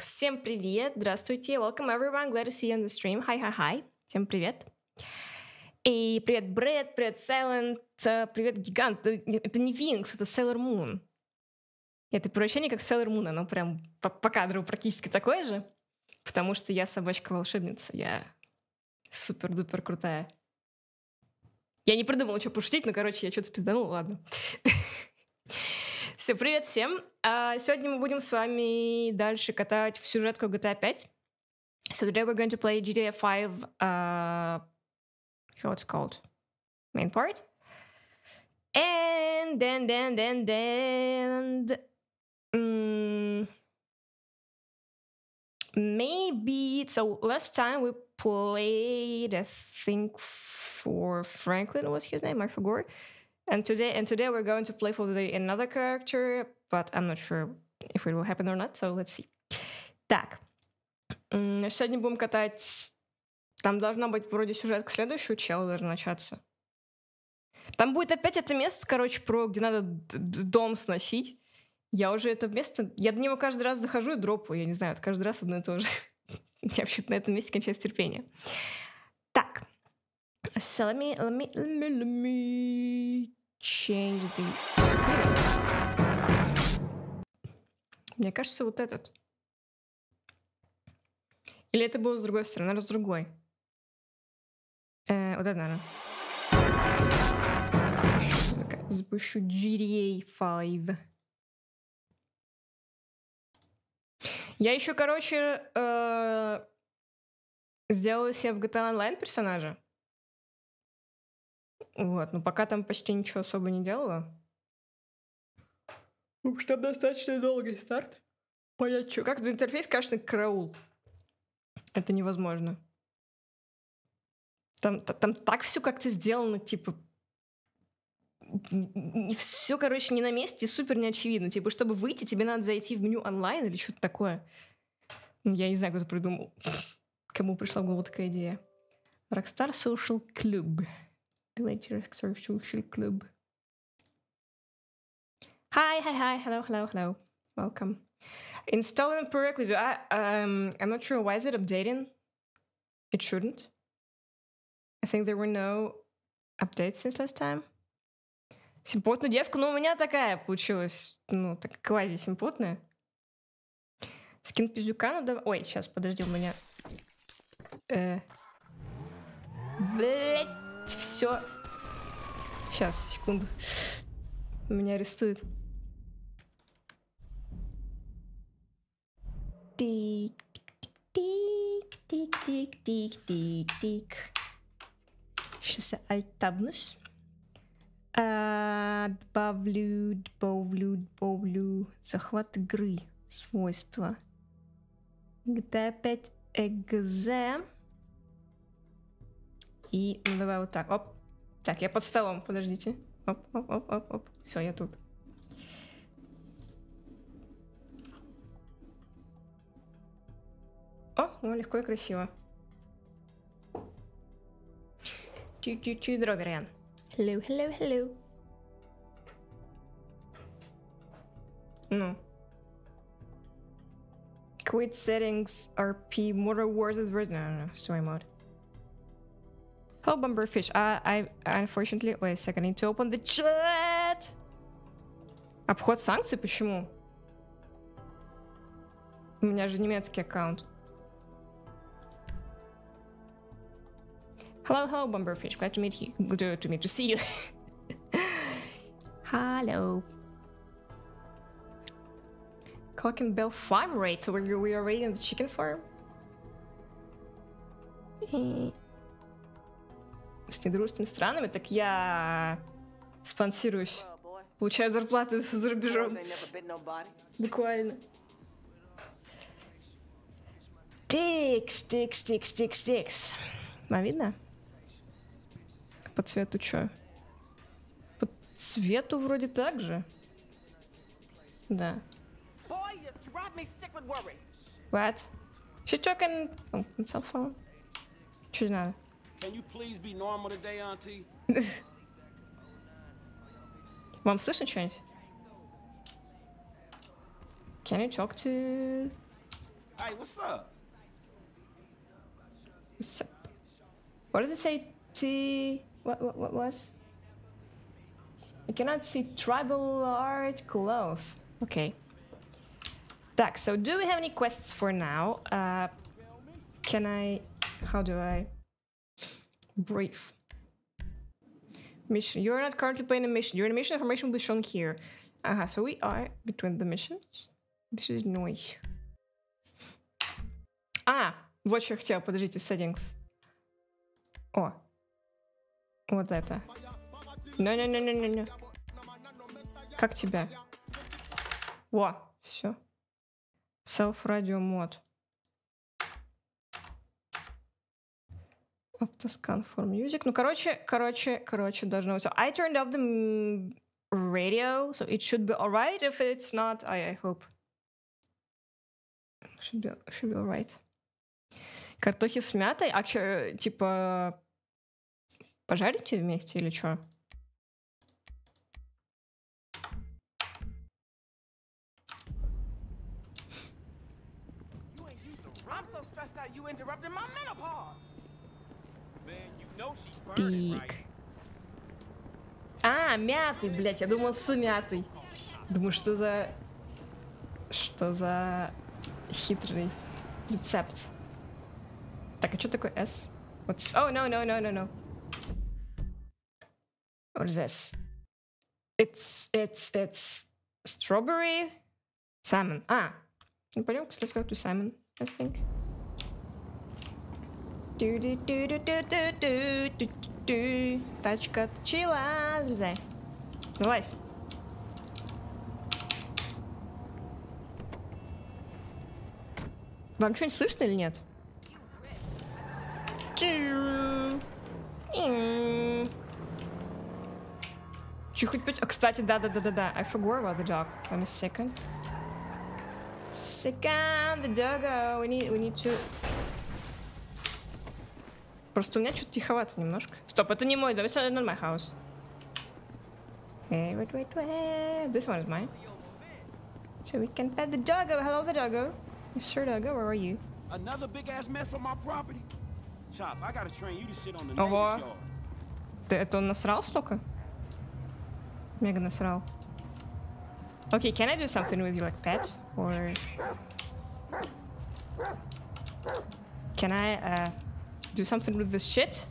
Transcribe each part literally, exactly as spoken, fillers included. Всем привет, здравствуйте, welcome everyone, glad to see you on the stream, hi, hi, hi, всем привет. И привет Брэд, привет Сайлент, привет Гигант, это не Винкс, это Sailor Moon. Это превращение как Sailor Moon, оно прям по, по кадру практически такое же, потому что я собачка-волшебница, я супер-дупер крутая. Я не придумала, что пошутить, но, короче, я что-то спизданула, ладно. Все, привет всем! Uh, сегодня мы будем с вами дальше катать в сюжетку джи ти эй пять. So today we're going to play джи ти эй five, uh, how it's called, main part. And then, then, then, then, um, maybe. So last time we played, I think for Franklin was his name, I forgot. And today, and today we're going to play for today another character, but I'm not sure if it will happen or not, so let's see. Так, сегодня будем катать... Там должна быть вроде сюжетка следующего чела должна начаться. Там будет опять это место, короче, про где надо дом сносить. Я уже это место... Я до него каждый раз дохожу и дропаю, я не знаю, это каждый раз одно и то же. У меня вообще-то на этом месте кончается терпение. Так. So let me, let me, let me, let me... Change the script. Мне кажется, вот этот. Или это было с другой стороны? Наверное, с другой. Э, вот это, наверное. Что такое? Запущу джи ти эй пять. Я еще, короче, э, сделала себе в джи ти эй Online персонажа. Вот, но пока там почти ничего особо не делала. Ну, там достаточно долгий старт. Понять, что. Как интерфейс, конечно, караул. Это невозможно. Там, там так все как-то сделано, типа... Все, короче, не на месте, супер неочевидно. Типа, чтобы выйти, тебе надо зайти в меню онлайн или что-то такое. Я не знаю, кто это придумал. Кому пришла в голову такая идея. Rockstar Social Club. Rockstar Social Club. Hi, hi, hi, hello, hello, hello. Welcome. Installing prerequisite. I, um, I'm not sure why is it updating. It shouldn't. I think there were no updates since last time. Симпотную девку, но у меня такая получилась, ну так квази симпотная. Скин пиздюка, ну давай. Ой, сейчас подожди, у меня. Э... Блять. Все. Сейчас, секунду. Меня арестуют. Тик-тик-тик-тик-тик-тик-тик. Сейчас я альтабнусь. А, добавлю, добавлю, добавлю. Захват игры. Свойства. джи ти эй пять экзе. И ну, давай вот так, оп. Так, я под столом, подождите. Оп, оп, оп, оп, оп. Все, я тут. О, ну легко и красиво. Чу-чу-чу, дроберян. Hello, hello, hello. Ну. Quit settings, эр пи, motor wars, adverse. No, no, no, story mode. Hello, Bumberfish. I, I unfortunately... Wait a second, I need to open the chat! Обход санкций? Почему? У меня же немецкий аккаунт. Hello, hello, Bumberfish. Glad to meet you. Glad to meet you. See you. Hello. Cock and Bell Farm raid. So we're, we're already in the chicken farm? С недружественными странами? Так я спонсируюсь. Получаю зарплату за рубежом. Буквально. Тикс, тикс, тикс, тикс, тикс. Вам видно? По цвету чё? По цвету вроде так же. Да. What? She talking... Oh, it's her phone. Чё не надо? Вам слышно что-нибудь? Can you talk to... Hey, what's up? What's up? What did it say? T... What, what, what was? I cannot see tribal art cloth. Okay. Так, so do we have any quests for now? Uh, can I... How do I... Brief. Mission. You're not currently playing a mission. Your mission information will be shown here. Aha, so we are between the missions. This is noise. А, вот что я хотел. Подождите, settings. О. Вот это. Не-не-не-не-не-не. Как тебя? Во, все. Self-radio mod. Optoscan for music. Ну, короче, короче, короче, должно быть. So I turned off the radio, so it should be alright. If it's not, I, I hope. Should be, should be alright. Картохи с мятой? А чё, типа... Пожарите вместе или чё? Пик. А, мятый, блядь, я думал с мятой. Думаю, что за... Что за... Хитрый рецепт. Так, а что такое S? О, no, no, no, no, no. What is this? It's, it's, it's strawberry salmon. Ah, пойдем, let's go to salmon, I think. Тачка отчила, залезай. Залазь. Вам что-нибудь слышно или нет? Че хоть пять? А, кстати, да, да, да, да, да. I forgot about the dog. One second. Second, the dog. We need, we need to. Просто у меня что-то тиховато немножко. Стоп, это не мой дом. It's not my house. Okay, wait, wait, wait. This one is mine. So we can pet the doggo. Hello, the doggo. Mister Doggo, where are you? Another big ass mess on my property. Chop, I gotta train you to sit on the neighbor's yard. Ты это он насрал столько? Мега насрал. Okay, can I do something with you, like pet, or can I uh, do something with this shit?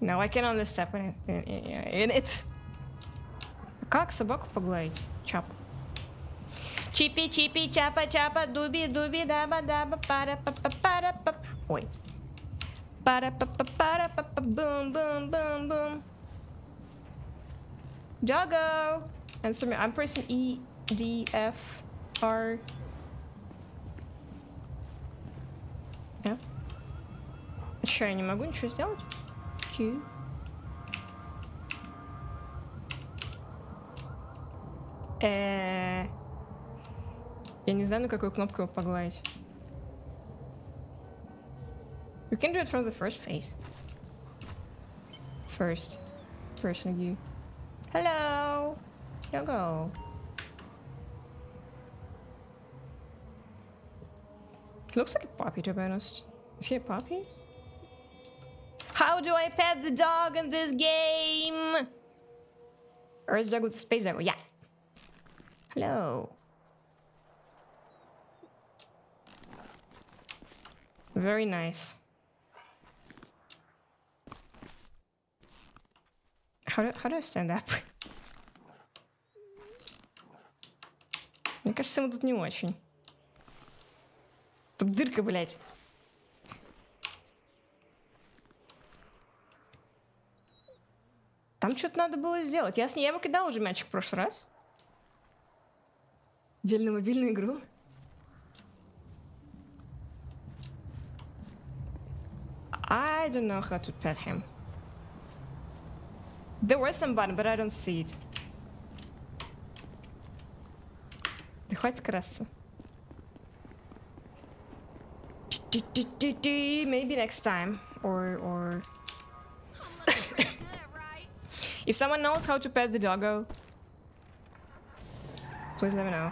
No, I can only step in it. In it. Как собаку погладить, Chop? Чипи, чипи, чапа, чапа, дуби, дуби, даба, даба, пара, папа, пара, пап. Ой. Пара, папа, пара, папа, бум, бум, бум, бум. Doggo! And so I'm pressing E, D, F, R. Yeah. Что, я не могу ничего сделать? Q. Эээ... Я не знаю, на какую кнопку его погладить. We can do it from the first phase. First. Person view. Hello! You go. It looks like a puppy, to be honest. Is he a puppy? How do I pet the dog in this game? Earth dog with the space dog. Yeah. Hello. Very nice. How do, how do I stand up? Мне кажется, мы тут не очень. Тут дырка, блядь. Там что-то надо было сделать. Я с ней, я ему кидал уже мячик в прошлый раз. Отдельную мобильную игру. I don't know how to pet him. There was some button, but I don't see it. Да хватит красться. Maybe next time. Or, or... If someone knows how to pet the doggo, please let me know.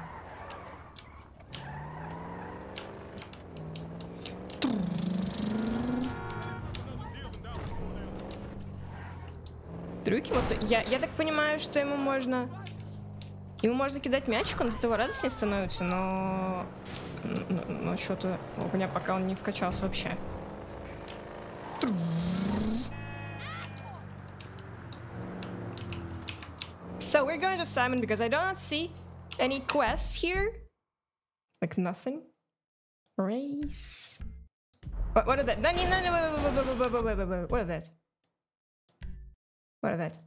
Трюки вот. Я, я так понимаю, что ему можно, ему можно кидать мячик, он от этого радостнее становится, но, но, но что-то у меня пока он не вкачался вообще. So we're going to Simon because I don't see any quests here. Like nothing. Race. What, what is that? No, no, no, wait, wait, wait. What is that? What is that?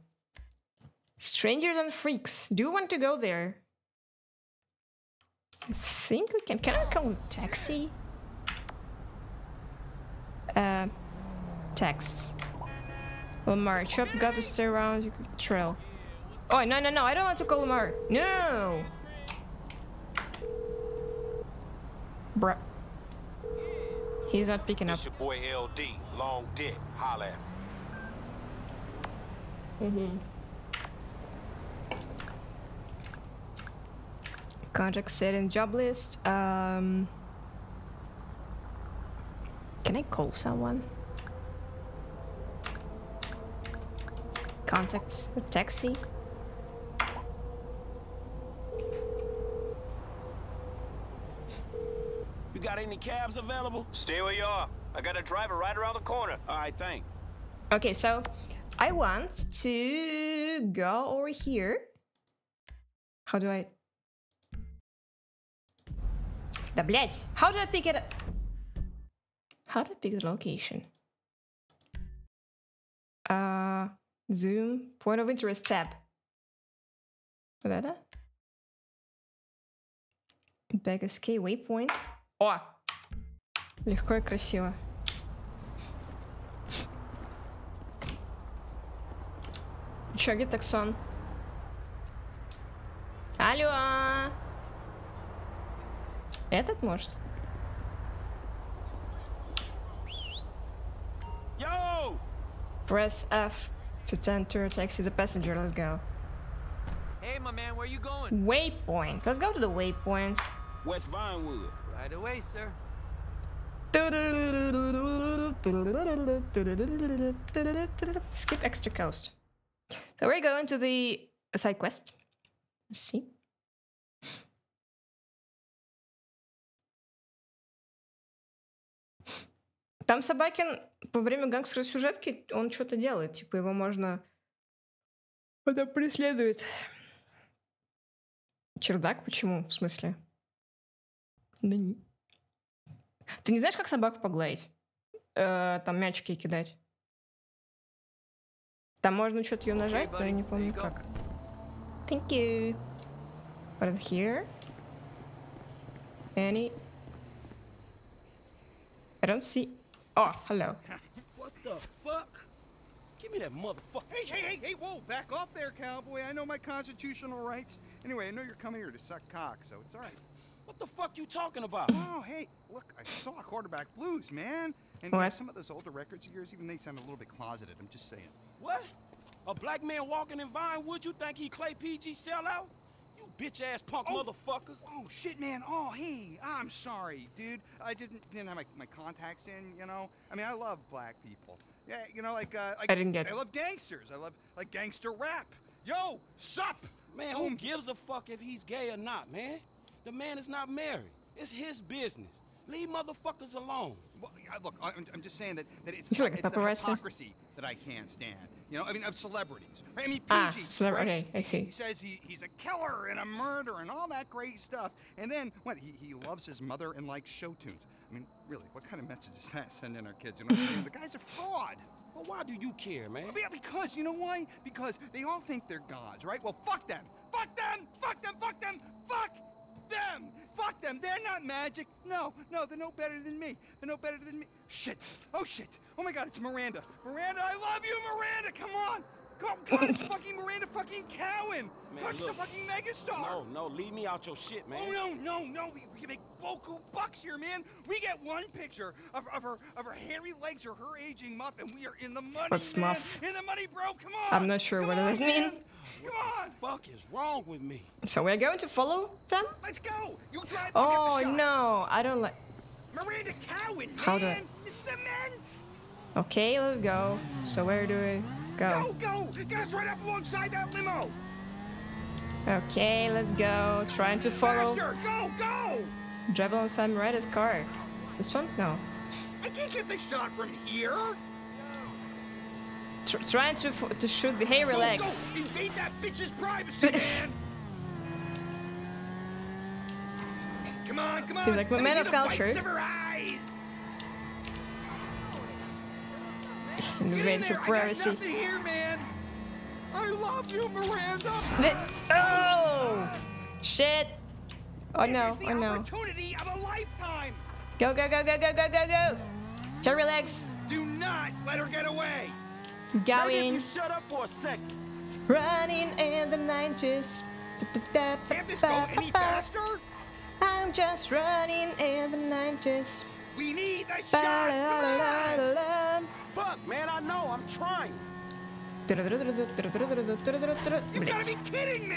Strangers and Freaks. Do you want to go there? I think we can. Can I call a taxi? Uh, texts. Lamar, Chop got to stay around. You could trail. Oh, no, no, no. I don't want to call Lamar. No. Bruh. He's not picking up. It's your boy L D. Long dick. Holla at me. Mm-hmm. Contract set in job list. Um, can I call someone? Contacts a taxi. You got any cabs available? Stay where you are. I got a driver right around the corner. All right, thanks. Okay, so. I want to go over here. How do I... Да, блядь! How do I pick it up? How do I pick the location? Uh, zoom, point of interest tab. Вот это? Back escape, waypoint. О! Легко и красиво. Чё, где таксон? Алло! Этот может? Yo! Press F to enter taxi the passenger. Let's go. Hey, my man, where you going? Waypoint. Let's go to the waypoint. West Vinewood. Right away, sir. Skip extra coast. So we're going to the side quest. Let's see. Там Собакин во время гангстерской сюжетки он что-то делает. Типа его можно... Это преследует. Чердак? Почему? В смысле? Да не. Ты не знаешь, как собаку погладить? Э, там мячики кидать. Там можно что-то ее нажать, но я не помню как. Thank you. Right here. Any? I don't see. Oh, hello. What the fuck? Give me that motherfucker. Hey, hey, hey, hey, whoa, back off there, cowboy. I know my constitutional rights. Anyway, I know you're coming here to suck cock, so it's all right. What the fuck you talking about? Oh, hey, look, I saw Quarterback Blues, man. And you know, some of those older records of yours, even they sound a little bit closeted. I'm just saying. What? A black man walking in Vinewood? You think he Clay P G sellout? You bitch-ass punk oh. motherfucker. Oh, shit, man. Oh, hey, I'm sorry, dude. I didn't, didn't have my, my contacts in, you know? I mean, I love black people. Yeah, you know, like, uh, like I, didn't get I love gangsters. I love, like, gangster rap. Yo, sup? Man, who gives a fuck if he's gay or not, man? The man is not married. It's his business. Leave motherfuckers alone. Well, look, I'm, I'm just saying that, that it's, like it's the hypocrisy that I can't stand. You know, I mean, of celebrities. Right? I mean, P G, ah, celebrity. Right? I see. He says he, he's a killer and a murderer and all that great stuff. And then, what, he, he loves his mother and likes show tunes. I mean, really, what kind of message is that sending our kids? You know what I'm saying? The guy's a fraud. Well, why do you care, man? Well, yeah, because, you know why? Because they all think they're gods, right? Well, fuck them. Fuck them. Fuck them. Fuck them. Fuck them. Fuck them. They're not magic. No, no, they're no better than me. They're no better than me. Shit. Oh, shit. Oh, my God, it's Miranda. Miranda, I love you, Miranda. Come on. Come on. Come on. It's fucking Miranda fucking Cowan. Push the fucking megastar. No, no, leave me out your shit, man. Oh, no, no, no. We, we can make boku bucks here, man. We get one picture of, of, her, of her hairy legs or her aging muff, and we are in the money, What's man. Muff? In the money, bro. Come on. I'm not sure Come what it means. Come on! What the fuck is wrong with me? So we're going to follow them? Let's go! You drive Oh get the shot. No, I don't like Miranda Cowan, How man! Do I... This is immense! Okay, let's go. So where do we go? Go, go! Get us right up alongside that limo! Okay, let's go. Trying to follow. Faster, go, go! Drive alongside Miranda's car. This one? No. I can't get this shot from here! Tr trying to f to shoot the hey relax. Go, go. Invade that bitch's privacy, man. Come on, come on. He's like a man of culture. Invade in your privacy. I got nothing here, man. I love you, Miranda. The oh shit! Oh no! This is the oh no! Opportunity of a lifetime. Go go go go go go go go! Hey relax. Do not let her get away. Going. You shut up for a second. Running in the nineties. Can't this go any faster? I'm just running in the nineties. We need a shot. Come on. Fuck, man, I know. I'm trying. You gotta be kidding me.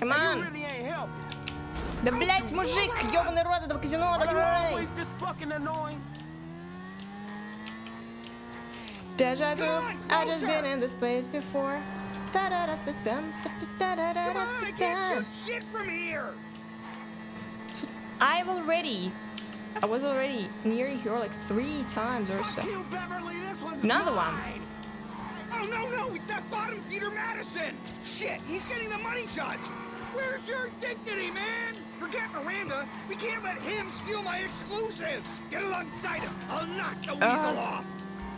Come on. You really ain't help. Да блять, мужик, ёбаный рот этого казино, давай. Always this fucking annoying. Deja vu, I just been in this place before. Da da da da da da da da da da. Shit from here. I've already, I was already near here like three times or so. Another one. Oh no no, it's that bottom feeder Madison. Shit, he's getting the money shots. Where's your dignity, man? Forget Miranda. We can't let him steal my exclusive. Get alongside him. I'll knock the weasel off.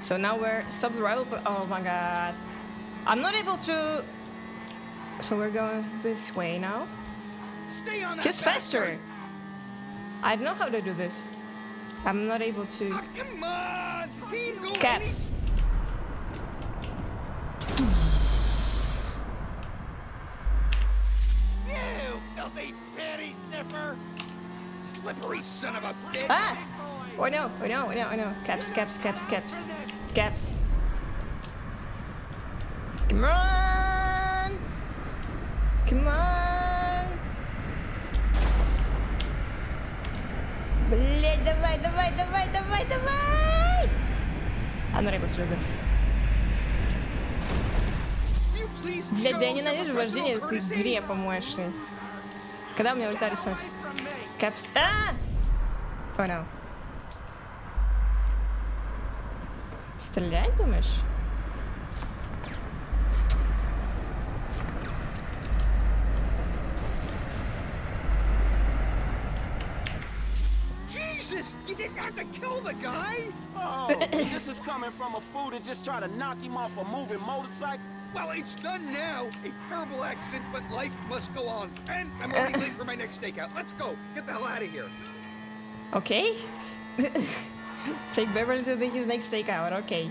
So now we're sub the rival, but oh my god, I'm not able to. So we're going this way now. Stay on that. Just faster. I don't know how to do this. I'm not able to. Oh, come on. Caps. You filthy panty sniffer, slippery son of a bitch. Ah! Oh no! Oh no! Oh no! Oh no! Caps! Caps! Caps! Caps! Caps. Come on! Come on! Блять, давай, давай, давай, давай, давай! I'm not able to do this. Блять, да я ненавижу вождение в этой игре, помощник. Когда у меня улетали спать? Капс. А! Oh no. Стрелять думаешь? Jesus, you didn't have to kill the guy. Oh, this is coming from a fool that just tried to knock him off a moving motorcycle. Well, it's done now. A terrible accident, but life must go on. And I'm already late for my next stakeout. Let's go. Get the hell out of here. Okay. Take Beverly to his next stakeout, okay.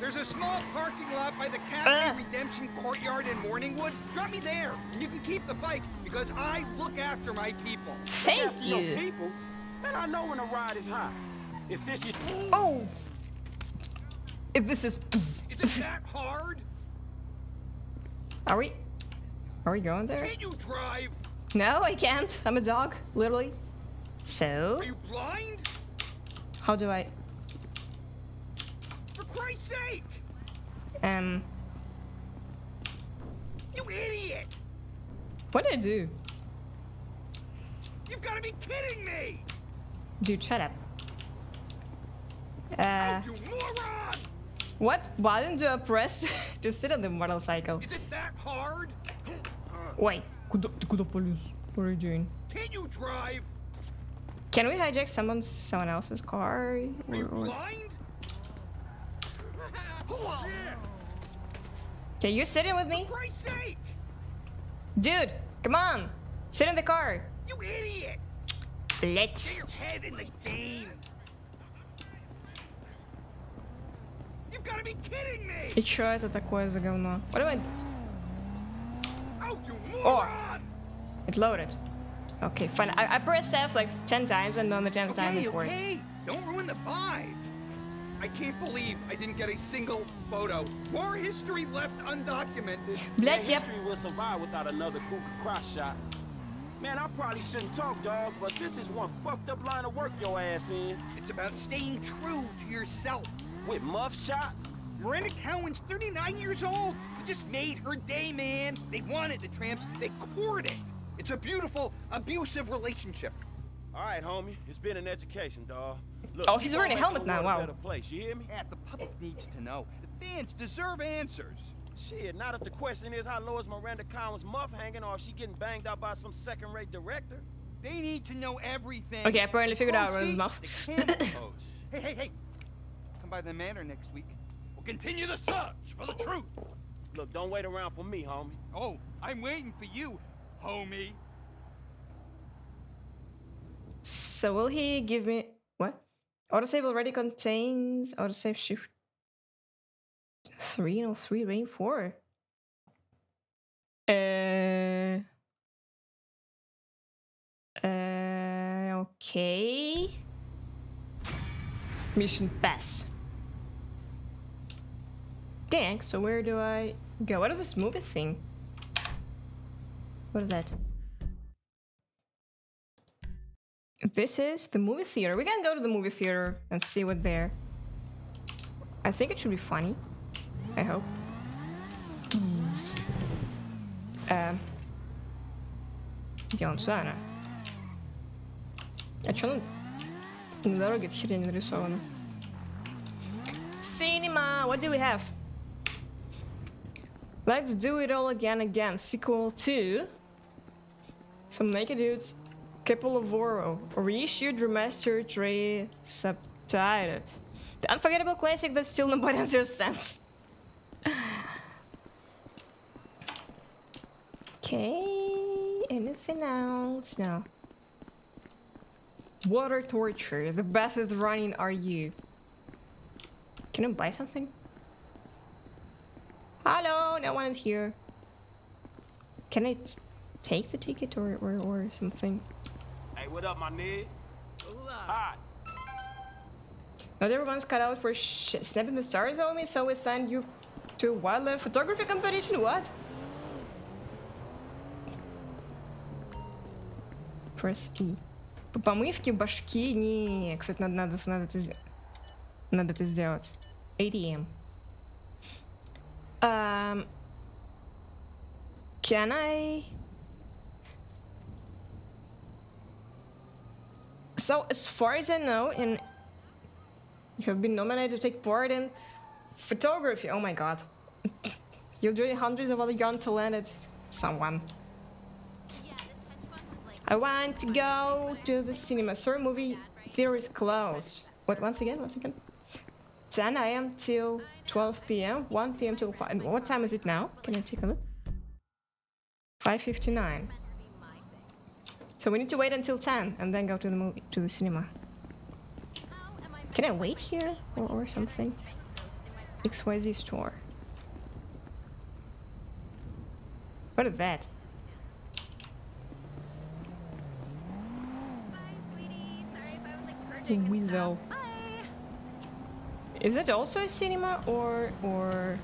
There's a small parking lot by the Cafe uh. Redemption Courtyard in Morningwood. Drop me there, and you can keep the bike, because I look after my people. Thank you. Your people? And I know when a ride is hot. If this is... Oh! If this is... Is it that hard? Are we... Are we going there? Can you drive? No, I can't. I'm a dog, literally. So, are you blind? How do I? For Christ's sake! Um. You idiot! What did I do? You've got to be kidding me! Dude, shut up. Uh, oh, you moron! What? Why didn't you press to sit on the motorcycle? Is it that hard? Wait. What are you doing? Can you drive? Can we hijack someone someone else's car? Are you blind? Okay, you sitting with me? For Christ's sake! Dude, come on! Sit in the car! You idiot! Let's get your head in the game! You've gotta be kidding me! И чё это такое за говно? What am I... Oh! It loaded. Okay, fine. I, I pressed F like ten times and on the tenth time it worked. Okay, don't ruin the vibe! I can't believe I didn't get a single photo. War history left undocumented. Black, yeah, history will survive without another Kuka cross shot. Man, I probably shouldn't talk, dog, but this is one fucked up line of work your ass in. It's about staying true to yourself. With muff shots? Miranda Cowan's thirty-nine years old. We just made her day, man. They wanted the tramps. They courted it. It's a beautiful, abusive relationship. All right, homie. It's been an education, dog. Look, oh, he's wearing a helmet now, wow. Place, you hear me? Yeah, the public needs to know. The fans deserve answers. Shit, not if the question is how low is Miranda Cowan's muff hanging or is she getting banged out by some second-rate director? They need to know everything. Okay, I apparently figured out where his muff. Hey, hey, hey. Come by the manor next week. We'll continue the search for the truth. Look, don't wait around for me, homie. Oh, I'm waiting for you, homie. So will he give me... What? Autosave already contains autosave shift three no three rain four. Uh, uh okay. Mission pass. Dang, so where do I go? What is this movie thing? What is that? This is the movie theater. We can go to the movie theater and see what there. I think it should be funny. I hope. Um. Где он, сюда она? А чё на дороге эта херня не нарисована? Cinema! What do we have? Let's do it all again again. Sequel to... Some naked dudes. Couple of Oro, reissued, remastered, re-subtitled. The unforgettable classic that still nobody understands. Okay, anything else? No. Water torture, the bath is running, are you? Can I buy something? Hello, no one is here. Can I take the ticket or, or, or something? Hey, what up, my nigga? Hot. Not everyone's cut out for sh snapping the stars on me, so we send you to wildlife photography competition. What? Press E. По помывке башки не. Кстати, надо, надо, надо это сделать. Надо это сделать. eight A M Um. Can I? So, as far as I know, in you have been nominated to take part in photography. Oh my god. You'll join hundreds of other young talented someone. Yeah, this hedge fund was like I want to go to the cinema. Sorry, movie theater is closed. What, once again, once again? ten A M till twelve P M, one P M till five. And what time is it now? Can I take a look? five fifty-nine. So we need to wait until ten and then go to the movie, to the cinema. Can I wait here or, or something? X Y Z store. What is that? Weasel. Is it also a cinema or or?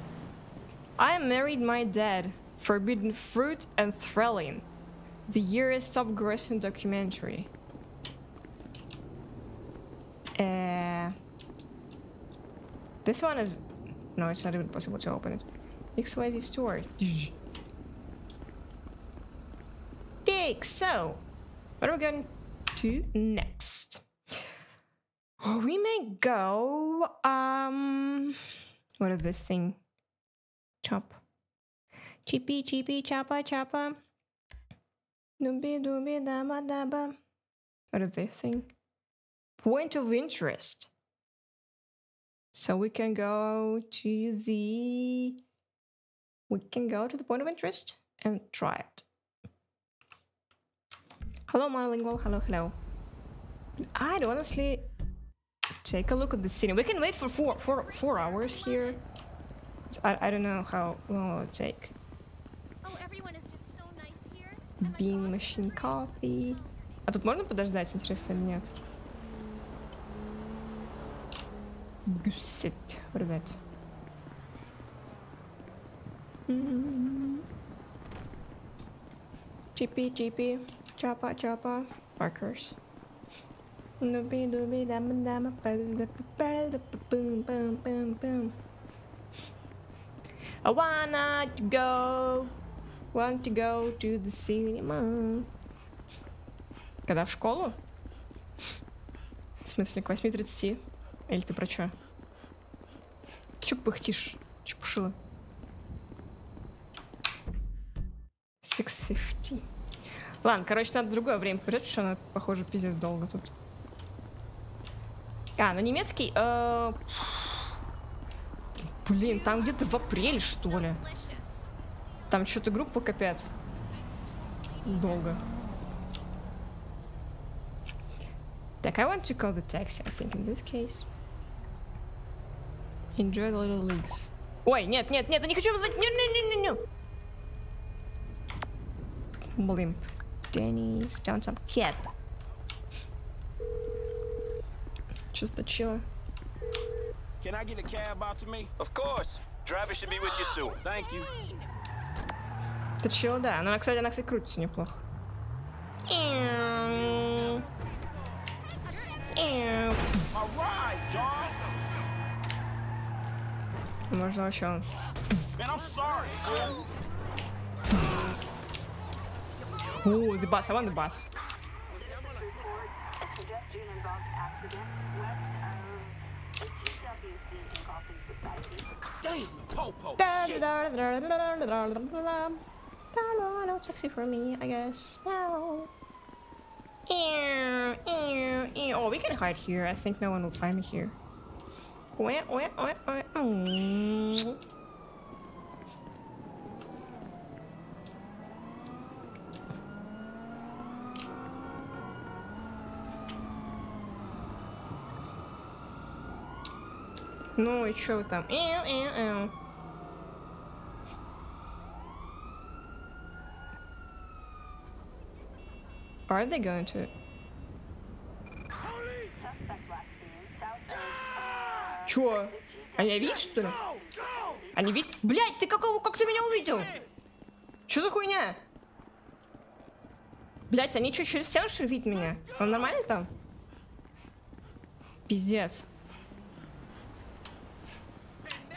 I married my dad. Forbidden fruit and thrilling. The year's top grossing documentary. Uh, this one is... No, it's not even possible to open it. X Y Z store. Dick, so... What are we going to next. We may go, um, what is this thing? Chop. Chippy, chippy, choppa, choppa. Doobie, doobie, dabba, dabba. What is this thing? Point of interest. So we can go to the, we can go to the point of interest and try it. Hello, monolingual. Hello, hello. I'd honestly take a look at the city. We can wait for four, four, four hours here. So I, I don't know how long it'll take. Oh, everyone is just so nice here. Bean machine coffee. А тут можно подождать, интересно, или нет? Гусит, ребят. Чипи, чипи, чапа, чапа, Parkers. Дуби, дуби, дама, дама, бум, бум, бум, бум. I wanna to go, want to go to the cinema. Когда в школу? В смысле, к восьми тридцати? Эль, ты про чё? Чё пыхтишь? Чепушила. six fifty. Ладно, короче, надо другое время поиграть, потому что она, похоже, пиздец долго тут. А, на немецкий... Э... Блин, там где-то в апреле, что ли. Там что-то группа капец. Долго. Так, I want to call the taxi, I think, in this case. Enjoy the little leagues. Ой, нет, нет, нет, я не хочу вызвать. Не, не, не, не, не. Блин. Denny's downtown cap. Чисто чило. Can I get a cab out to me? Of course. Driver should be with you soon. Thank you. Это чило, да. Но, кстати, она, кстати, крутится неплохо. Можно вообще. О, дебас, аван дебас. No taxi for me, I guess. No. Oh, we can hide here. I think no one will find me here. Wait, wait, wait, wait. Oh. Ну и чё вы там? Эу-эу-эу. Are they going to? Чё? Они видят, что ли? Они видят? Блять, ты какого, как ты меня увидел? Чё за хуйня? Блять, они чё, через стену что ли видят меня? Он нормально там? Пиздец.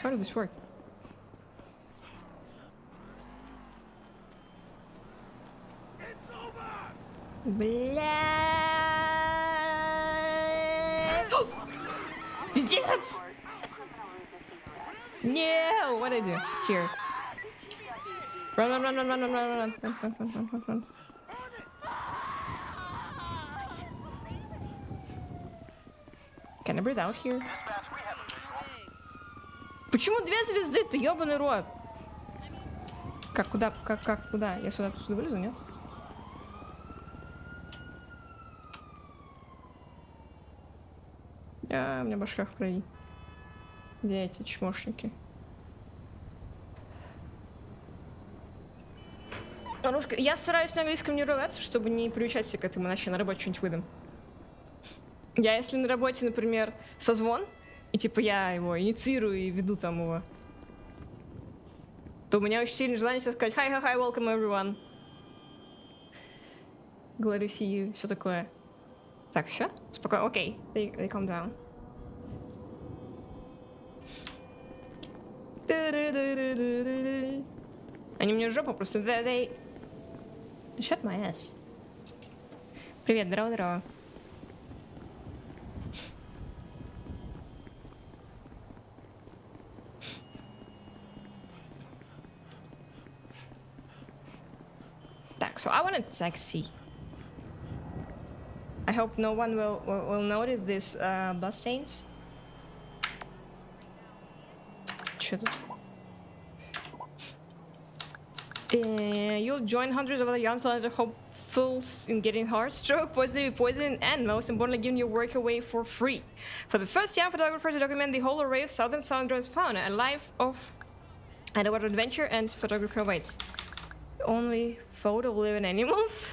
How does this work? Бля! Пиздец! No, what did I do? Here. Run, run, run, run, run, run, run, run, run, run, run, run. Can I breathe out here? Почему две звезды? Ты ёбаный рот! Как, куда, как, как, куда? Я сюда, сюда вылезу, нет? А, у меня башка в крови. Где эти чмошники? Русско... Я стараюсь на английском не ругаться, чтобы не приучать себя к этому, иначе на работе что-нибудь выдам. Я, если на работе, например, созвон, и типа я его инициирую и веду там его, то у меня очень сильное желание сейчас сказать hi-hi-hi, welcome everyone. Glory see you, все такое. Так, все? Спокойно, окей, okay. they, they calm down. Они мне в жопу просто... They... They shut my ass. Привет, здорово-здорово. Так, so I want a taxi. I hope no one will will, will notice this uh, bus change. Чё тут? Uh, you'll join hundreds of other youngsters and hopefuls in getting heart stroke, positive poison, and most importantly, giving your work away for free. For the first young photographer to document the whole array of Southern San Andreas fauna, a life of underwater adventure and photography awaits. Only photo of living animals.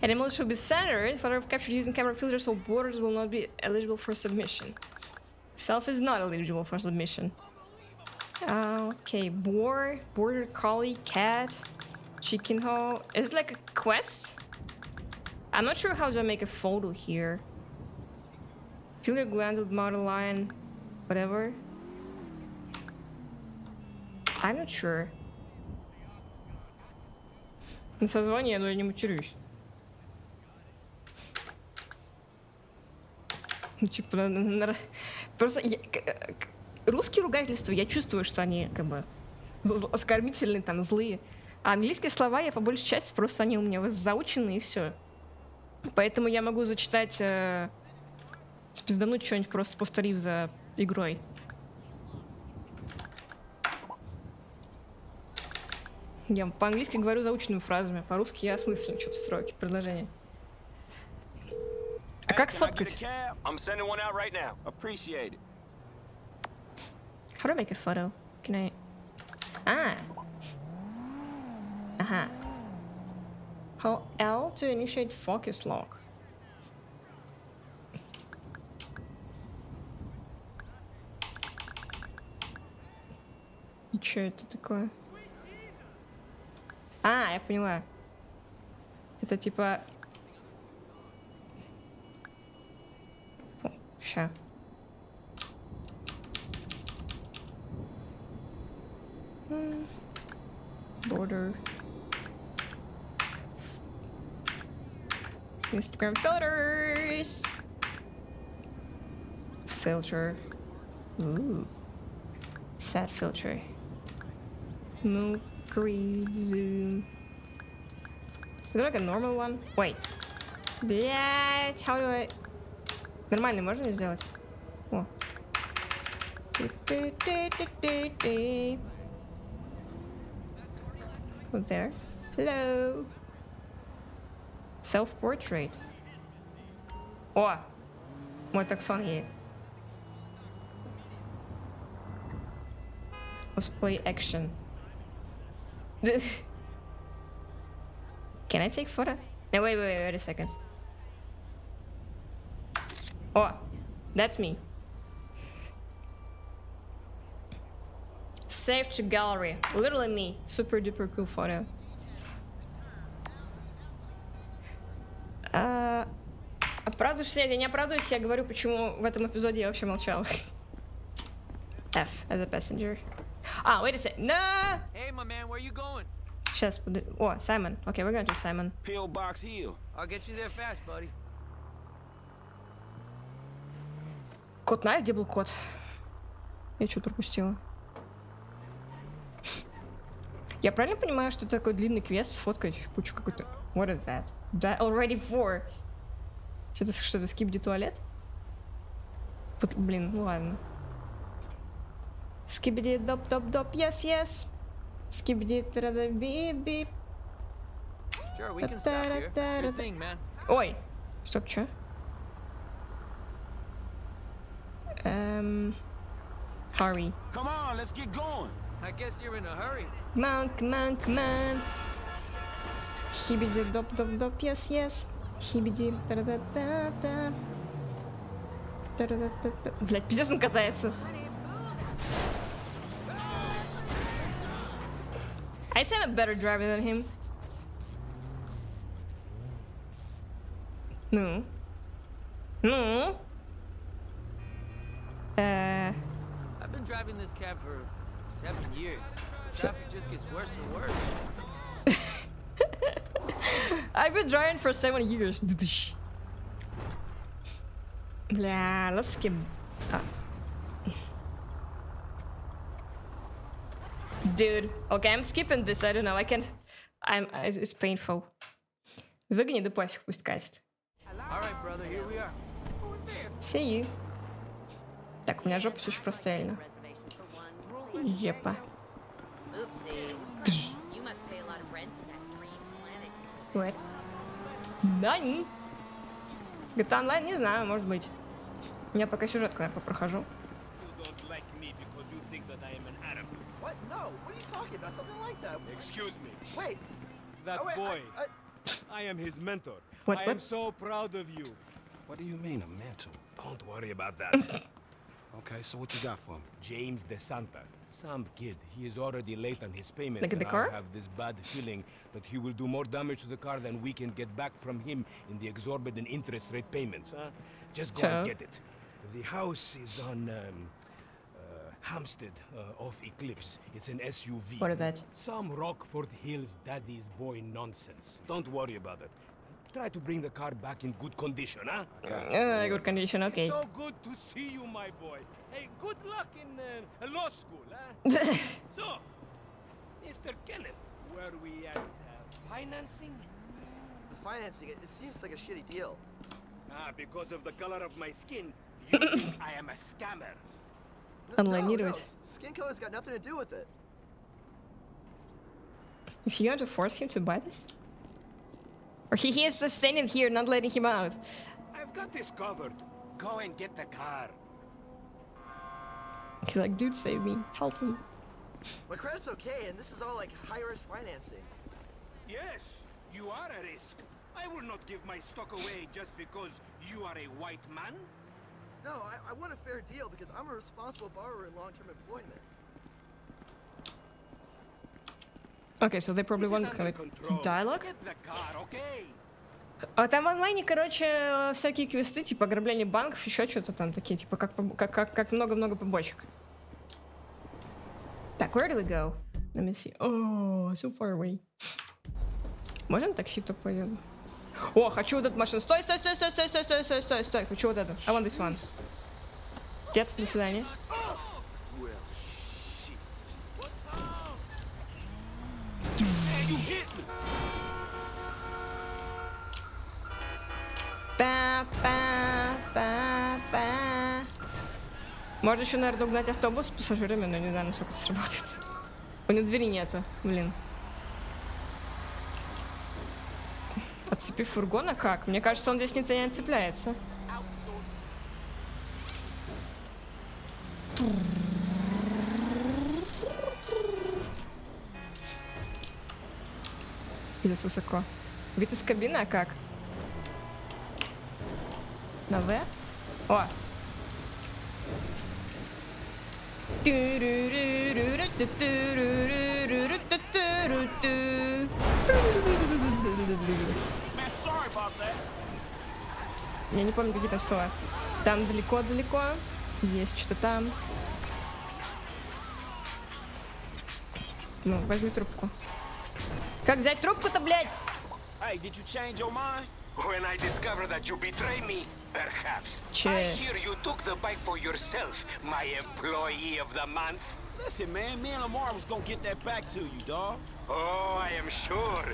Animals should be centered, photograph captured using camera filters, so borders will not be eligible for submission. Self is not eligible for submission. Uh, okay, boar, border collie, cat, chicken hole. Is it like a quest? I'm not sure how to make a photo here. Fill your glands with model lion, whatever. I'm not sure. На созвание, но я не матерюсь. Ну, типа, на, на, на, просто я, к, русские ругательства, я чувствую, что они как бы оскорбительные, там, злые. А английские слова, я по большей части, просто они у меня заучены и все. Поэтому я могу зачитать, э, спиздануть что-нибудь, просто повторив за игрой. Я по-английски говорю заученными фразами, по-русски я осмысленно что-то строю, какие-то предложения. А как сфоткать? How do I make a photo? Can I... Ah. Ага. Hold L to initiate focus lock. И что это такое? А, я поняла. Это типа... О, ща. Border. Instagram filters. Filter. Ooh. Set filter. Move. Greed zoom. Is there like a normal one? Wait. Блять, how do I... Нормальный можно сделать? О. What's there? Hello. Self-portrait. О! Мой таксон есть. Let's play action. Can I take photo? No, wait, wait, wait, wait a second. Oh, that's me. Save to gallery. Literally me. Super duper cool photo. Uh, оправдываешься? Нет, я не оправдываюсь, я говорю, почему в этом эпизоде я вообще молчала. F as a passenger. Ah, wait a sec. No! Hey, my man, where you going? Сейчас под... О, Саймон. Okay, we're going to Саймон. P O Box Hill. I'll get you there fast, buddy. Кот знает, где был кот? Я что-то пропустила. Я правильно понимаю, что это такой длинный квест сфоткать пучку какую-то... What is that? That already four. Что-то, что-то, скип, где туалет? Вот, блин, ну ладно. Skibidi dop dop dop, yes, yes. Skibidi trada beep beep. Sure, we can stop here. Good thing, man. Ой, стоп, чё? Um, hurry. Come on, let's get going. I guess you're in a hurry. Come on, come on, come on. Skibidi dop dop dop, yes, yes. Skibidi trada trada. Трада трада. Блять, пиздец, он катается. I said I'm a better driver than him. No. No. Uh. I've been driving this cab for seven years. Traffic just gets worse and worse. I've been driving for seven years. Blah, let's skip. Ah. Dude, okay, I'm skipping this. I don't know. I can't. I'm. It's painful. Выгони да пофиг, пусть катит. See you. Так, у меня жопа все еще прострелена. Епа. What? Да не. джи ти эй Online не знаю, может быть. Я пока сюжетку, наверное, прохожу. I am his mentor. What, what? I am so proud of you. What do you mean, a mentor? Don't worry about that. Okay, so what you got for him? James DeSanta. Some kid. He is already late on his payments. Look at the car? I have this bad feeling that he will do more damage to the car than we can get back from him in the exorbitant interest rate payments. Huh? Just go so. and get it. The house is on um, uh, Hampstead uh, off Eclipse. It's an S U V. What is that? Some Rockford Hills daddy's boy nonsense. Don't worry about it. Try to bring the car back in good condition, huh? Uh, good condition, okay. It's so good to see you, my boy. Hey, good luck in uh, law school, huh? So, Mister Kenneth, were we at uh, financing? The financing, it, it seems like a shitty deal. Ah, because of the color of my skin, you think I am a scammer. No, no, skin color's got nothing to do with it. If you want to force him to buy this? Or he is just standing here, not letting him out. I've got this covered. Go and get the car. He's like, dude, save me. Help me. My credit's okay, and this is all like high-risk financing. Yes, you are a risk. I will not give my stock away just because you are a white man. No, I, I want a fair deal because I'm a responsible borrower in long-term employment. Okay, so they probably want dialogue. А там в онлайне, короче, всякие квесты, типа ограбление банков, еще что-то там такие, типа как как как как много-много побочек. Так, where do we go? Let me see. Oh, so far away. Можем такси только поеду? О, хочу вот эту машину. Стой, стой, стой, стой, стой, стой, стой, стой, стой, стой. Хочу вот эту. I want this one. Дед, до свидания. Па-па-па-па. Можно еще, наверное, угнать автобус с пассажирами, но не знаю, насколько это сработает. У него двери нету, блин. Отцепив фургона как? Мне кажется, он здесь не цепляется. Или с высоко. Вид из кабины, а как? На В? О! Я не помню, где там слова. Там далеко-далеко. Есть что-то там. Ну, возьми трубку. Как взять трубку-то, блядь? Hey, did you change your mind? When I discovered that you betrayed me, perhaps. Che. I hear you took the bike for yourself, my employee of the month. Listen, man, me and Lamar was gonna get that back to you, dog. Oh, I am sure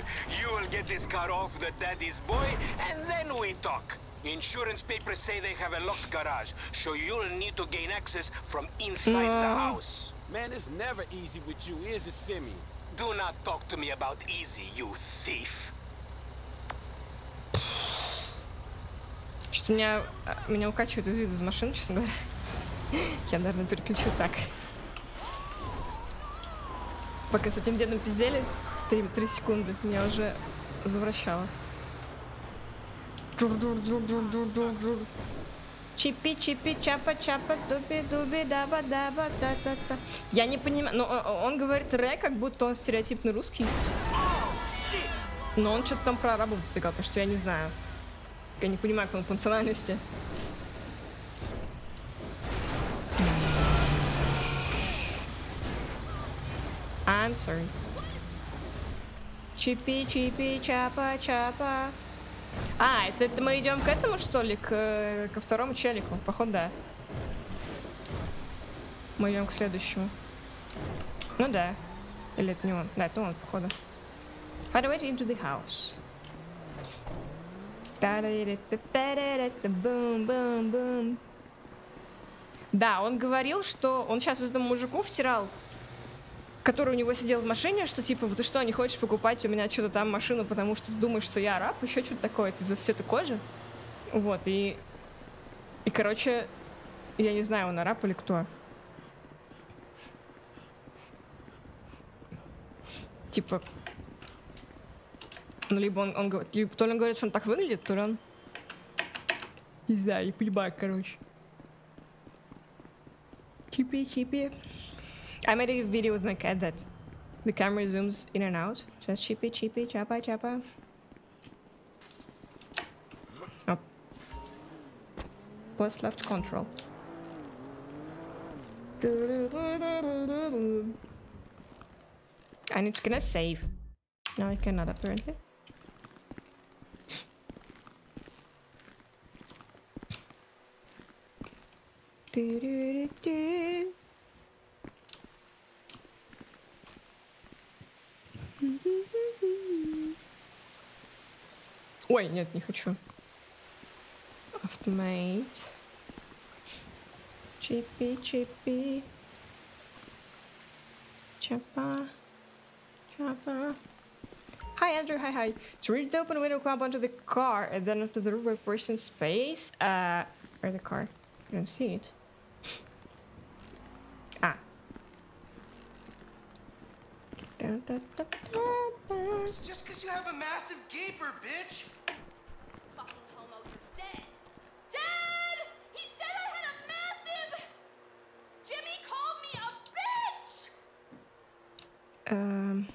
you will get this car off the daddy's boy, and then we talk. Insurance papers say they have a locked garage, so you'll need to gain access from inside no. the house. Man, it's never easy with you, is it, Simeon? Do not talk to me about easy, you thief. Что-то меня, меня укачивает из вида из машины, честно говоря. Я, наверное, переключу так. Пока с этим дедом пиздели, три секунды, меня уже завращало. Чипи-чипи-чапа-чапа, дуби-дуби-даба-даба-та-та-та. Я не понимаю, но он говорит ре, как будто он стереотипный русский. Но он что-то там про арабов затыкал, то что я не знаю. Я не понимаю, кто он по национальности. I'm sorry. Чипи-чипи, чапа-чапа. А, это, это мы идем к этому, что ли? К, ко второму челику? Походу, да. Мы идем к следующему. Ну да. Или это не он? Да, это он, походу. How do I get into the house? Бум-бум-бум. Да, он говорил, что он сейчас этому мужику втирал, который у него сидел в машине, что типа, вот ты что, не хочешь покупать у меня что-то там машину, потому что ты думаешь, что я араб, еще что-то такое, ты за цвета кожи. Вот, и... И, короче, я не знаю, он араб или кто. Типа... Ну, либо он, он либо, то ли он говорит, что он так выглядит, то ли он... Не знаю, не понимаю, короче. Чипи-чипи. I made a video with my cat that the camera zooms in and out. It says chippy chippy chapa chapa. Oh. Plus left control. And it's gonna save. Now I cannot apparently. Ой, нет, не хочу. Автомейт. Чипи-чипи. Чапа. Чапа. Hi, Andrew. Hi, hi. To reach the open window, climb onto the car and then onto the roof by person space. Uh, where's the car? I don't see it. Ah. It's just because you have a massive gaper, bitch! Fucking homo, you're dead! Dead! He said I had a massive... Jimmy called me a bitch! Um...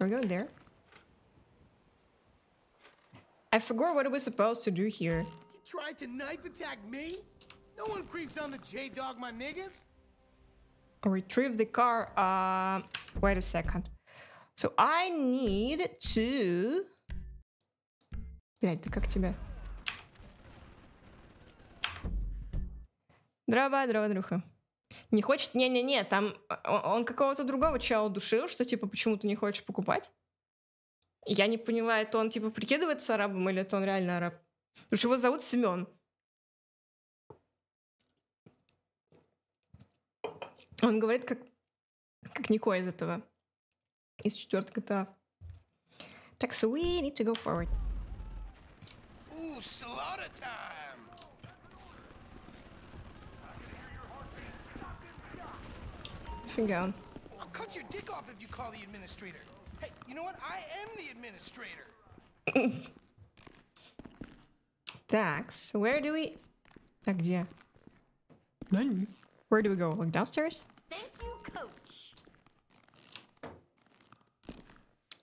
Are we going there? I forgot what it was supposed to do here. He tried to knife attack me? No one creeps on the J-Dog, my niggas! Retrieve the car, uh... Wait a second. So I need to... Блядь, ты как тебя? Дрова, дрова, друха. Не хочет? Не-не-не, там... Он какого-то другого чела душил, что типа, почему ты не хочешь покупать? Я не понимаю, то он типа прикидывается арабом, или то он реально араб? Потому что его зовут Семен. Он говорит как... Как Нико из этого. Из четвертого Джи Ти Эй. Так, so we need to go forward. Ooh, slaughter time. Here we go. I'll cut your dick off if you call the administrator. Hey, you know what? I am the administrator. Так, so where do we? А где? Where do we go? Like downstairs? Thank you, coach.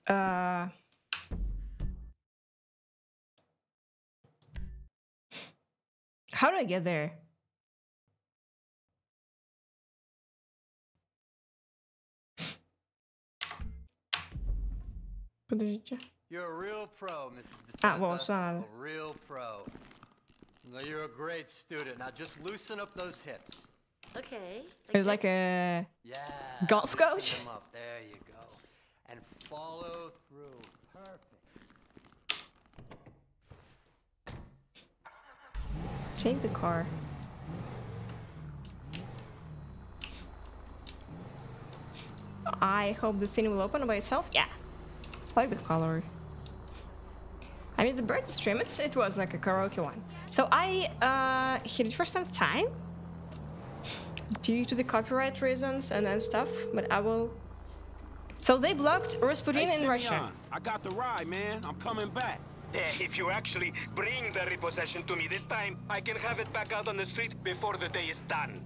Uh... How do I get there? You're a real pro, Missus Ah, well, so... A real pro. No, you're a great student. Now just loosen up those hips. Okay. It's like a yeah, golf coach. Loosen them up. There you go. And follow through. Perfect. Take the car. I hope the thing will open by itself. Yeah. I like the color. I mean, the bird stream, it's, it was like a karaoke one. So I uh, hit it for some time. Due to the copyright reasons and then stuff. But I will... So they blocked Rasputin in Russia. I got the ride, man. I'm coming back. Uh, if you actually bring the repossession to me this time, I can have it back out on the street before the day is done.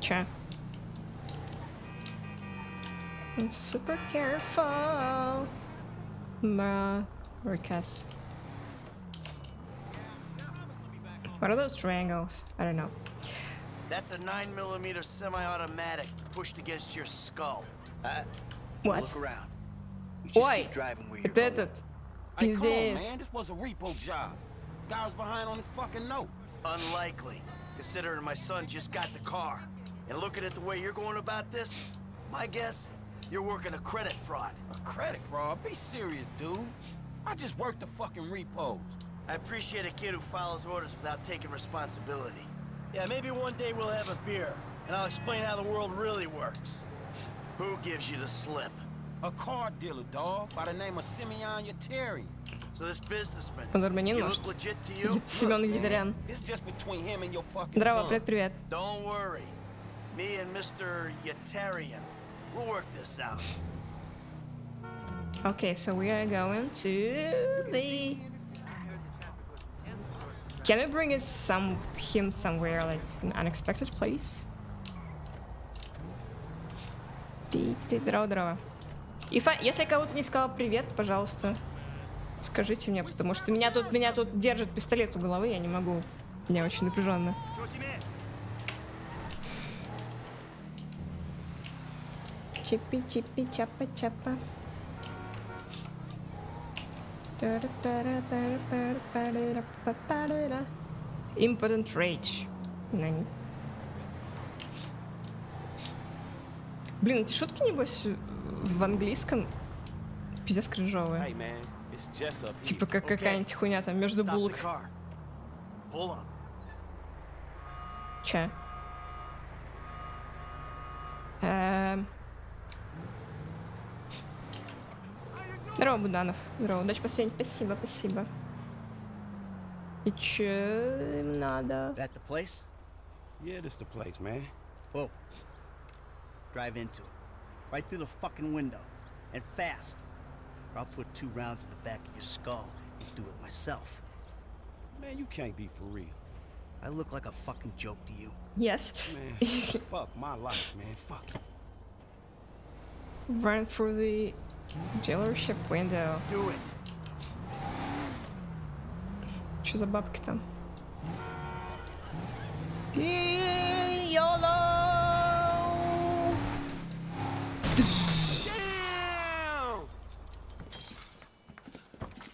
Sure. I'm super careful. Marcus. What are those triangles? I don't know. That's a nine millimeter semi-automatic pushed against your skull. Uh, what? Look around. Ой, это этот пиздец. You're working a credit fraud. A credit fraud? Be serious, dude. I just worked the fucking repos. I appreciate a kid who follows orders without taking responsibility. Yeah, maybe one day we'll have a beer, and I'll explain how the world really works. Who gives you the slip? A car dealer, dog, by the name of Simeon Yetarian. So this businessman, you look legit to you? Семён Йетарян. It's just between him and your fucking son. Don't worry. Me and Mister Yetarian. We'll work this out. Okay, so we are going to the. Can we bring us some him somewhere like an unexpected place? If I, если кого-то не сказал привет, пожалуйста, скажите мне, потому что меня тут меня тут держит пистолет у головы, я не могу, меня очень напряженно. Чипи-чипи-чапа-чапа. Impotent Rage. Блин, эти шутки, небось, в английском пиздец кринжовые. Типа как какая-нибудь хуйня там между булок. Че? Эм... Здорово, Буданов. Здорово. Удачи последний. Спасибо, спасибо. И че им надо? Yeah, this the place, man. Whoa. Drive into it. Right through the fucking window. And fast. Or I'll put two rounds in the back of your skull and do it myself. Man, you can't be for real. I look like a fucking joke to you. Yes. Man, fuck my life, man. Fuck. Run through the dealership window. Do it. Что за бабки там? Йоло!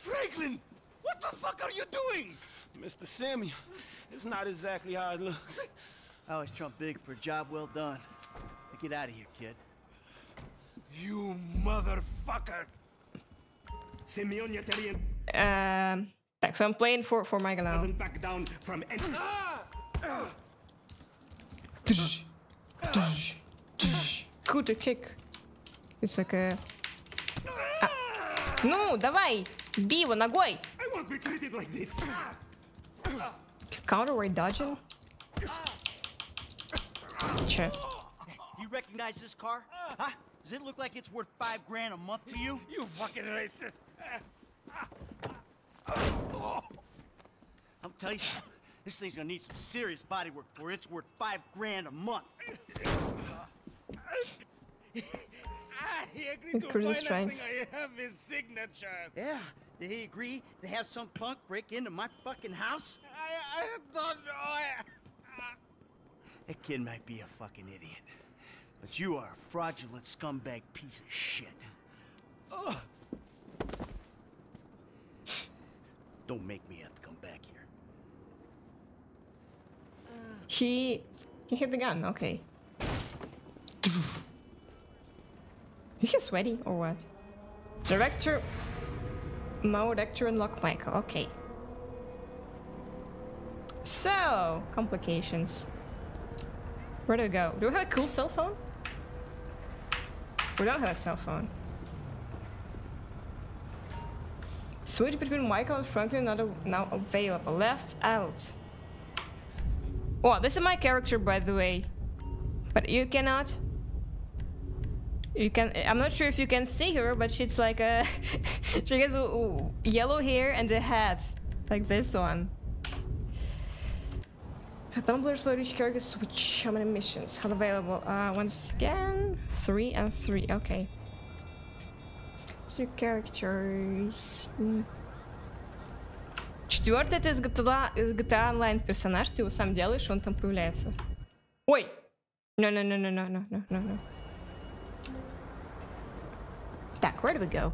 Franklin, what the fuck are you doing? Mister Simeon, it's not exactly how it looks. I always trump big for a job well done. Get out of here, kid. You motherfucker. Simeon Yetarian. Um, so I'm playing for for Michael now. Doesn't back down from any. Good to kick. It's like a. No, давай, бей его ногой. I won't be treated like this. Counterweight dodging. Check. You recognize this car? Huh? Does it look like it's worth five grand a month to you? You fucking racist! I'm telling you, this thing's gonna need some serious body work for it's worth five grand a month. He agreed to financing I have his signature. Yeah, did he agree to have some punk break into my fucking house? I, I don't know. I, uh... That kid might be a fucking idiot. But you are a fraudulent scumbag piece of shit. Ugh. Don't make me have to come back here. Uh, he he hit the gun. Okay. Is he sweaty or what? Director mode, actor unlock Michael. Okay. So complications. Where do we go? Do we have a cool cell phone? We don't have a cell phone. Switch between Michael and Franklin not now available. Left out. Oh, this is my character, by the way. But you cannot. You can. I'm not sure if you can see her, but she's like a. She has yellow hair and a hat, like this one. Tumblr's each character switch. How many missions? How available? Uh, once again, three and three. Okay. Two characters. Четвертый это из джи ти эй Online персонаж. Ты его сам делаешь, он там появляется. Ой! No, no, no, no, no, no, no, no. Так, where do we go?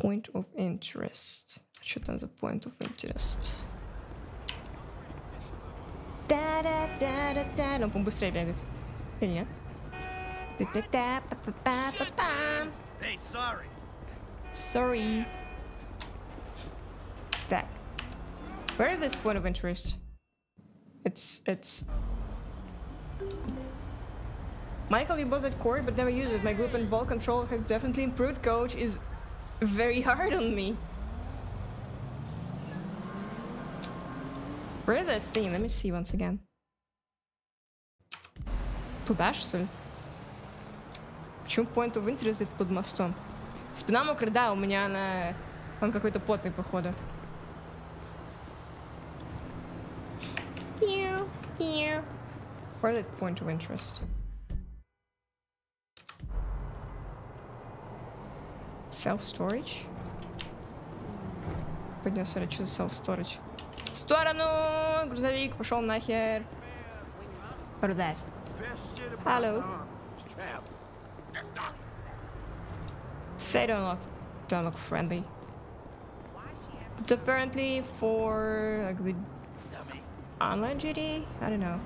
Point of interest. Что там за point of interest? Та-да-да-да-да. Он побыстрее бегает. Или нет? Та-та-та-па-па-па-па. Hey, sorry. Sorry. Так. Where is this point of interest? It's it's Michael, you bought that cord but never used it. My grip and ball control has definitely improved. Coach is very hard on me. Where is that thing? Let me see once again. Туда, что ли? Почему point of interest под мостом? Спина мокрая, да, у меня она... Он какой-то потный, походу. Where is that point of interest? Self-storage? Поднялся, что за self-storage? В сторону! Грузовик, пошел нахер! Продать. Hello. They don't look, don't look friendly. It's apparently for like the online джи ти эй? I don't know.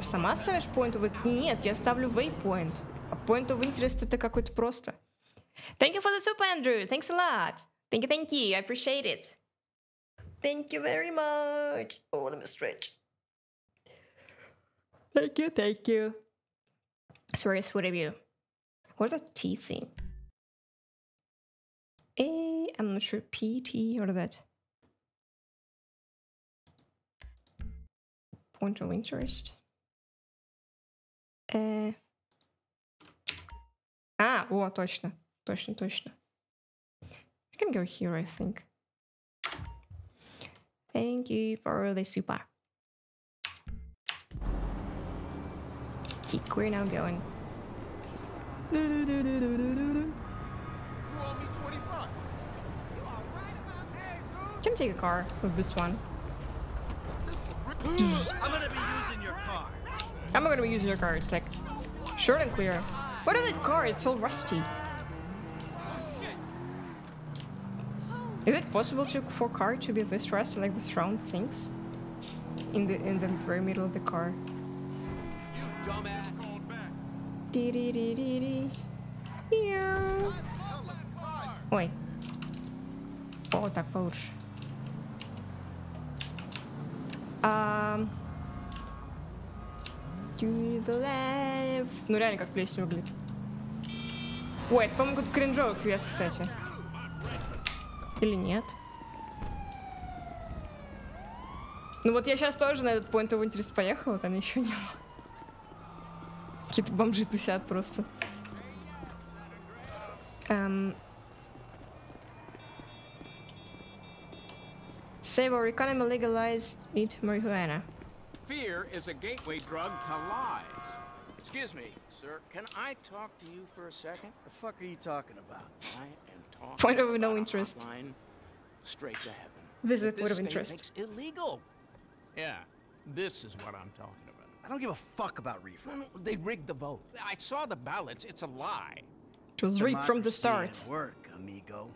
Сама ставишь point of interest? Нет, я ставлю waypoint. А point of interest это какой-то просто. Thank you for the super, Andrew. Thanks a lot. Thank you, thank you. I appreciate it. Thank you very much. Oh, let me stretch. Thank you, thank you. Sorry, what have you? What is that T thing? A, I'm not sure. P, T, what is that? Point of interest. Uh, а, о, точно, точно, точно. I can go here, I think. Thank you for the super. Keep, we're now going. Can take a car with this one. I'm gonna be using your car. I'm gonna be using your car, tech. Short and clear. What is that car? It's all rusty. Is it possible to, for car to be this rusty, like this round things? In the in the very middle of the car. You dumbass. Ой. О, вот так получше. Um, to the left. Ну реально как плесень выглядит. Ой, это, по-моему, какой-то кринжовый квест, кстати. Или нет? Ну вот я сейчас тоже на этот point of interest поехала, там ничего не было. Какие-то бомжи тусят просто. Um, Save or economy, legalize it marijuana. Fear is a gateway drug to lies. Excuse me, sir, can I talk to you for a second? The fuck are you talking about? I am talking point of no interest. Straight to heaven. This is a point of interest. Illegal. Yeah, this is what I'm talking about. I don't give a fuck about reefer. They rigged the vote. I saw the ballots. It's a lie. It was rigged from the start. Work, amigo.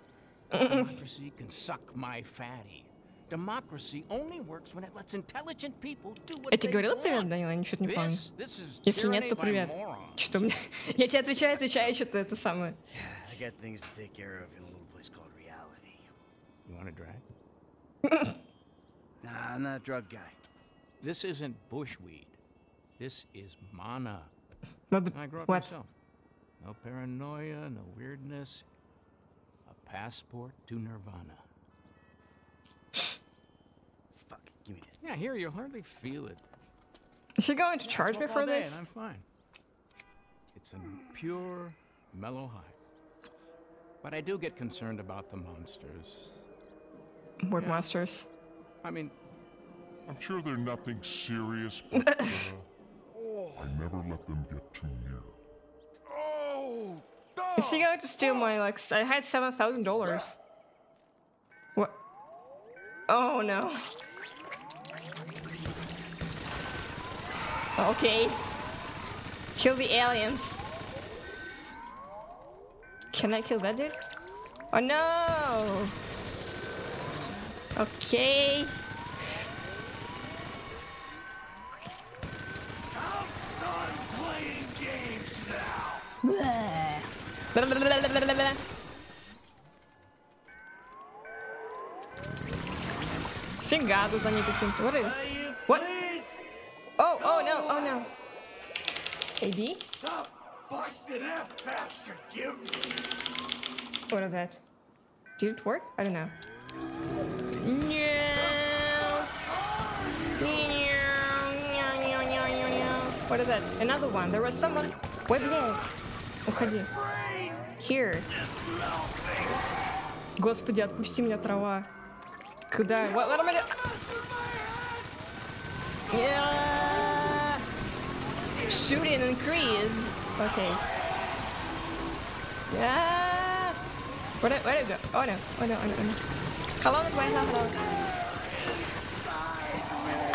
Democracy can suck my fatty. Democracy only works when it lets intelligent people do what they говорил, привет, Данила, я ничего не помню. Если нет, то привет. Что мне? Я тебе отвечаю, отвечаю, что-то это самое. Yeah, here you'll hardly feel it. Is he going to charge me for this? I'm fine. It's a pure, mellow high. But I do get concerned about the monsters. What yeah. monsters? I mean, I'm sure they're nothing serious, but uh, I never let them get too near. Oh! Is he going to steal my like? I had seven thousand dollars. What? Oh no. Okay. Kill the aliens. Can I kill that dude? Oh no! Okay. I'm done playing games now. Фига тут они каким-то. What is? What? Oh, oh no, oh no. A D? Fuck did that bastard give me? What of that? Did it work? I don't know. What is that? Another one. There was someone. Where's the guy? Уходи. Here. Господи, отпусти меня, трава. Куда? What, what am I doing? Yeah. Shooting increase. Okay. Yeah. Where did, where did it go? Oh no. Oh no. Oh no. Oh no. How long is my health low?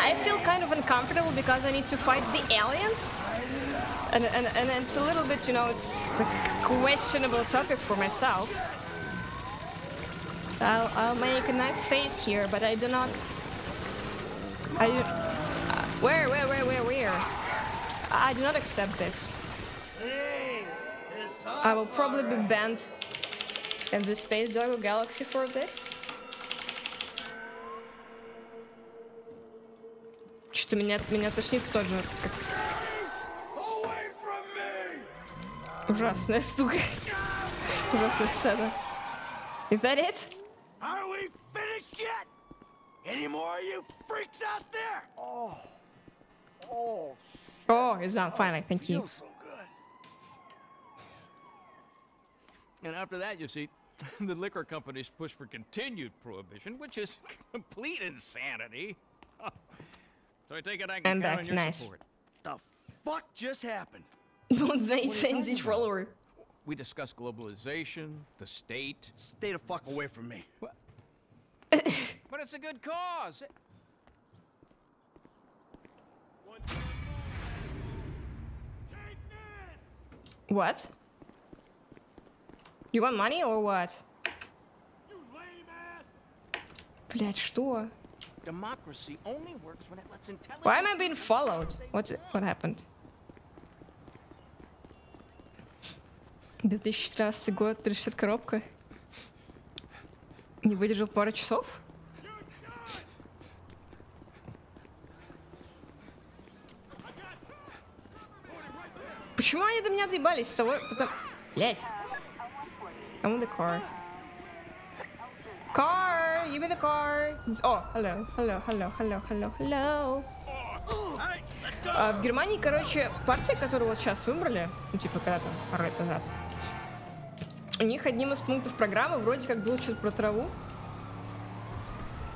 I feel kind of uncomfortable because I need to fight the aliens, and and and it's a little bit, you know, it's a questionable topic for myself. I'll, I'll make a nice face here, but I do not. I do, uh, where, where, where, where, where? I do not accept this. I will probably be banned in the Space Doggo Galaxy for a bit. Что-то меня, меня тошнит тоже. Ужасная штука. Ужасная сцена. Is that it? Are we finished yet? Any more you freaks out there? Oh, oh, oh, it's on fine. I think you. So good. And after that, you see, the liquor companies push for continued prohibition, which is complete insanity. So I take it I can count on your nice. Support. The fuck just happened? Don't say Sandy's follower. We discuss globalization, the state. Stay the fuck away from me. What? But it's a good cause. What? You want money or what? You lame ass. Блять, что? Democracy only works when it lets intelligence. Why am I being followed? What's what happened? две тысячи тринадцатый год, тридцать коробка. Не выдержал пару часов? Почему они до меня доебались с тобой? Потом... Блять. I want the car. Car! Give me the car! Oh, hello, hello, hello, hello, hello, hello. А в Германии, короче, партия, которую вот сейчас выбрали, ну типа когда там, пару лет назад, у них одним из пунктов программы вроде как было что-то про траву.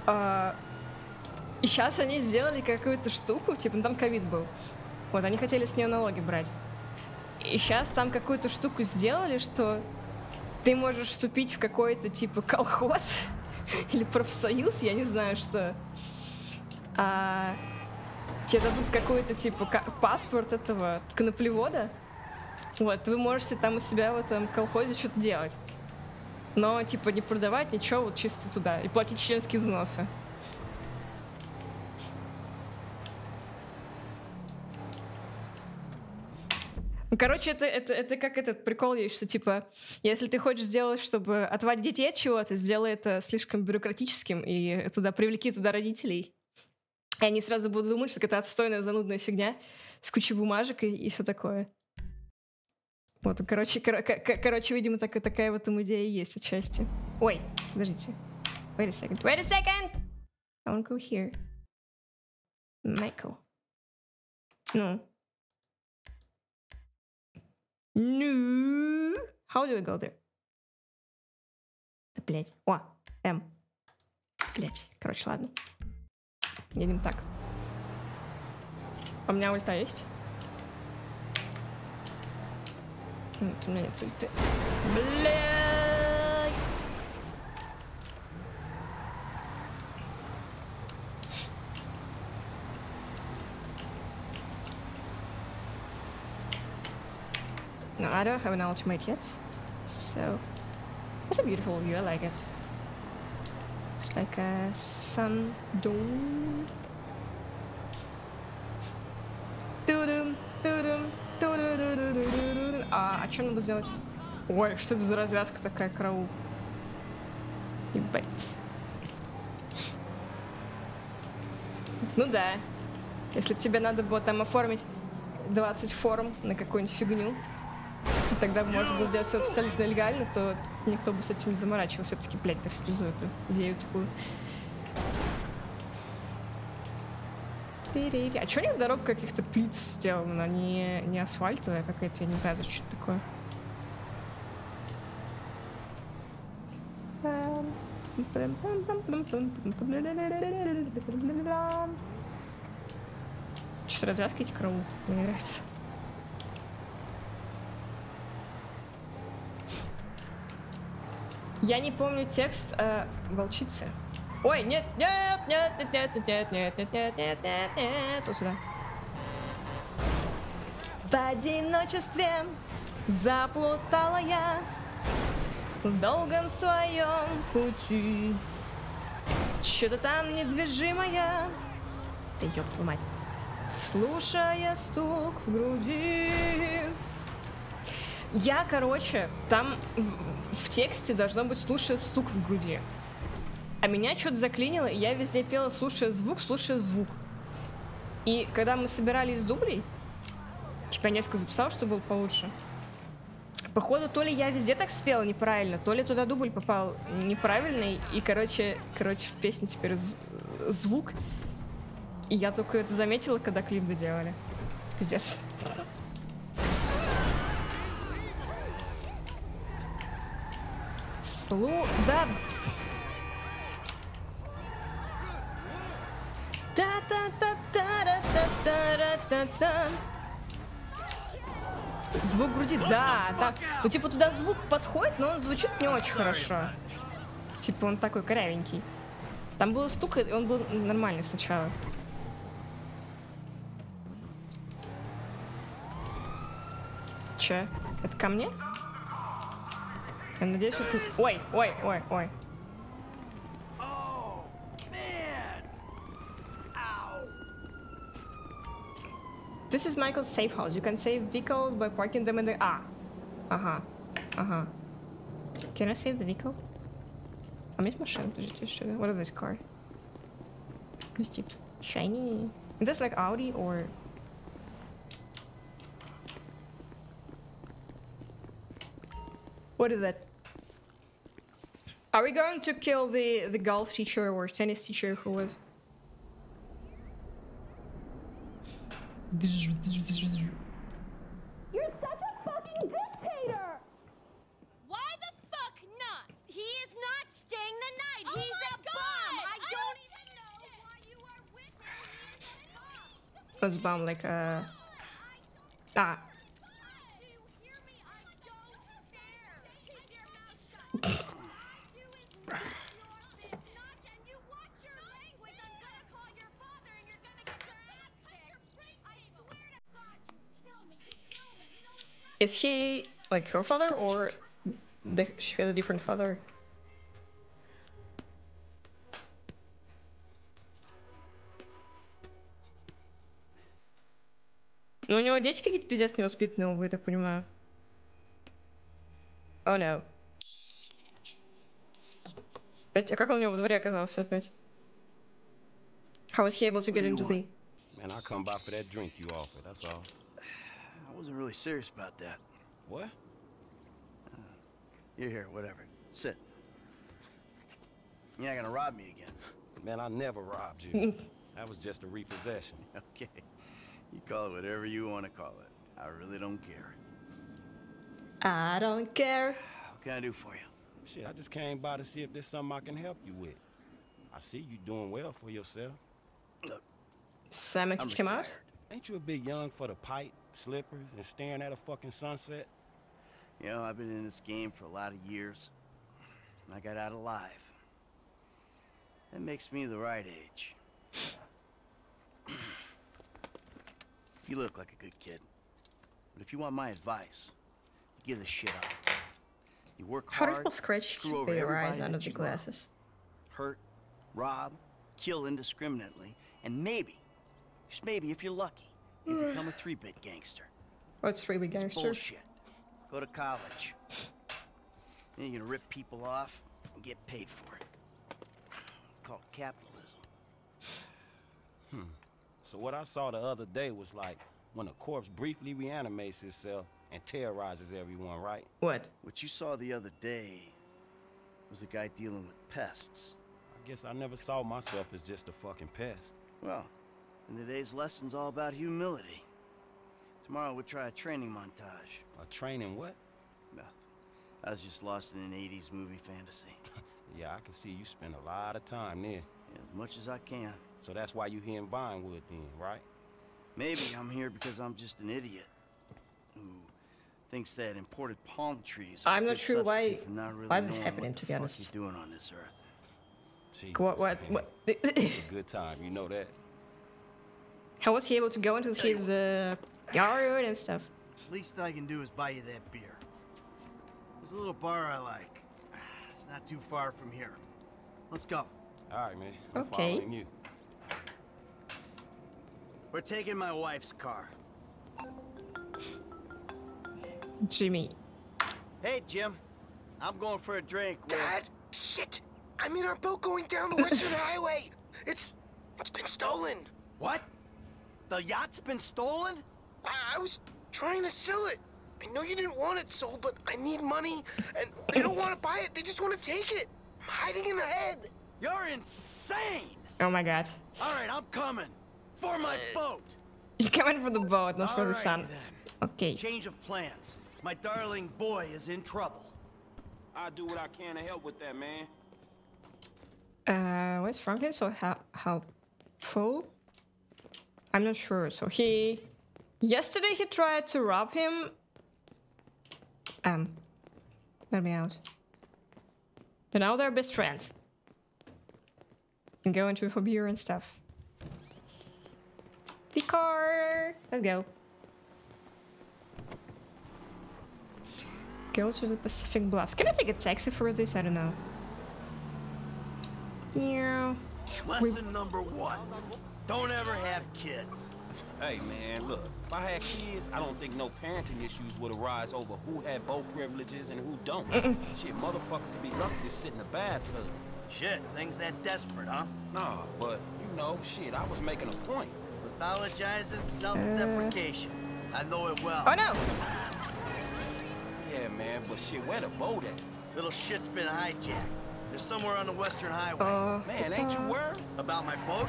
А, и сейчас они сделали какую-то штуку, типа, ну там ковид был. Вот, они хотели с нее налоги брать. И сейчас там какую-то штуку сделали, что ты можешь вступить в какой-то типа колхоз или профсоюз, я не знаю что. А, тебе дадут какой-то типа паспорт этого коноплевода. Вот, вы можете там у себя в этом колхозе что-то делать. Но типа не продавать ничего, вот чисто туда. И платить членские взносы. Ну, короче, это, это, это как этот прикол есть, что типа, если ты хочешь сделать, чтобы отводить детей от чего-то, сделай это слишком бюрократическим и туда привлеки туда родителей. И они сразу будут думать, что это отстойная занудная фигня с кучей бумажек и, и все такое. Вот, короче, кор кор короче, видимо, так такая вот там идея есть отчасти. Ой, подождите. Wait a second. Wait a second! I wanna go here. Michael. No. No. How do we go there? Да, блядь. О, М. Блядь. Короче, ладно. Едем так. У меня ульта есть? Нет, у меня нет ульты. Блядь! No, I don't have an ultimate yet. So it's a beautiful view. I like it. It's like a sun dome. Ту-дум, ту-дум, ту-ду-ду-ду-ду-ду-ду. А, а что надо сделать? Ой, что это за развязка такая, караул? Ебать. Ну да. Если бы тебе надо было там оформить двадцать форм на какую-нибудь фигню, тогда бы можно было сделать все абсолютно легально, то никто бы с этим не заморачивался. Все-таки, блядь, нафигизу эту идею такую. А чё у них дорог каких-то плиц сделана? Не, не асфальтовая какая-то, я не знаю, это что-то такое. Что-то развязки эти кровь, мне нравится. Я не помню текст э, волчицы. Ой, нет, нет, нет, нет, нет, нет, нет, нет, нет, нет, нет, нет, вот сюда. В одиночестве заплутала я в долгом своем пути. Что-то там недвижимое. Да ёб твою мать. Слушая стук в груди. Я, короче, там в тексте должно быть «слушая стук в груди». А меня что-то заклинило, и я везде пела «слушая звук, слушая звук». И когда мы собирались с дублей, типа я несколько записала, что было получше. Походу, то ли я везде так спела неправильно, то ли туда дубль попал неправильный. И, короче, короче, в песне теперь звук. И я только это заметила, когда клип доделали. Пиздец. Слу... Да... Та-та-та-та-та-та-та-та-та. Звук груди, да, так. Ну типа туда звук подходит, но он звучит не очень хорошо. Типа он такой корявенький. Там было стук, и он был нормальный сначала. Че? Это ко мне? Я надеюсь, это... Ой, ой, ой, ой. This is Michael's safe house. You can save vehicles by parking them in the... Ah. Ага. Ага. Can I save the vehicle? А у меня есть машина. What is this car? This tip. Shiny. Is this like Audi or... What is that? Are we going to kill the, the golf teacher or tennis teacher who was... You're such a fucking dictator! Why the fuck not? He is not staying the night. Oh He's a God. Bomb. I, I don't even know why you are with him. That's bomb like a ah. Is he like her father or the, she had a different father? Ну у него дети какие-то пиздец невоспитанные, увы, я так понимаю. Oh no. Опять, а как он у него во дворе оказался опять? How was he able to get into the... Man, I'll come by for that drink you offered, that's all. I wasn't really serious about that. What? Uh, you're here, whatever. Sit. You're not gonna rob me again. Man, I never robbed you. That was just a repossession. Okay. You call it whatever you want to call it. I really don't care. I don't care. What can I do for you? Shit, I just came by to see if there's something I can help you with. I see you doing well for yourself. Look, Simon came out? Ain't you a bit young for the pipe? Slippers and staring at a fucking sunset. You know, I've been in this game for a lot of years. And I got out alive. That makes me the right age. You look like a good kid. But if you want my advice, give this shit up. You work hard. How do people scratch their eyes out of the glasses? Hurt, rob, kill indiscriminately, and maybe, just maybe, if you're lucky, you become a three-bit gangster. What's three-bit gangster? It's bullshit. Go to college. Then you're gonna rip people off and get paid for it. It's called capitalism. Hmm. So what I saw the other day was like when a corpse briefly reanimates itself and terrorizes everyone, right? What? What you saw the other day was a guy dealing with pests. I guess I never saw myself as just a fucking pest. Well, and today's lesson's all about humility. Tomorrow we'll try a training montage. A training what? Nothing. I was just lost in an eighties movie fantasy. Yeah, I can see you spend a lot of time there. Yeah, as much as I can. So that's why you here in Vinewood then, right? Maybe I'm here because I'm just an idiot who thinks that imported palm trees are I'm not sure why not really why this happening to be honest. He's doing on this earth. Jesus, what what man. What it's a good time, you know that. How was he able to go into his uh yard and stuff? Least I can do is buy you that beer. There's a little bar I like. It's not too far from here. Let's go. All right, man. I'm okay. Following you. We're taking my wife's car. Jimmy. Hey, Jim. I'm going for a drink. With... Dad, shit! I'm in our boat going down the Western Highway. It's it's been stolen. What? The yacht's been stolen? I, I was trying to sell it. I know you didn't want it sold, but I need money, and they don't want to buy it. They just want to take it. I'm hiding in the head. You're insane. Oh my god. All right, I'm coming for my uh, boat. You're coming for the boat, not all for the sun. Then. Okay. Change of plans. My darling boy is in trouble. I'll do what I can to help with that, man. Uh, was Franklin so helpful? I'm not sure. So he yesterday he tried to rob him. Um, let me out. But now they're best friends. And go into for beer and stuff. The car! Let's go. Go to the Pacific Bluffs. Can I take a taxi for this? I don't know. Yeah. Lesson we number one. Don't ever have kids. Hey man, look, if I had kids, I don't think no parenting issues would arise over who had both privileges and who don't. Mm-mm. Shit, motherfuckers be lucky to sit in a bathtub. Shit, things that desperate, huh? Nah, but, you know, shit, I was making a point. Pathologizing self-deprecation. Uh... I know it well. Oh, no! Yeah, man, but shit, where the boat at? Little shit's been hijacked. They're somewhere on the Western Highway. Uh, man, ain't you worried? About my boat?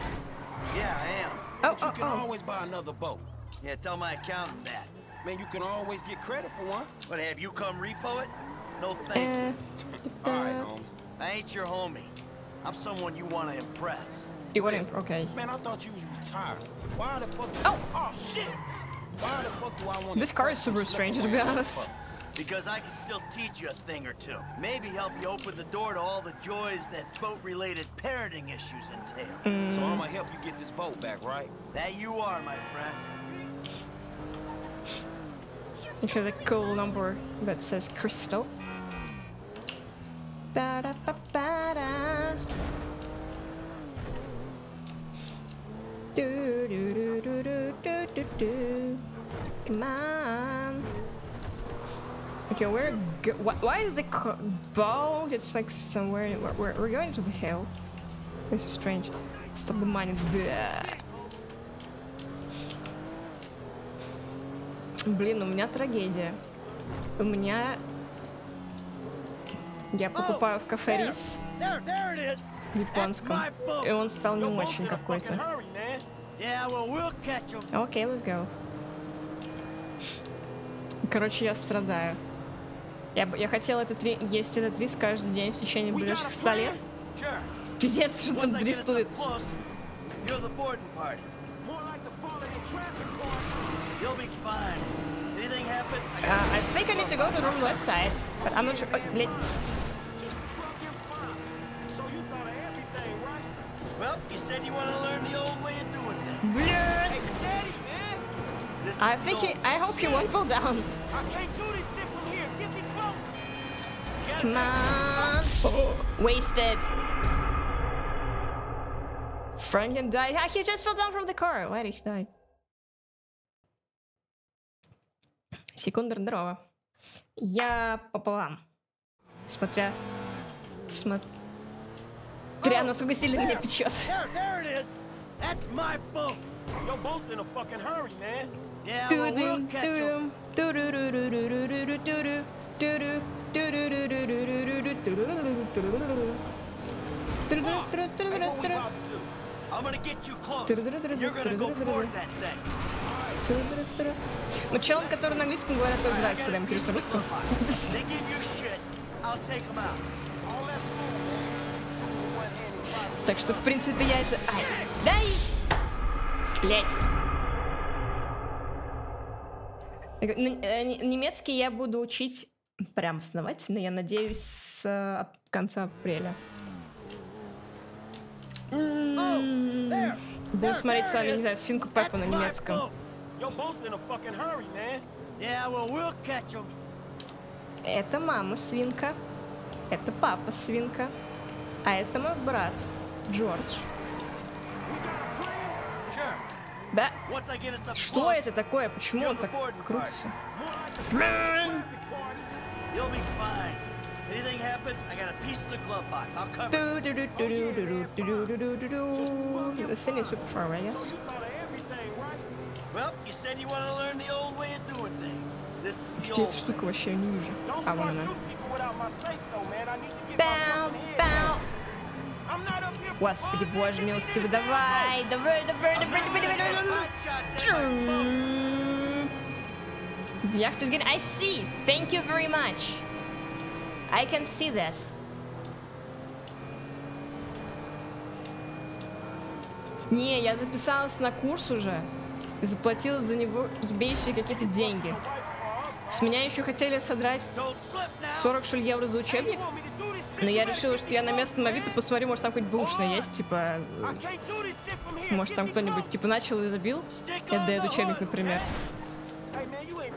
Yeah, I am. Oh, but you oh, can oh. always buy another boat. Yeah, tell my accountant that. Man, you can always get credit for one. But have you come repo it? No, thank uh, you. All right, homie. I ain't your homie. I'm someone you want to impress. You want to? Okay. Man, I thought you was retired. Why the fuck? Oh, oh shit! Why the fuck do I want? This car is super strange, to be honest. Because I can still teach you a thing or two. Maybe help you open the door to all the joys that boat-related parenting issues entail. Mm. So I'm gonna help you get this boat back, right? That you are, my friend. It has a cool number that says Crystal. Ba -da -ba -ba -da. Do do do do do do do do. Come on. Okay, where? Go wh why is the boat? It's like somewhere. We're, we're going to the hill. This is strange. Stop the mining. Блин, у меня трагедия. У меня. Я покупаю в кафе рис в японском, и он стал не очень какой-то. Окей, let's go. Короче, я страдаю. Я, я хотел этот ри... есть этот рис каждый день в течение ближайших ста лет. Пиздец, что там дрифтует. Uh, I think I need to go to room west side, but I'm not sure. Oh, let's. Well, you said you want to learn the old way of doing things. I think he, I hope he won't fall down. I can't do this shit from here. Get me close. Come on. Oh. Wasted. Franklin died. Ah, he just fell down from the car. Why did he die? Секунда, здорово. Я пополам. Смотря... Смотря, насколько сильно меня печет. Ну, челом, который на английском говорят, тоже нравится, когда им интересно русском. Так что, в принципе, я это... Ай, дай! Блять! Немецкий я буду учить прям основательно, я надеюсь, с конца апреля. Буду смотреть с вами, не знаю, Свинку Пеппу на немецком. Это мама свинка, это папа свинка, а это мой брат Джордж. Да. Что это такое? Почему он так крутится? Где эта штука вообще? Я не вижу. А вон она. Пау, пау. Господи, боже милостивый, давай, давай, давай, давай, давай, давай. The yacht is getting... I see. Thank you very much. I can see this. Не, я записалась на курс уже. Заплатила за него ебейшие какие-то деньги. С меня еще хотели содрать сорок шуль евро за учебник, но я решила, что я на местном авито посмотрю, может там хоть бушная есть, типа, может там кто-нибудь типа начал и забил, и отдает учебник, например.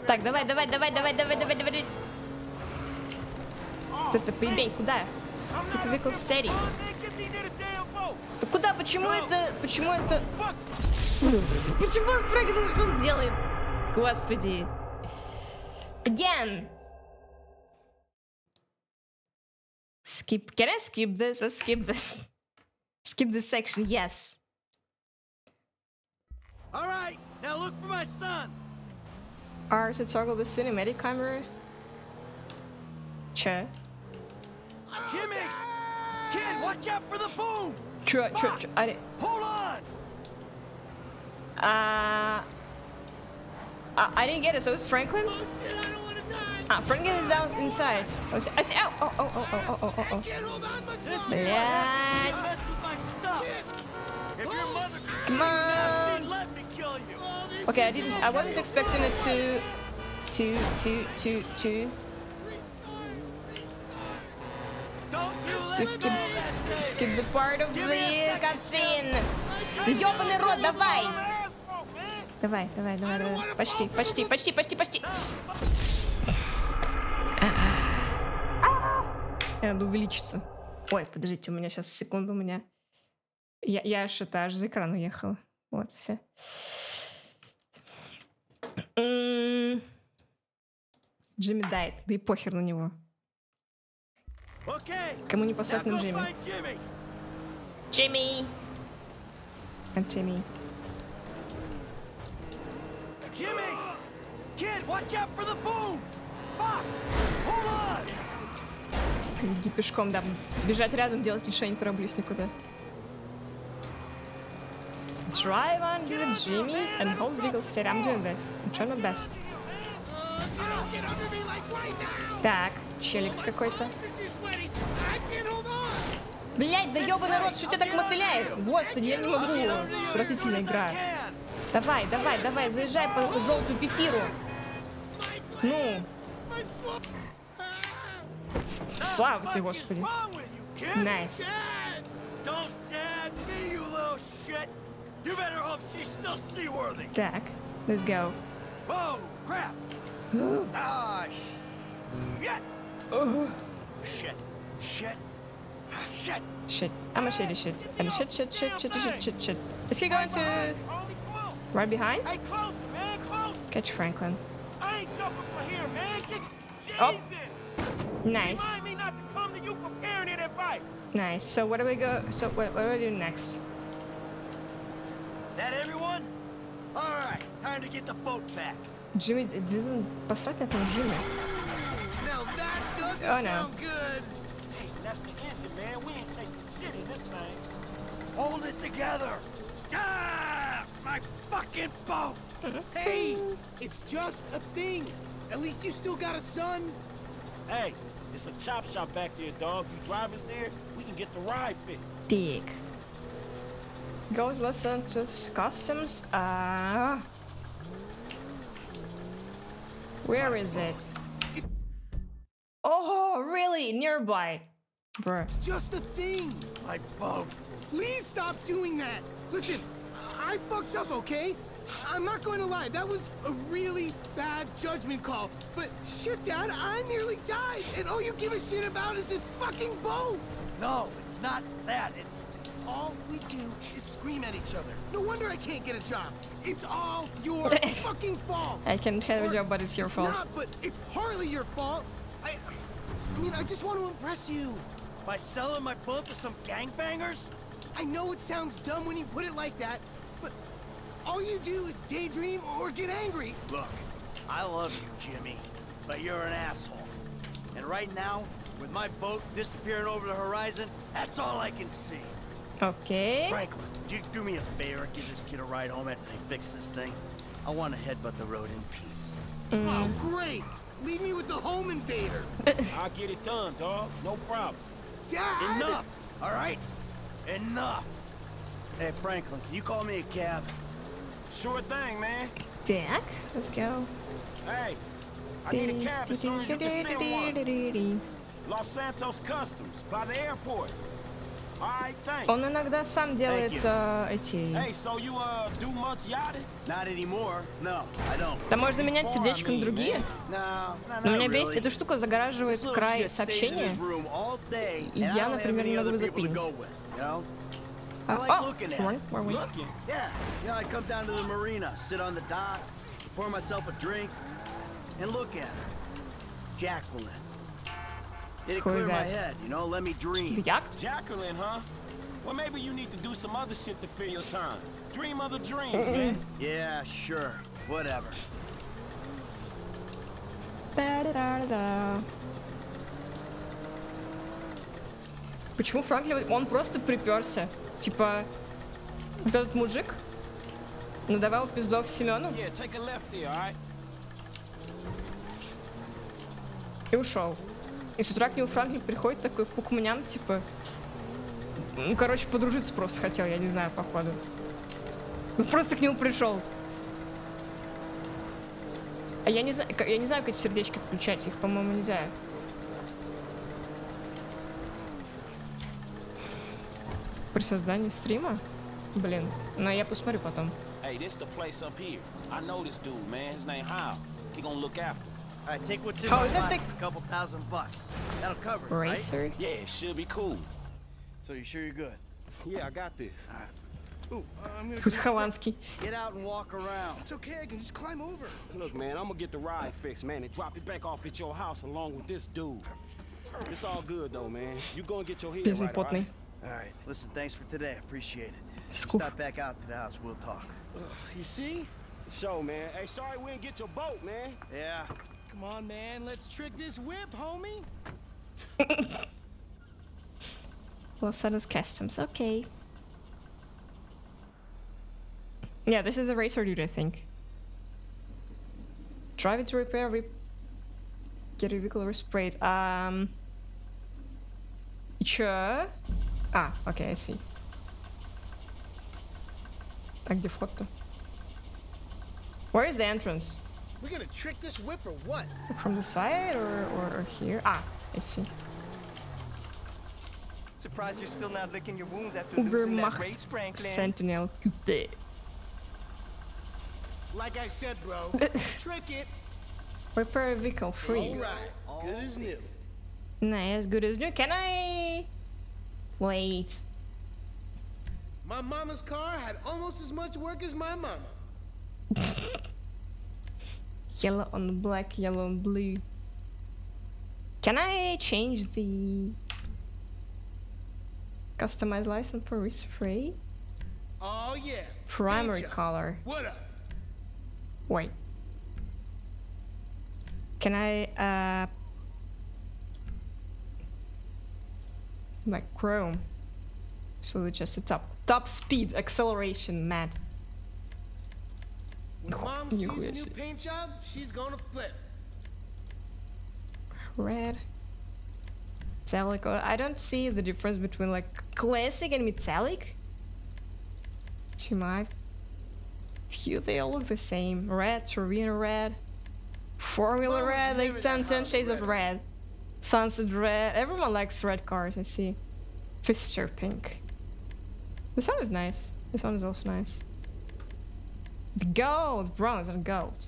Так, давай, давай, давай, давай, давай, давай, давай. Ты-то поебень, куда? Это выкл стерий. Да куда? Почему это? Почему это? Почему он прыгнул? Что он делает? Господи. Again. Skip. Can I skip this? Let's skip this. Skip this section. Yes. All right. Now look for my son. R to toggle the cinematic camera. Che. Jimmy. Kid, watch out for the boom. Try, try, try. I didn't. Hold on. Uh. Uh, I didn't get it, so it's Franklin? Oh, shit, I don't wanna die. Ah, Franklin is out inside. Oh, I see, oh, oh, oh, oh, oh, oh, oh, oh. Let's... Come on. Okay, I didn't, I wasn't expecting it to... To, to, to, to... To skip, skip the part of the cutscene. Ёбаный рот, давай! Давай, давай, давай, давай. Почти, почти, почти, почти, почти. Надо увеличиться. Ой, подождите, у меня сейчас секунду, у меня... Я, я аж это, аж за экран уехала. Вот, все. Джимми дает, да и похер на него. Кому не посылать на Джимми? Джимми! Джимми. Jimmy, kid, watch out for the boom. Fuck, hold on. Иди пешком, да, бежать рядом, делать ничего, не тороплюсь никуда. Drive on with Jimmy and hold vehicle steady. I'm doing this. I'm trying my best. Так, челикс какой-то. Блять, да ёбаный рот, что тебя так мотыляет? Господи, я не могу. Отвратительная игра. Давай, давай, давай, заезжай по эту желтую пипиру. Ну. Слава тебе, Господи. Найс. Так, let's go. О, Shit. Shit. Shit. I'm a shitty shit. I'm a shit, shit, shit, shit, shit, shit, shit. Is he going to... Right behind? Catch Franklin. Oh. Nice. Nice. So what do we go? So what, what do we do next? That everyone? All right. Time to get the boat back. Jimmy didn't. Посмотри на этого Джимми. Oh no. Hey, that's the engine, man. We ain't taking shit in this thing. Hold it together. Ah, my fucking boat. Hey, it's just a thing. At least you still got a son. Hey. It's a chop shop back there, dog. You drive us there, we can get the ride fixed. Dick. Go to Los Santos Customs. Uh, where is it? Oh, really? Nearby. Bruh. It's just a thing. My bug. Please stop doing that. Listen, I fucked up, okay? I'm not going to lie, that was a really bad judgment call. But shit, Dad, I nearly died, and all you give a shit about is this fucking boat. No, it's not that. It's all we do is scream at each other. No wonder I can't get a job. It's all your fucking fault. I can't have a job, but it's your it's fault. Not, but it's partly your fault. I, I mean, I just want to impress you by selling my boat to some gangbangers. I know it sounds dumb when you put it like that, but. All you do is daydream or get angry. Look, I love you, Jimmy, but you're an asshole. And right now, with my boat disappearing over the horizon, that's all I can see. Okay. Franklin, do you do me a favor, give this kid a ride home after they fix this thing? I want to headbutt the road in peace. Mm. Oh, great. Leave me with the home invader. I'll get it done, dog. No problem. Dad! Enough, all right? Enough. Hey, Franklin, can you call me a cab? Sure thing, man. Dick, let's go. Hey, I need a cab as soon as you can send one. Los Santos Customs by the airport. All right, thanks. Он иногда сам делает эти. Hey, so you uh do much yachting? Not anymore. No, I don't. Там можно менять сердечко на другие. Но меня бесит эта штука, загораживает край сообщения. И я, например, не могу запинить. I like oh, looking at it. Looking? Yeah. You know, I come down to the marina, sit on the dock, pour myself a drink, and look at it. Jacqueline. It'll clear my head, you know, let me dream. Jacqueline, huh? Well, maybe you need to do some other shit to fill your time. Dream other dreams, man. Yeah, sure. Whatever. Da-da-da-da-da. Почему Франклин? Он просто приперся. Типа, вот этот мужик надавал пиздов Семену и ушел. И с утра к нему Франклин приходит такой кукмням, типа, ну, короче, подружиться просто хотел, я не знаю, походу. Он просто к нему пришел. А я не знаю, я не знаю, как эти сердечки включать, их, по-моему, нельзя. При создании стрима? Блин, но я посмотрю потом. Hey, this the place up here. I know this dude, man. His name How. He gonna look after. I take what's in my pocket, a couple thousand bucks. That'll cover it, right? Yeah, it should be cool. So you sure you're good? Yeah, I got this. Ooh, I'm gonna get out and walk around. It's okay, I can just climb over. Look, man, I'm gonna get the ride fixed, man, and drop it back off at your house along with this dude. It's all good though, man. You gonna get your head right, right? All right. Listen, thanks for today. Appreciate it. Stop back out to the house. We'll talk. Ugh, you see? Show, man. Hey, sorry we didn't get your boat, man. Yeah. Come on, man. Let's trick this whip, homie. Los Santos Customs. Okay. Yeah, this is a racer dude, I think. Drive it to repair. Rep get your vehicle resprayed. Um. Чё? А, окей, я see. А где вход-то? Where is the entrance? We're gonna trick this whip or what? From the side or, or, or here? Ah, I see. Surprise, you're still not licking your wounds after losing that race, Franklin. Sentinel Coupe. Like I said, bro. Trick it. Repair vehicle free. All right. Good as new. Not as good as new. Can I? Wait. My mama's car had almost as much work as my mama. Yellow on the black, yellow and blue. Can I change the customized license for respray? Oh yeah. Primary Danger. Color. What up? Wait. Can I uh like chrome? So it's just the top top speed acceleration, mad. When mom sees a new paint job, she's gonna flip. Red. Metallic. I don't see the difference between like classic and metallic. She might. Few they all look the same. Red, Torino red, Formula red, like ten shades of red. Sunset red. Everyone likes red cars, I see. Fister pink. This one is nice. This one is also nice. Gold, bronze and gold.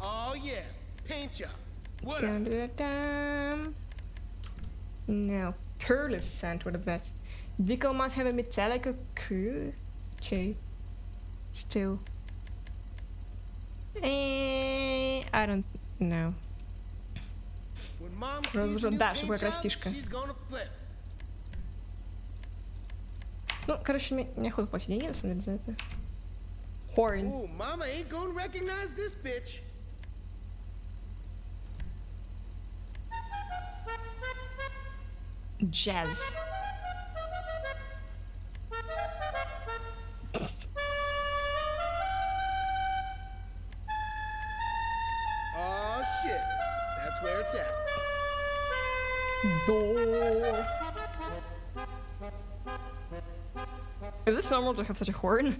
Oh yeah, paint job. What? Dun, dun, dun. No, pearlescent scent would have been. Vehicle must have a metallic crew. Okay, still. Eh, I don't know. Дашевая растишка. Ну, короче, мне неохота платить деньги, на самом деле, за это. Хорн. Джаз. Oh shit, that's where it's at. Door. Is this normal to have such a horn?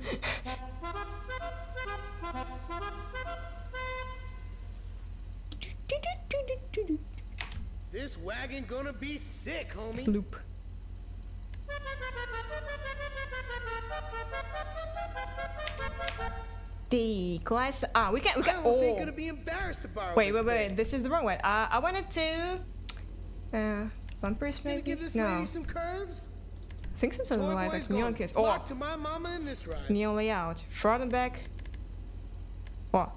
This wagon gonna be sick, homie. Loop. D class. Ah, we can. We can. Oh. Ain't gonna be embarrassed to borrow. Wait, wait, wait. Thing. This is the wrong way. Uh, I wanted to. Uh, bumpers maybe. Give this no. Lady some curves? I think something like that's neon kids. Oh. To my mama in this ride. Neon layout. Front and back. Oh.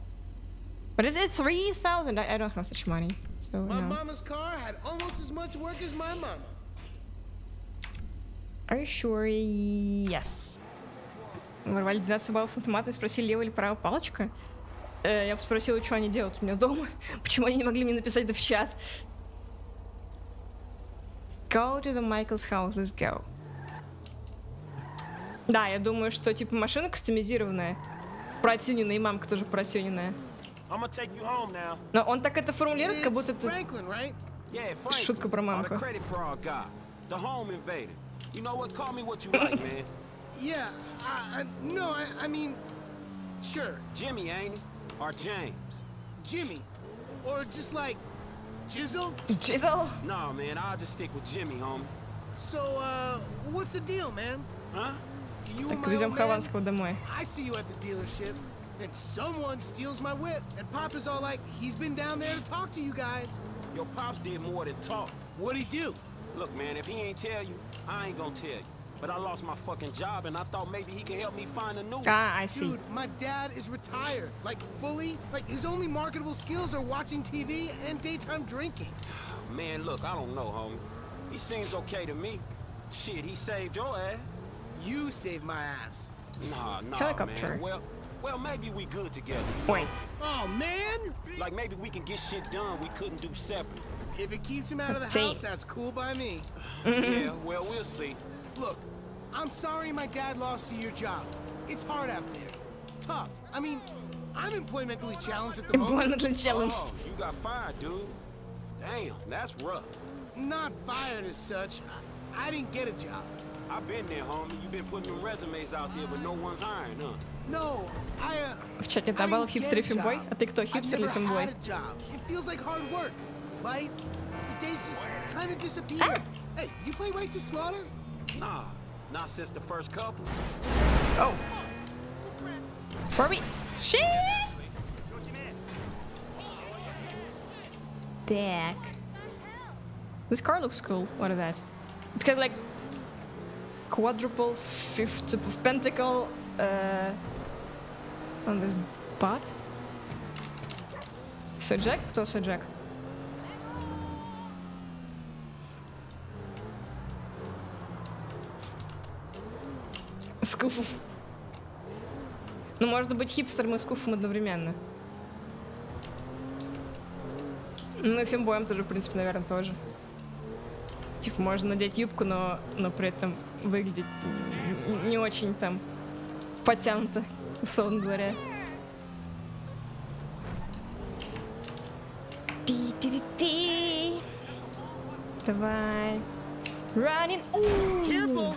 But is it three thousand? I, I don't have such money. So my no. Mama's car had almost as much work as my mama. Are you sure? Yes. Ворвали двенадцать баллов с автомата и спросили, левая или правая палочка. Э, я бы спросила, что они делают у меня дома. Почему они не могли мне написать это в чат? Go to the Michael's house, let's go. Да, я думаю, что типа машина кастомизированная. Протюненная, и мамка тоже протюненная. Но он так это формулирует, как будто это Franklin, right? Yeah, Franklin. Шутка про мамку. Yeah, I, I, no, I, I mean, sure. Jimmy, ain't he? Or James? Jimmy, or just like, Jizzle? Jizzle? Nah, man, I'll just stick with Jimmy, homie. So, uh, what's the deal, man? Huh? You and my old man? I see you at the dealership, and someone steals my whip, and Pop is all like, he's been down there to talk to you guys. Yo, Pops did more than talk. What'd he do? Look, man, if he ain't tell you, I ain't gonna tell you. But I lost my fucking job, and I thought maybe he could help me find a new one. Ah, I see. Dude, my dad is retired, like fully. Like his only marketable skills are watching T V and daytime drinking. Man, look, I don't know, homie. He seems okay to me. Shit, he saved your ass. You saved my ass. Nah, nah, helicopter. Man. Well, well, maybe we good together. Wait. Oh man. Like maybe we can get shit done we couldn't do separate. If it keeps him out of the house, that's cool by me. Yeah, well, we'll see. Look. I'm sorry my dad lost you your job. It's hard out there. Tough. I mean, I'm employmentally challenged at the moment. Employmentally challenged. Oh, you got fired, dude. Damn, that's rough. Not fired as such. I, I didn't get a job. I've been there, homie. You've been putting your resumes out there, but no one's hiring, huh? No, I, uh, I didn't get a job. I've never had a job. It feels like hard work. Life, the days just kind of disappear. Ah. Hey, you play Right to Slaughter? Nah. Not since the first couple. Oh. Where are we? Shit! back. This car looks cool. What about it? It's got like quadruple, fifth of pentacle uh, on this butt. Sojak? Кто Sojak? Скуфов. Ну, может быть, хипстером и скуфом одновременно. Ну, и фембоем тоже, в принципе, наверное, тоже. Типа, можно надеть юбку, но, но при этом выглядеть не очень там потянуто, условно говоря. Давай. Running. Careful.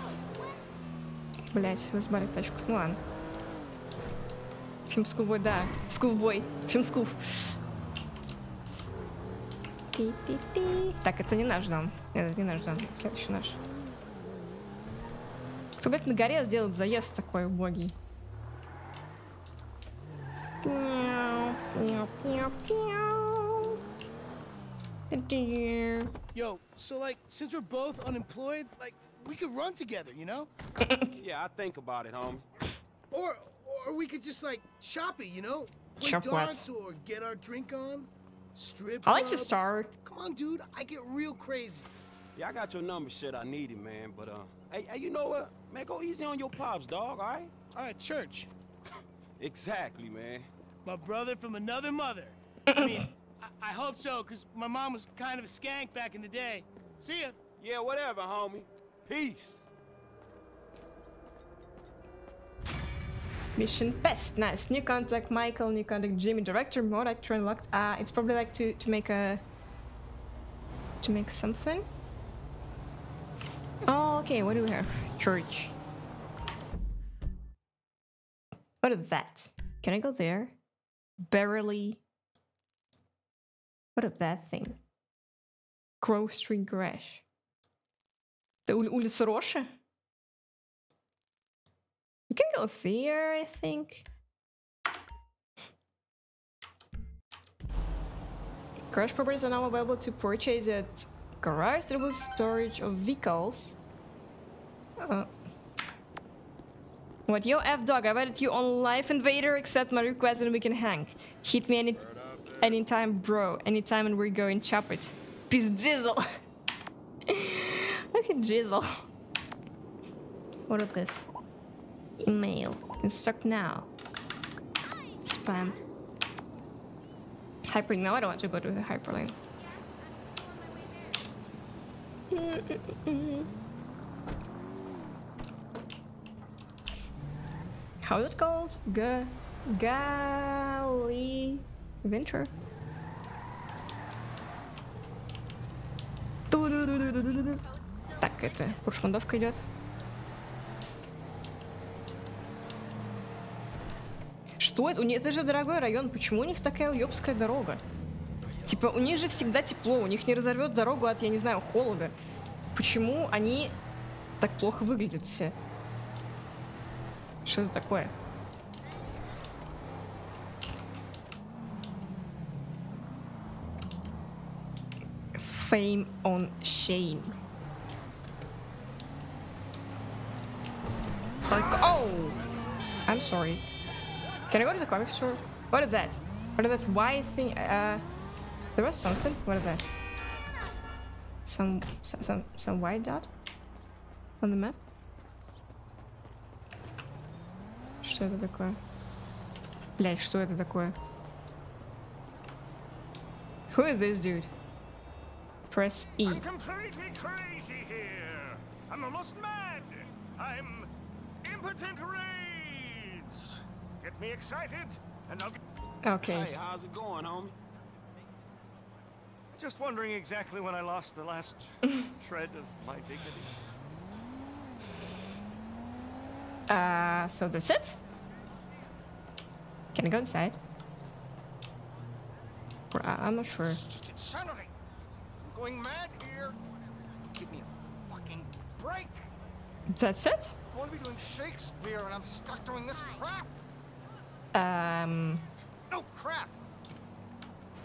Блять, разбарит тачку. Ну ладно. Фильм скуфбой, да. Скуфбой. Фильм скуф. Так, это не наш дом. Это не наш дом. Следующий наш. Кто, блядь, на горе сделает заезд такой убогий? Yo, so like, since we're both unemployed, like, we could run together, you know? Yeah, I think about it, homie. Or, or we could just like shop it, you know? Play darts or get our drink on. Strip. I like to start. Come on, dude. I get real crazy. Yeah, I got your number, shit. I need it, man. But uh, hey, hey, you know what? Man, go easy on your pops, dog. All right. All right, church. Exactly, man. My brother from another mother. I mean, I, I hope so, cause my mom was kind of a skank back in the day. See ya. Yeah, whatever, homie. Peace. Mission best. Nice. New contact Michael, new contact Jimmy, director, more actor unlocked. Ah, uh, it's probably like to to make a to make something. Oh, okay. What do we have? Church. What is that? Can I go there? Beverly. What is that thing? Grove Street garage. The улица Роши. You can go there, I think. Garage properties are now available to purchase at garage. There was storage of vehicles. Uh, what? Yo, F-Dog, I've added you on Life Invader. Accept my request and we can hang. Hit me any anytime, bro. Anytime and we're going chop it. Peace, Jizzle. Look at Jizzle. What is this? Email. Instruct now. Spam. Hyperlink. No, I don't want to go to the hyperlink. How is it called? G Galley Venture. Так, это пушмандовка идет. Что это? У них, это же дорогой район, почему у них такая уёбская дорога? Типа, у них же всегда тепло, у них не разорвет дорогу от, я не знаю, холода. Почему они так плохо выглядят все? Что это такое? Fame on shame. Like, oh! I'm sorry. Can I go to the comic store? What is that? What is that? Why thing? Uh, there was something. What is that? Some, some, some white dot on the map. Что это такое? Блять, что это такое? Who is this dude? Press E. I'm completely crazy here. I'm almost mad. I'm impotent rage. Get me excited, and I'll get... Okay. Hey, how's it going, homie? Just wondering exactly when I lost the last shred of my dignity. Uh, so that's it? Can I go inside? I'm not sure. Insanity! I'm going mad here. Give me a fucking break. That's it? I want to be doing Shakespeare, and I'm stuck doing this crap. Um. No crap.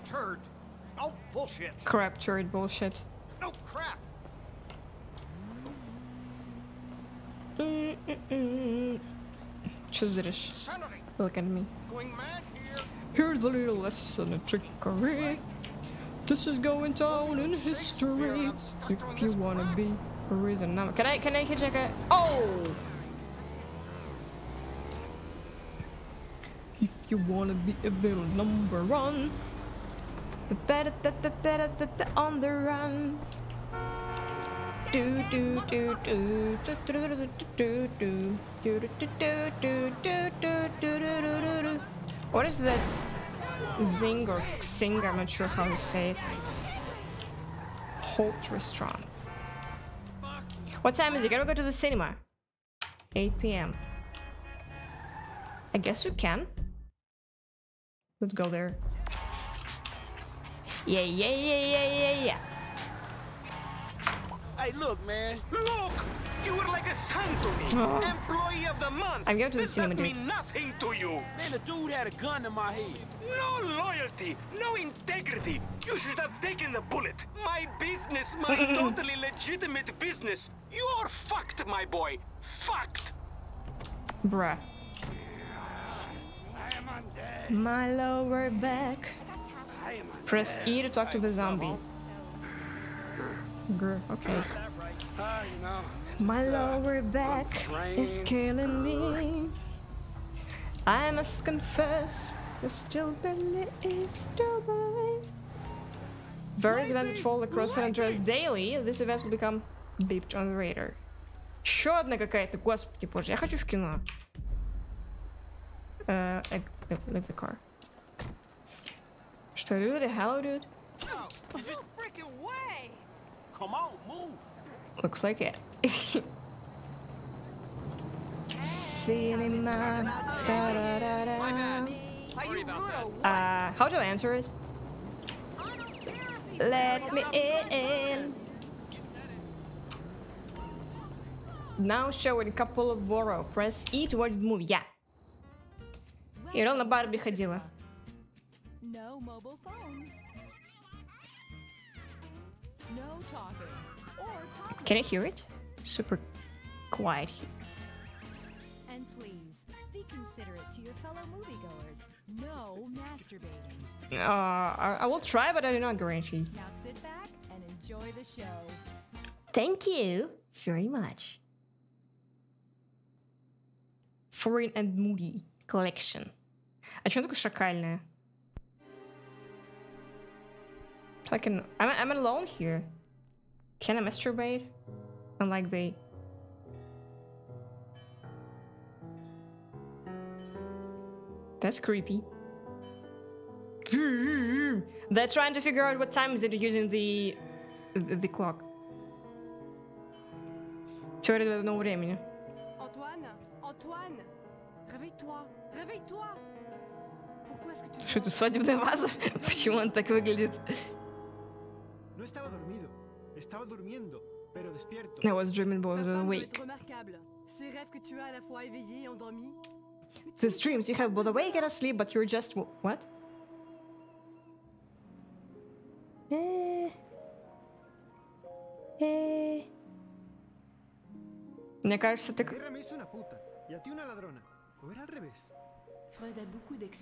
Turd. Oh, bullshit. Craptured bullshit. No crap. Mm-mm-mm. Chizirish. Look at me. Going mad here. Here's a little lesson in trickery. This is going down in history. If you wanna be a reason number. Can I can I hit check it? Oh. If you wanna be a little number one. On the run. Do do do do do do do do do do. What is that? Zing or Xing, I'm not sure how to say it. Holt restaurant. What time is it? Gotta go to the cinema. eight p m I guess we can. Let's go there. Yeah, yeah, yeah, yeah, yeah, yeah. Hey, look, man. Look! You were like a son to me. Oh. Employee of the month. I'm going to this the cinema, dude. Nothing to you. Man, the dude had a gun in my head. No loyalty, no integrity. You should have taken the bullet. My business, my totally legitimate business. You're fucked, my boy. Fucked. Bruh. I am undead. My lower back. I am undead. Press E to talk to the zombie. Grr, okay. Uh, you know, just, my lower uh, back is killing me. I must confess, I still believe, still believe. Various events fall across San Andreas daily. This event will become beeped on the radar. Еще одна какая-то, господи боже, я хочу в кино. Uh, I, I leave the car. Что, dude? Hello, dude? No, you're just freaking way. Come on, move. Looks like it. Cinema. Da, da, da, da. Uh, how do I answer it? Let me in. Now showing a couple of borrow. Press E to watch the movie. Yeah. Ирина на Барби ходила. No mobile phones. No talking. Can I hear it? Super quiet here. And please be considerate to your fellow moviegoers. No masturbating. Uh, I, I will try, but I do not guarantee. Now sit back and enjoy the show. Thank you very much. Foreign and Moody collection. А чё такое шакальное? I can. I'm, I'm alone here. Can I masturbate? Unlike they. That's creepy. They're trying to figure out what time is it using the the, the clock. Теория двойного времени. Antoine, Antoine, réveille-toi, réveille-toi. Pourquoi est-ce que tu? Что это, свадебная ваза? Почему он так выглядит? I was dreaming but I was awake. These dreams you have both awake and asleep, but you're just what? Мне кажется, ты...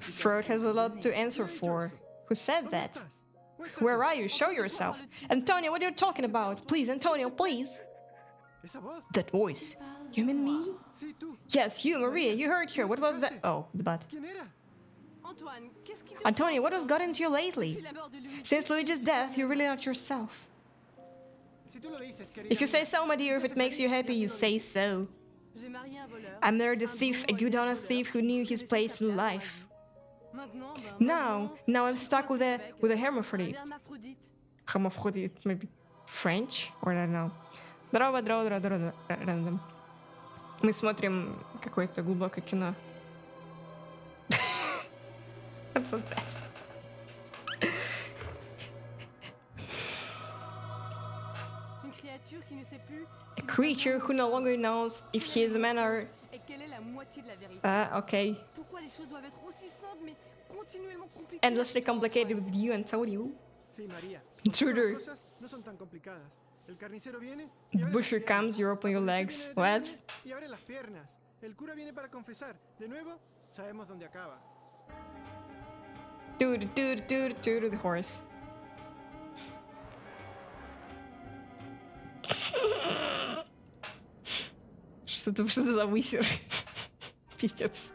Freud has a lot to answer for. Who said that? Where are you? Show yourself. Antonio, what are you talking about? Please, Antonio, please. That voice. You mean me? Yes, you, Maria, you heard her. What was that? Oh, the butt. Antonio, what has gotten to you lately? Since Luigi's death, you're really not yourself. If you say so, my dear, if it makes you happy, you say so. I married a thief, a good honest thief who knew his place in life. Now, now I'm stuck with a with a hermaphrodite. Hermaphrodite, maybe French or I don't know. Здорово, здорово, здорово, рандом. Мы смотрим какое-то глубокое кино. A creature who no longer knows if he is a man or. Ah, uh, okay. Endlessly complicated with you and Antonio. Intruder. Busher comes, you open your legs. What? Dude, dude, dude, dude, the horse. Что-то, что-то за высер. Пиздец.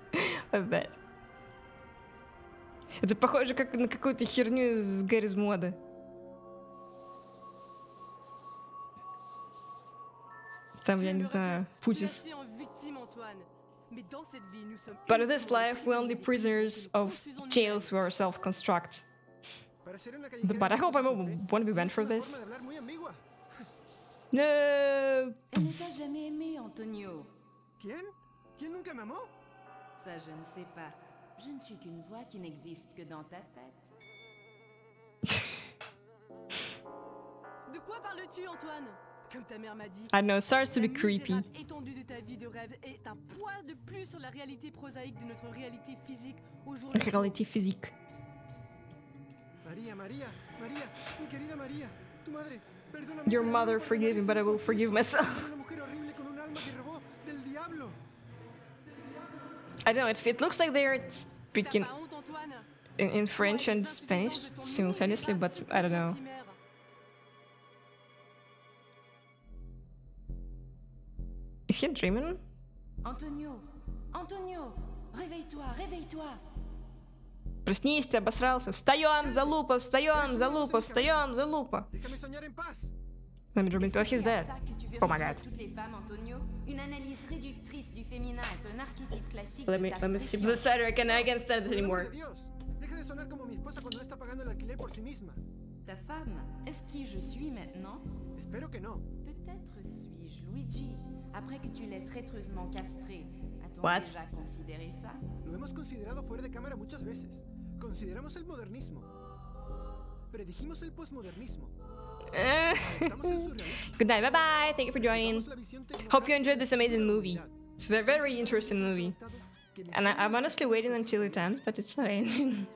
Это похоже как на какую-то херню с Гаррис Мода. Там, я не знаю, путис. But in this life, we're only prisoners of jails we ourselves construct. But I hope I won't be banned for this. No. I know, sorry to be creepy. Reality physique. Your mother forgave me, but I will forgive myself. I don't know, it, it looks like they are speaking in, in French and Spanish simultaneously, but I don't know. Is he dreaming? Antonio, Antonio, réveille-toi, réveille-toi. Проснись, ты обосрался. Встаем, залупа, встаем, залупа, встаем, залупа. Let me dream into what he's dead. Oh my god. Let me, let me see the side, I can't, I can't stand it anymore. What? Good night, bye bye, thank you for joining. Hope you enjoyed this amazing movie. It's a very interesting movie. And I, I'm honestly waiting until it ends, but it's not ending.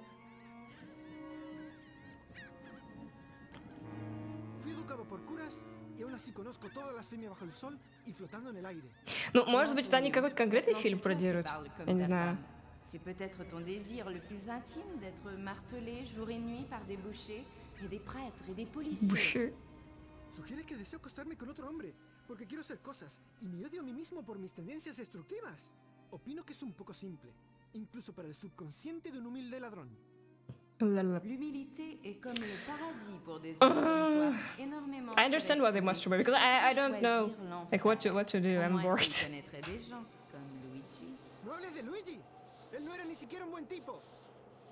Ну, может быть, они какой-то конкретный фильм продируют, я не знаю. C'est peut-être ton désir le plus intime d'être martelé jour et nuit par des bouchers et des prêtres et des policiers. Boucher. Sugiere que deseo acostarme con otro hombre porque quiero hacer cosas y me odio a mí mismo por mis tendencias destructivas. Opino que es un poco simple, incluso para el subconsciente de un humilde ladrón. L'humilité est comme le paradis pour des hommes énormément. I understand why they must remember because I I don't know like what to what to do. I'm bored. No hables de Luigi. Él no era ni siquiera un buen tipo.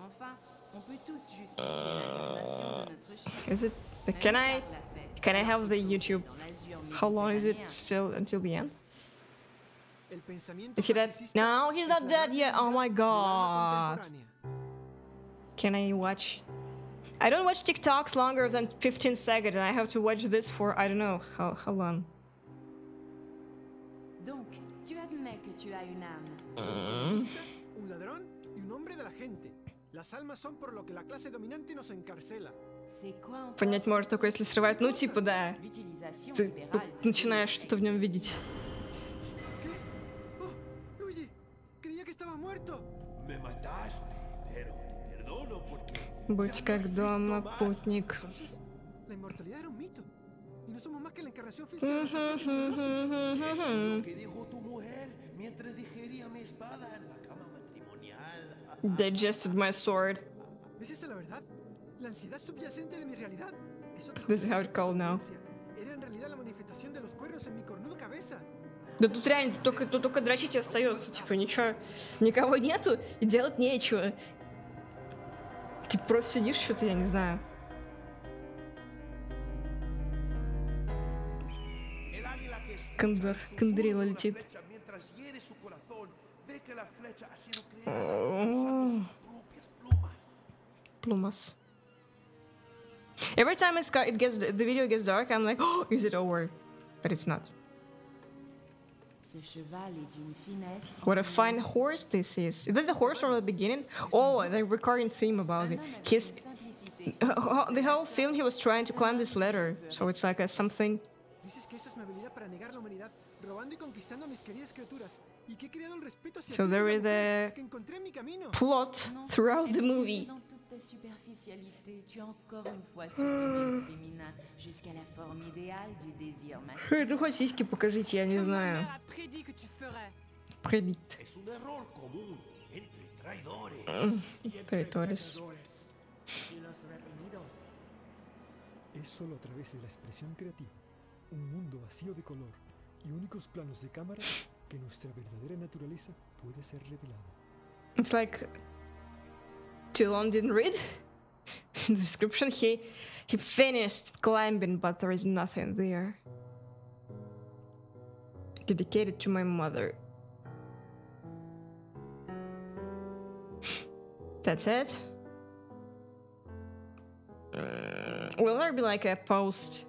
Enfin, on peut tous justifier l'incarnation de notre chien. Is it? Can I? Can I have the YouTube? How long is it still until the end? Is he dead? No, he's not dead yet. Oh my god. Can I watch? I don't watch TikToks longer than fifteen seconds, and I have to watch this for I don't know how how long. Donc, tu admets que tu as une âme. Un ladrón y un hombre de la gente. Las almas son por lo que la clase dominante nos encarcela. Понять можно только если срывает. Ну типа да. Ты начинаешь что-то в нем видеть. Будь как дома, путник. Digested my sword. This is how it's called now. Да тут реально только, тут только дрочить и остается, типа ничего, никого нету и делать нечего. Ты просто сидишь что-то, я не знаю. Кондор, кондрила летит. Plumas. Every time it's got, it gets the video gets dark, I'm like, oh, is it over? But it's not. What a fine horse this is! Is that the horse from the beginning? Oh, the recurring theme about it. His The whole film he was trying to climb this ladder, so it's like a something. So there is a plot throughout the movie. Ты хоть сиськи покажите, я не знаю. Predict. Traidores. Es solo a través de la expresión creativa, un mundo vacío de color y únicos planos de cámara que nuestra verdadera naturaleza puede ser revelada. It's like Tylon didn't read in the description. He he finished climbing, but there is nothing there. Dedicated to my mother. That's it. Uh, will there be like a post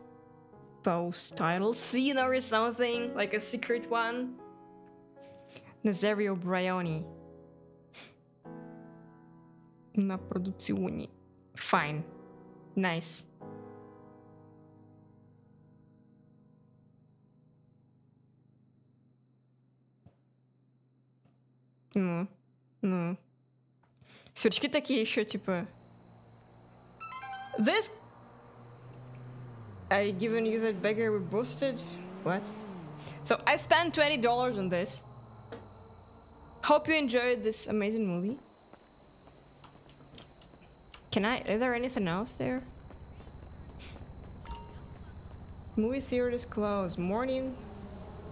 post title scene or something? Like a secret one? Nazario Brioni. Na produzioni. Fine. Nice. Ну, ну. Сверчки такие еще, типа... This... I given you that beggar we boosted? What? So, I spent twenty dollars on this. Hope you enjoyed this amazing movie. Can I... Is there anything else there? Movie theater is closed. Morning,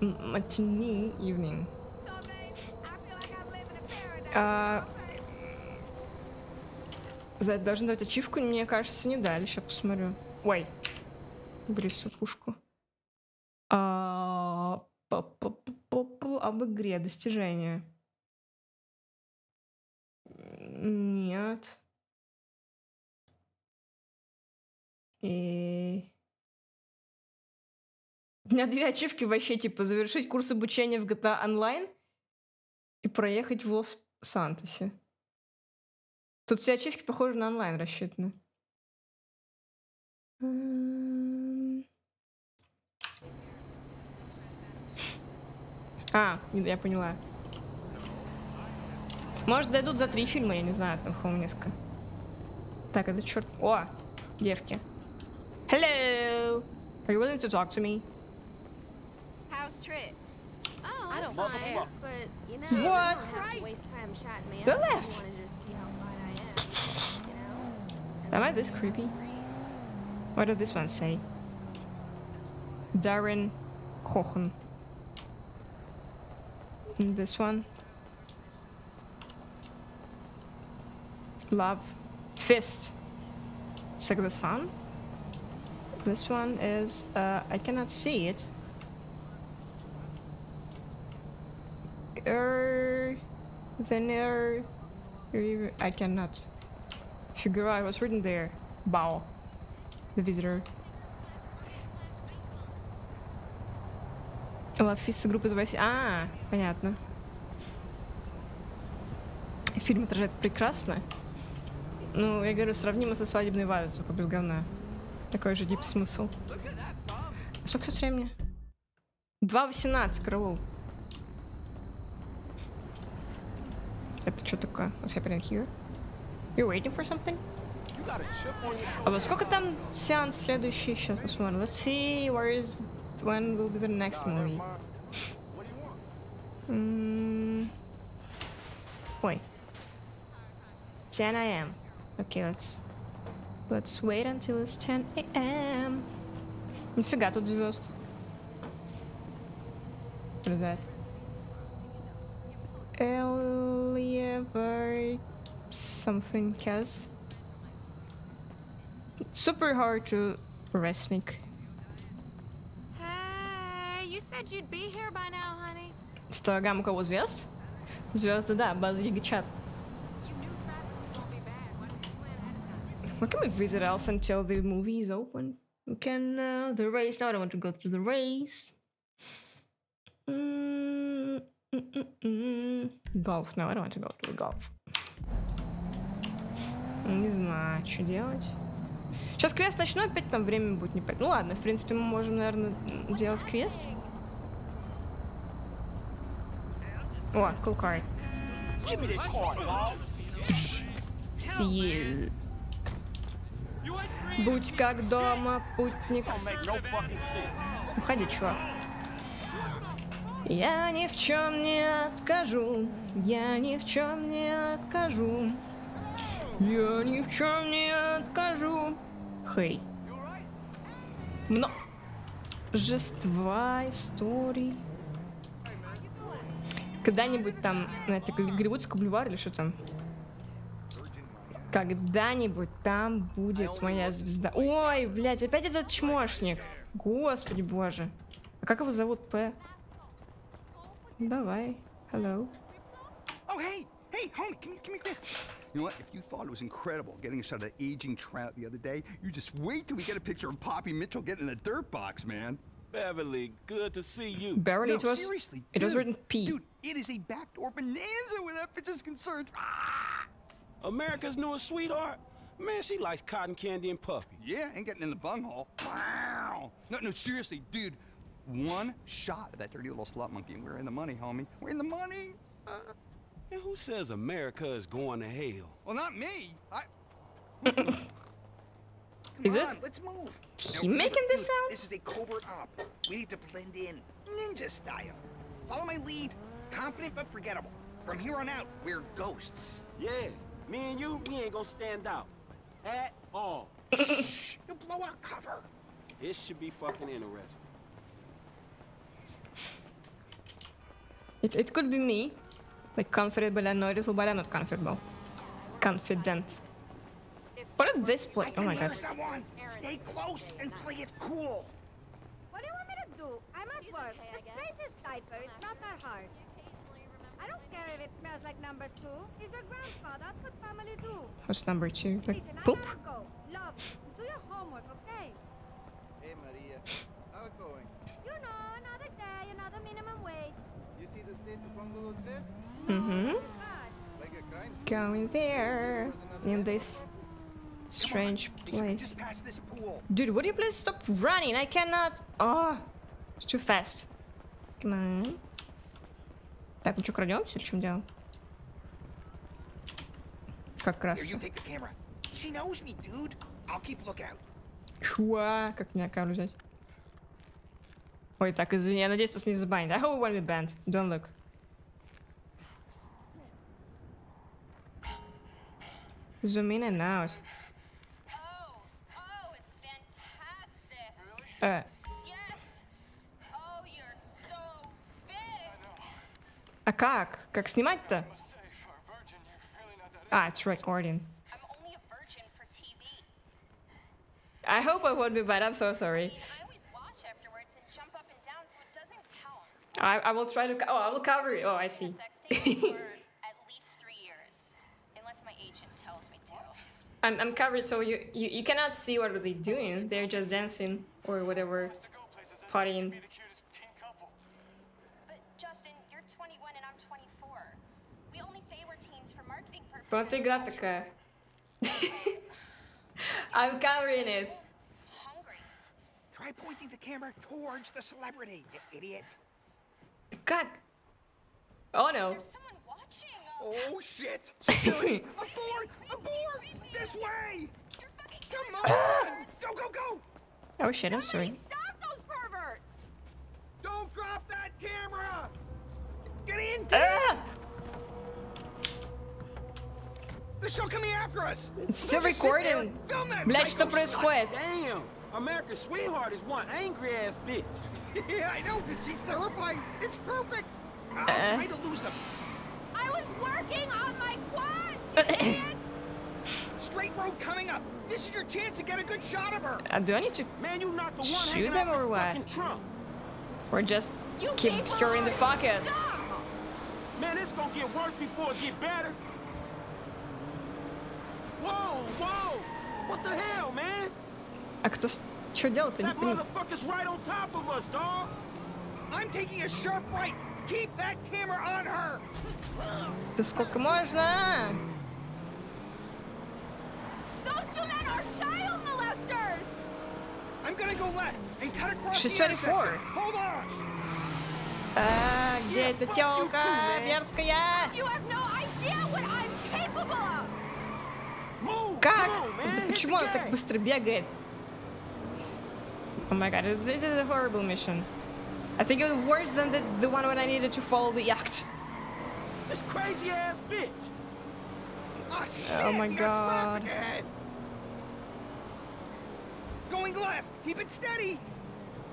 matinee, evening. Uh... За это должны дать ачивку, мне кажется, не дали. Сейчас посмотрю. Ой. Брису пушку. А... Об игре. Достижения. Нет. И... У меня две ачивки вообще, типа, завершить курс обучения в джи ти эй Online и проехать в Лос Сантосе. Тут все ачивки, похоже, на онлайн рассчитаны. А, я поняла. Может, дойдут за три фильма, я не знаю, там хом несколько. Так, это черт... О, девки. Hello! Are you willing to talk to me? How's trips? Oh, I don't mind, but you know, what? Who left? Am I this creepy? What did this one say? Darren Cohen. And this one. Love. Fist. It's like the sun. This one is... Uh, I cannot see it. Er... Then er... I cannot... Figure out what's written there. Bao. The visitor. Лафис группы звать. А, понятно. Фильм отражает прекрасно. Ну, я говорю, сравнимо со свадебной вазой, только без говна. Такой же дип смысл. Сколько сейчас времени? два восемнадцать, караул. Это что такое? What's happening here? You're waiting for something? А во сколько там сеанс следующий? Сейчас посмотрим. Let's see where is when will be the next movie. Mm. Ой. ten a m Okay, let's let's wait until it's ten a m Нифига тут звезд. Ребят. Эльевер. Something else. It's super hard to resnick. Hey, you said you'd be here by now, honey. Что, гамма кого звезд? Звезды, да, база Гигачат. Where can we visit else until the movie is open? We can uh, the race. No, I don't want to go to the race. Mm, mm, mm, mm. Golf. No, I don't want to go to the golf. Не знаю, что делать. Сейчас квест начну, опять там время будет не пойти. Ну ладно, в принципе, мы можем, наверное, делать квест. О, кулкар. Съел. Будь как дома, путник. Уходи, чувак. Я ни в чем не откажу. Я ни в чем не откажу. Я ни в чем не откажу. Хей. Множество историй. Когда-нибудь там, на это Голливудский бульвар или что там? Когда-нибудь там будет моя звезда. Ой, блядь, опять этот чмошник. Господи боже. А как его зовут, П? Давай. Hello. Oh, hey. Hey, homie, come here, come here. You know what? If you thought it was incredible getting a shot of that aging trout the other day, you just wait till we get a picture of Poppy Mitchell getting in a dirt box, man. Beverly, good to see you. Beverly, no, it was seriously. It dude, was written P. Dude, it is a backdoor bonanza where that bitch is concerned. Ah! America's newest sweetheart. Man, she likes cotton candy and puppy. Yeah, and getting in the bunghole. Wow. No, no, seriously, dude. One shot of that dirty little slut monkey, and we're in the money, homie. We're in the money. Uh, and who says America is going to hell? Well, not me. I. Is it? Let's move. He making this sound? This is a covert op. We need to blend in, ninja style. Follow my lead. Confident but forgettable. From here on out, we're ghosts. Yeah, me and you, we ain't gonna stand out at all. Shh, you blow our cover. This should be fucking interesting. It it could be me, like confident but annoyed, but I'm not comfortable. Confident. What is this play? Oh my god. Stay close and play it cool. What do you want me to do? I'm at work. The place is diaper. It's not that hard. I don't care if it smells like number two. He's your grandfather. That's what family do. What's number two? Like poop? Love, do your homework, okay? Hey Maria, how it going? You know, another day, another minimum wage. You see the state of bungalow dress? Mm-hmm. Like a crime scene. Going there in this strange place. Dude, would you please stop running? I cannot. Oh, it's too fast. Come on. Так, ну что, крадемся? В чем дело? Как раз. Чуа, как меня камеру взять? Ой, так, извини, я надеюсь, нас не забанят. I hope we won't be banned. Don't look. Zoom in and out. Uh. А как? Как снимать-то? А, it's recording. I hope I won't be bad. I'm so sorry. I I will try to. Oh, I will cover it. Oh, I see. I'm I'm covered, so you, you you cannot see what are they doing. They're just dancing or whatever, partying. But Justin, you're twenty-one and I'm twenty-four. We only say we're teens for marketing purposes. I'm covering it. Hungry. Try pointing the camera towards the celebrity, you idiot. God. Oh no. Oh shit! Abort! Abort! This way! Come on! Go go go! Oh shit! I'm sorry. Stop those perverts! Don't drop that camera! Get in! Get ah! in! They're still coming after us! It's still recording. Блять, что происходит? Damn! America's sweetheart is one angry ass bitch. Yeah, I know. She's terrifying. It's perfect. I'll try to lose them. I was working on my quad. Straight road coming up. This is your chance to get a good shot of her. Uh, do I need to Man, you not the one shoot them or what? Or just you keep her in the focus? Man, it's gonna get worse before it get better. Whoa, whoa! What the hell, man? А кто что делать-то? Не понимаю. Да сколько можно? шесть сорок четыре. А, где эта тёлка мерзкая? Как? Да почему она так быстро бегает? Oh my god, this is a horrible mission. I think it was worse than the, the one when I needed to follow the act. This crazy ass bitch. Oh, shit, oh my god. Going left. Keep it steady.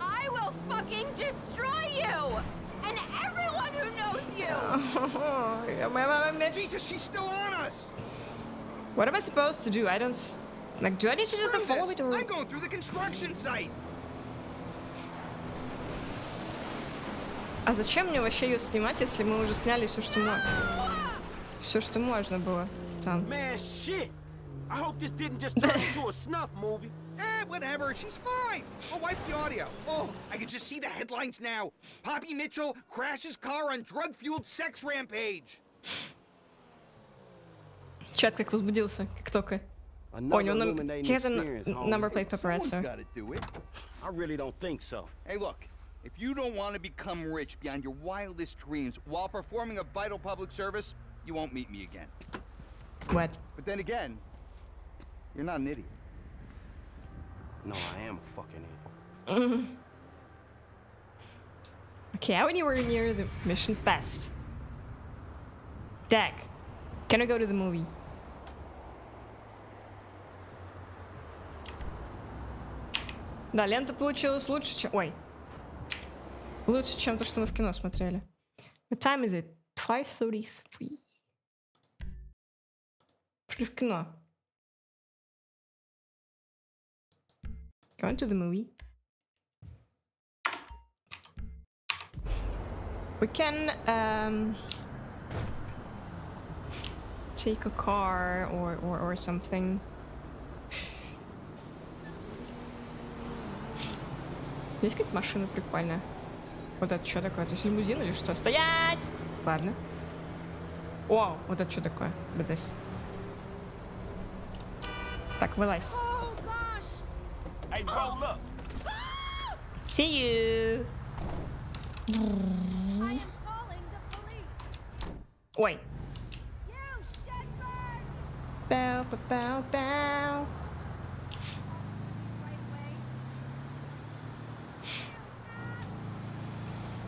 I will fucking destroy you and everyone who knows you. Jesus, she's still on us. What am I supposed to do? I don't like. Do I need to just follow it or? I'm going through the construction site. А зачем мне вообще ее снимать, если мы уже сняли все, что можно? Все, что можно было там. Чат как возбудился, как только. О, не, он... He has a number plate paparazzo. If you don't want to become rich beyond your wildest dreams while performing a vital public service, you won't meet me again. What? But then again, you're not an idiot. No, I am a fucking idiot. Mm-hmm. Okay, how anywhere near the mission past? Dak, can I go to the movie? Да, лента получилась лучше, чем... Ой. Лучше, чем то, что мы в кино смотрели. What time is it? five thirty-three. Пошли в кино. Going to the movie. We can um, take a car or, or, or something. Здесь какая-то машина прикольная. Вот это что такое? То есть лимузин или что? Стоять! Ладно. О, вот это что такое? Б Д С. Так, вылазь. Hey, bro, See you. Ой. Бау, бау, бау.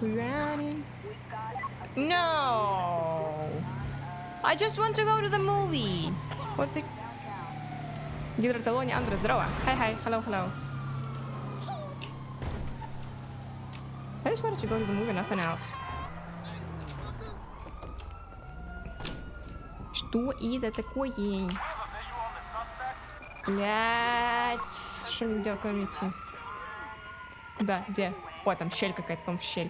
Running. No, I just want to go to the movie. What the? Гидротолония, Андре, здорово. Hi, hi, hello, hello. I just wanted to go to the movie, nothing else. Что это такое? Блять, что мне делать? Куда? Где? О, там щель какая-то, там щель.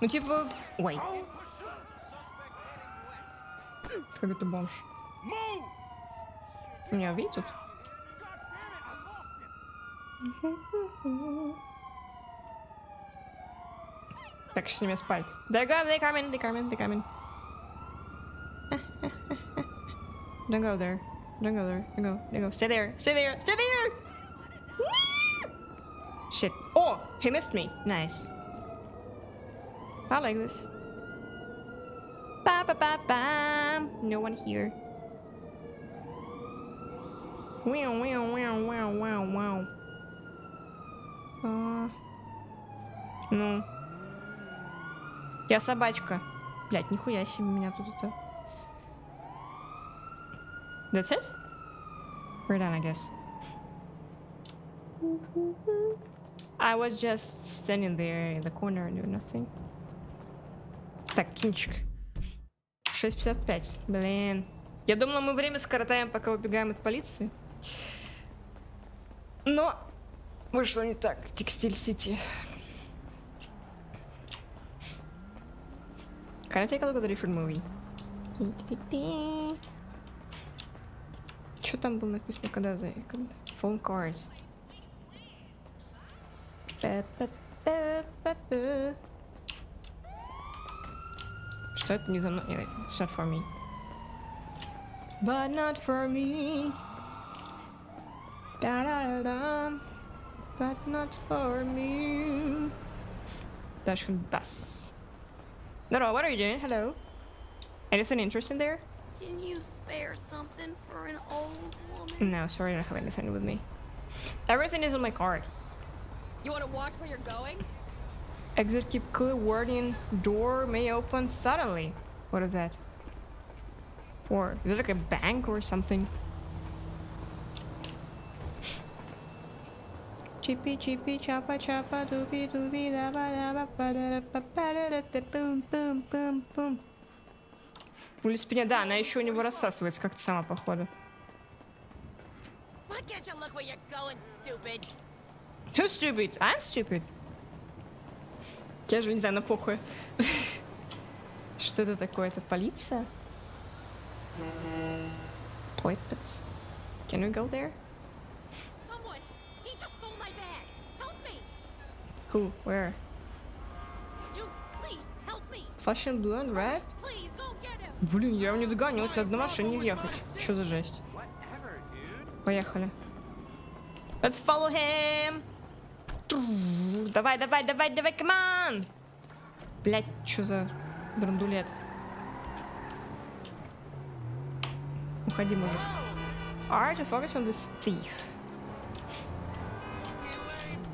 Ну типа... Ой. Как это бомж? Меня видят? Так, с ними спать. They're going, they're coming, they're coming, they're coming. Don't go there. Don't go there. Don't go. Don't go. Stay there. Stay there. Stay there! Shit. Oh! He missed me. Nice. I like this. Ba ba ba ba. No one here. Wow wow wow wow wow wow. Uh, ну. Я собачка. Блять, нихуя себе меня тут это. That's it? We're done, I guess. I was just standing there in the corner and doing nothing. Так, кинчик. шесть пятьдесят пять. Блин. Я думала, мы время скоротаем, пока убегаем от полиции. Но вышло не так. Текстиль Сити. Can I take a look at the different movie? Что там было написано, когда за... Phone cards. Что это не за мной? It's not for me. but not for me. Da da da, but not for me. Dashun bus. No, no, what are you doing? Hello. Anything interesting there? Can you spare something for an old woman? No, sorry, I don't have anything with me. Everything is on my card. You want to watch where you're going? Exit keep clear, warning, door may open suddenly. What is that? Or is it like a bank or something? Chippy chippy chapa chapa doobie doobie da ba da ba ba da ba ba da da boom boom boom boom. Улиспиня, да, она еще у него рассасывается как-то сама, походу. Who's stupid? I'm stupid. Я же не знаю, на похуй. Что это такое? Это полиция? Poitpits. Can we go there? Someone, he just stole my bag. Help me. Who? Where? You, please, help me. Fashion blue and red? Please, go get him. Блин, я его не догоню, как на машине ехать. Что за жесть? Поехали. Let's follow him. Давай, давай, давай, давай, come on. Блять, что за драндулет? Уходи, мужик. Alright, to focus on this thief.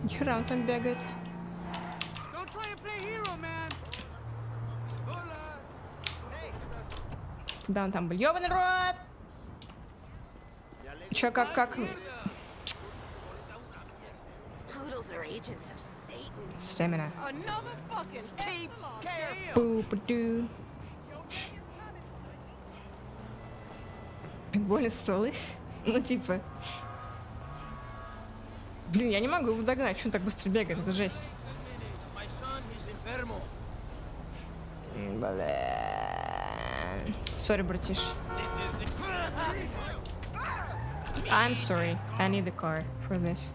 Ни хрена он там бегает. Да, он там был. Ёбаный рот! Чё, как, как? Stamina. Boop-a-doo. Прикольно стволы. Ну типа. Блин, я не могу его догнать, что он так быстро бегает, это жесть. Sorry, братиш. I'm sorry. I need the car for this.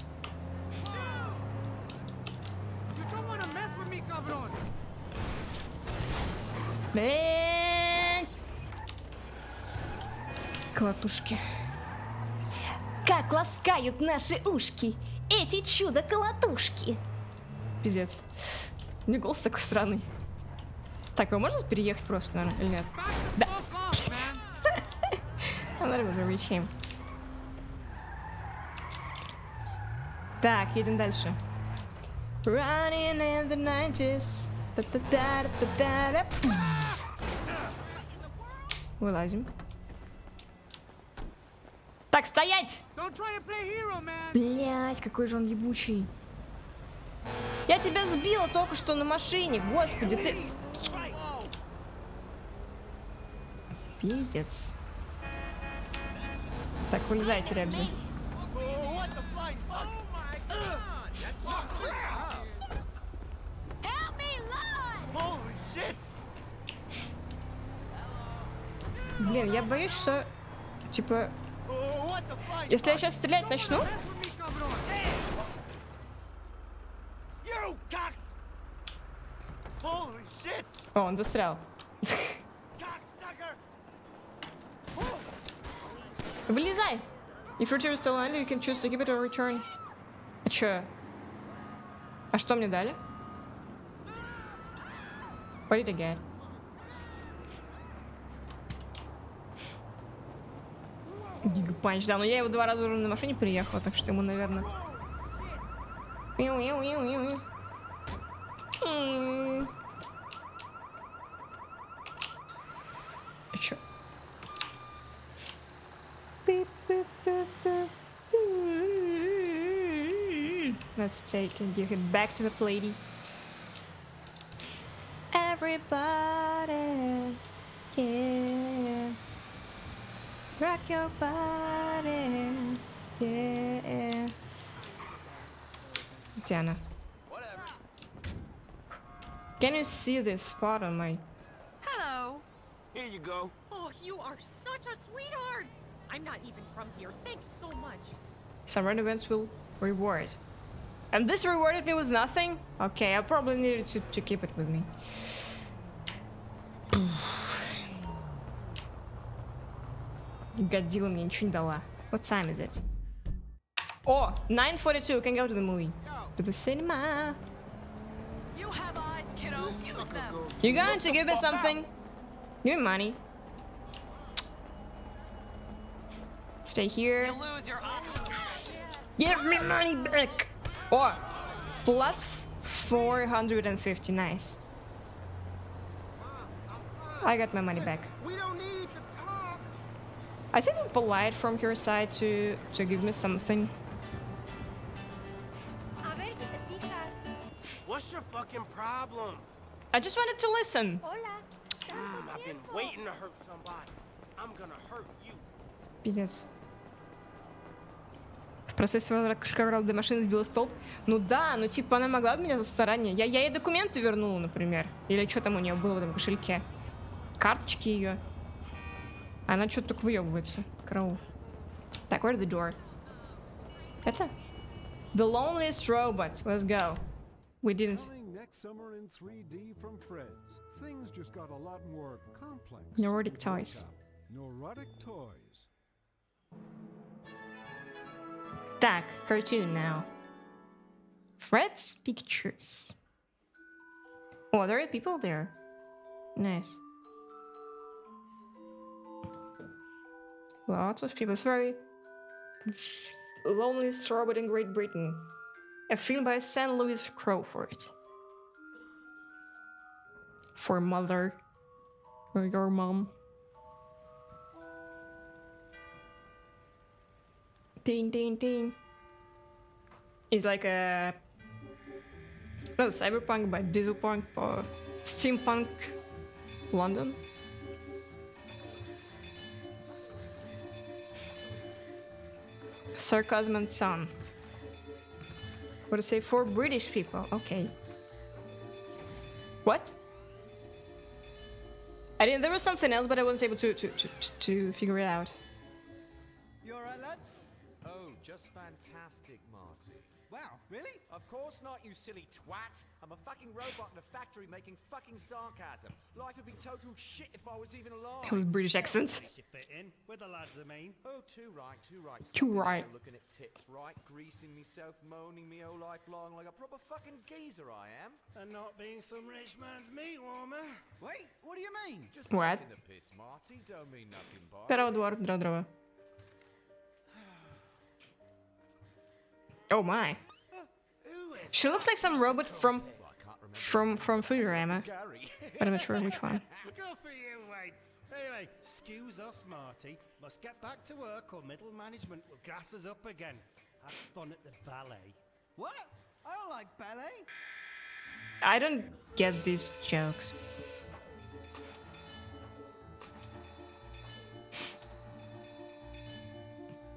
Блин! Колотушки. Как ласкают наши ушки эти чудо-колотушки. Пиздец. Мне голос такой странный. Так, его можно переехать просто, наверное, или нет? Да. Так, едем дальше. Running in the nineties. Вылазим. Так, стоять! Блять, какой же он ебучий. Я тебя сбила только что на машине. Господи, ты... Пиздец. Так, вылезайте, ребзи. Блин, я боюсь, что, типа, если я сейчас стрелять начну... О, он застрял. Вылезай! А чё? А что мне дали? What did I get? Гигапанч, да, но я его два раза уже на машине приехала, так что ему, наверное... А чё? Let's take and give it back to that lady. Everybody, yeah. Rock your body, yeah. Diana. Whatever. Can you see this spot on my? Hello. Here you go. Oh, you are such a sweetheart. I'm not even from here. Thanks so much. Some random events will reward. And this rewarded me with nothing? Okay, I probably needed to, to keep it with me. Годзилла мне ничего не дала. What time is it? О, oh, nine forty-two, we can go to the movie. To the cinema. You have eyes, kiddo. Use them. You going to give me something? Give me money. Stay here. You lose your give me money back. О, oh, plus four hundred fifty, nice. I got my money back. I think it's polite from her side to to give me something. What's your fucking problem? I just wanted to listen. Mm, I've been waiting to hurt somebody. I'm gonna hurt you. Пиздец. В процессе шкаф до машины сбила столб. Ну да, ну типа она могла бы меня за старание. Я, я ей документы вернула, например. Или что там у нее было в этом кошельке. Карточки ее. Она что-то так выебывается. Караул. Так, where's the door? Это? The loneliest robot. Let's go. We didn't. Neurotic toys. Так, cartoon now. Fred's pictures. Oh, there are people there. Nice. Lots of people. It's very loneliest robot in Great Britain. A film by Saint Louis Crawford. For mother or your mom. Ding ding ding. It's like a no cyberpunk by dieselpunk or steampunk London. Sarcasm and Son. What to say for British people? Okay. What? I didn't. There was something else, but I wasn't able to to to, to figure it out. You're a lad? Oh, just fantastic, Marty. Wow, really? Of course not, you silly twat. I'm a fucking robot in a factory making fucking sarcasm. Life would be total shit if I was even alive. That was British accents. With the lads, I mean. Oh, too right, too right. Too right. Looking at tips, right? Greasing myself, moaning me all life long like a proper fucking geezer I am. And not being some rich man's meat warmer. Wait, what do you mean? Just taking the piss, Marty. Don't mean nothing by it. Pero Eduardo, draw, draw. Oh my! She looks like some robot from from from Futurama. But I'm not sure which one. Good for you, mate. Anyway, excuse us, Marty. Must get back to work, or middle management will gas us up again. Have fun at the ballet. What? I don't like ballet. I don't get these jokes.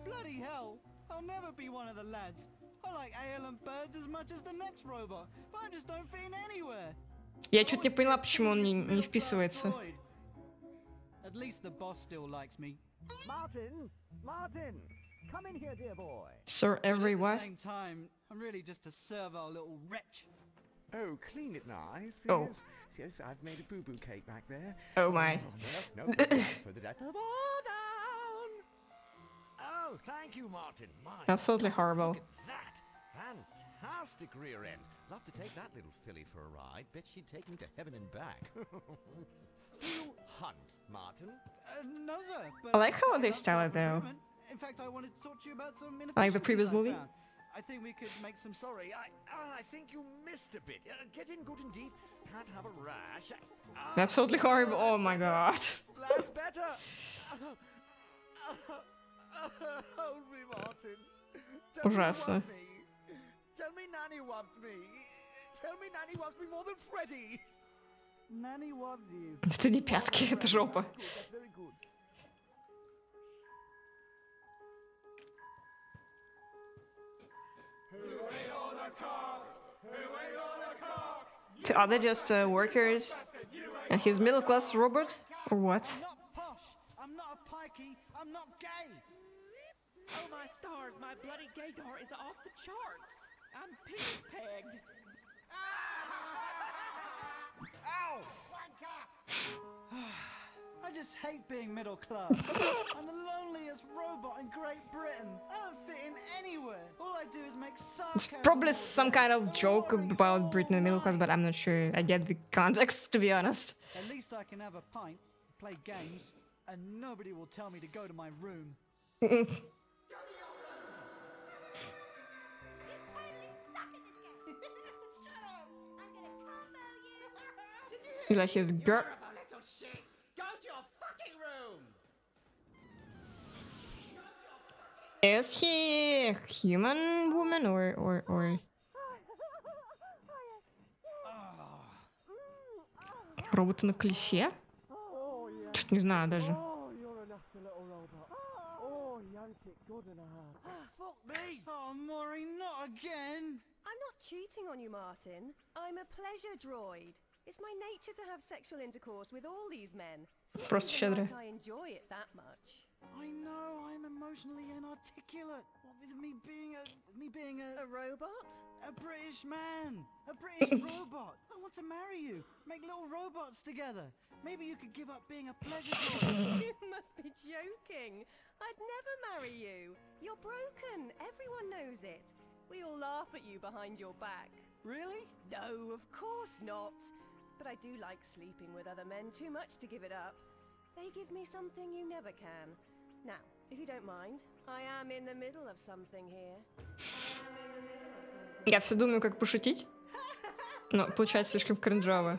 Bloody hell! I'll never be one of the lads. I like ale and birds as much as the next robot, but I just don't fit anywhere. Я чуть не поняла, почему он не, не вписывается. At least the boss still likes me. Martin, Martin, come in here, dear boy. Sir, everyone. At the same time, I'm really just a servile little wretch. Oh, clean it nice. Oh. Yes, yes, I've made a boo-boo cake back there. Oh my. No, no, no, for the death of order. Oh, thank you, Martin. Absolutely horrible. That fantastic rear end. Love to take that little filly for a ride. Bet she'd take me to heaven and back. Do you hunt, Martin? Uh, no, sir. I like how they style it, though. In fact, I wanted to talk to you about some. Like the previous movie. I think we could make some sorry. I, uh, I think you missed a bit. Uh, get in good and deep. Can't have a rash. Uh, Absolutely horrible. Oh my god. That's better. Ужасно. Это не пятки, это жопа. Are they just uh, workers? And his middle class Robert? Or what? Oh my stars, my bloody gaydar is off the charts. I'm pig pegged. Ow! I just hate being middle class. I'm the loneliest robot in Great Britain. I don't fit in anywhere. All I do is make sarcasm. It's probably some kind of joke about Britain and middle class, but I'm not sure I get the context, to be honest. At least I can have a pint, play games, and nobody will tell me to go to my room. He's like his girl. Is he a human woman or or or роботы на колесе? Чуть не знаю даже. Просто щедрая. I know I'm emotionally inarticulate. What with me being a me being a, a robot? A British man. A British robot. I want to marry you. Make little robots together. Maybe you could give up being a pleasure boy. You must be joking. I'd never marry you. You're broken. Everyone knows it. We all laugh at you behind your back. Really? No, of course not. But I do like sleeping with other men too much to give it up. They give me something you never can. Now, if you don't mind, I am in the middle of something here. Я все думаю, как пошутить, но получается слишком кринжово.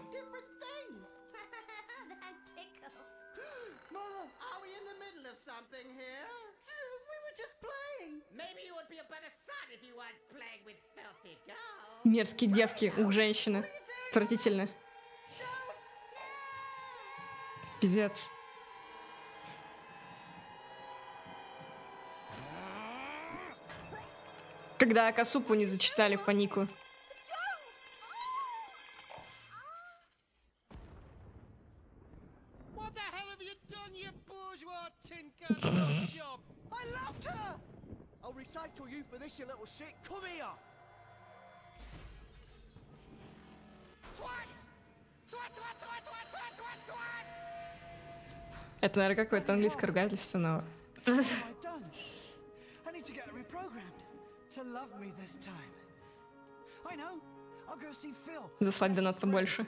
Мерзкие девки у женщины. Отвратительно. Пиздец. Когда Акасупу не зачитали по нику. Это, наверное, какое-то английское ругательство, но... Заслать донат побольше.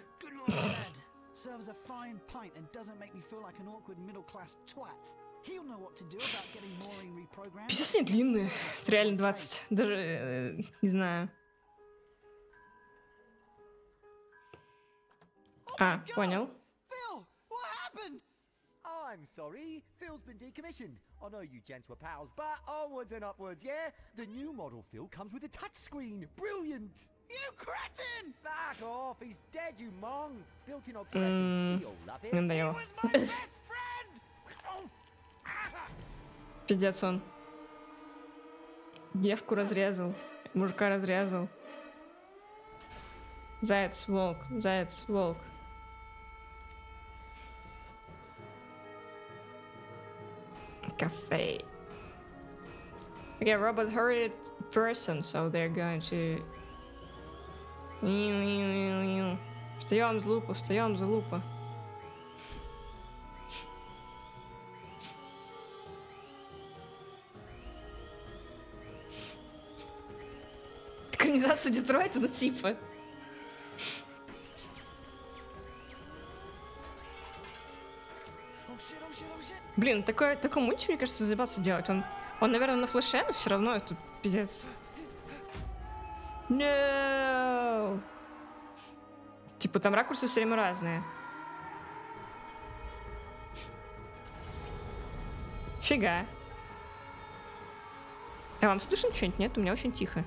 Пиздец не длинные. Реально двадцать. Даже э, не знаю. А, понял. I'm sorry, Phil's been decommissioned. I know you gents were pals, but onwards and upwards, yeah? The new model Phil comes with a touchscreen. Brilliant! You cretin! Fuck off, he's dead, you mong. Built in obsolescence, you'll love it. He was my best friend! Пиздец он. Девку разрезал, мужика разрезал. Заяц, волк, заяц, волк. Cafe. Okay, robot hurried person, so they're going to. Встаем за лупу, встаем за лупу. Экранизация Детройта, ну типа. Блин, такой, такой мультик, мне кажется, заебался делать. Он, он, наверное, на флеше, но все равно это пиздец. No. Типа там ракурсы все время разные. Фига. А вам слышно что-нибудь? Нет, у меня очень тихо.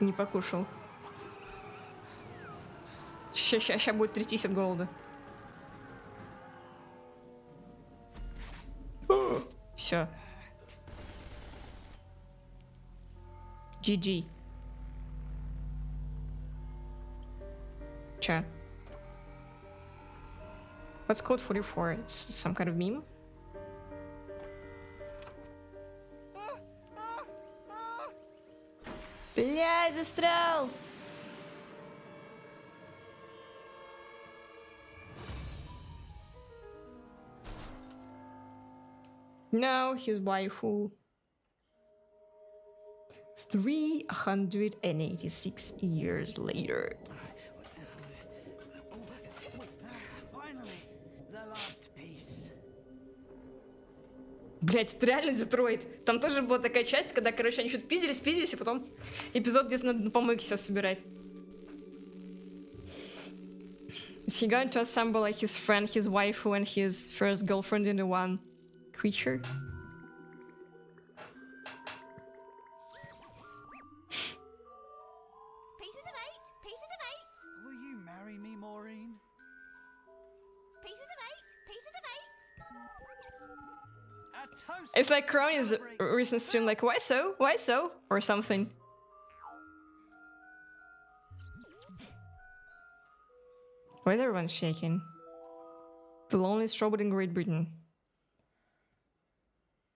Не покушал. Ща, ща, ща будет трястись от голода. Все. джи джи. Ча. What's code forty-four? It's some kind of meme? Блядь, застрял! No, his waifu. three hundred eighty-six years later. Finally, the last piece. Блять, это реально Детройт. Там тоже была такая часть, когда, короче, они что-то пиздились, пиздились, а потом эпизод, где надо на помойке себя собирать. Is he going to assemble like his friend, his waifu, and his first girlfriend in the one creature? It's like Crony's recent stream, like, why so? Why so? Or something. Why is everyone shaking? The loneliest robot in Great Britain.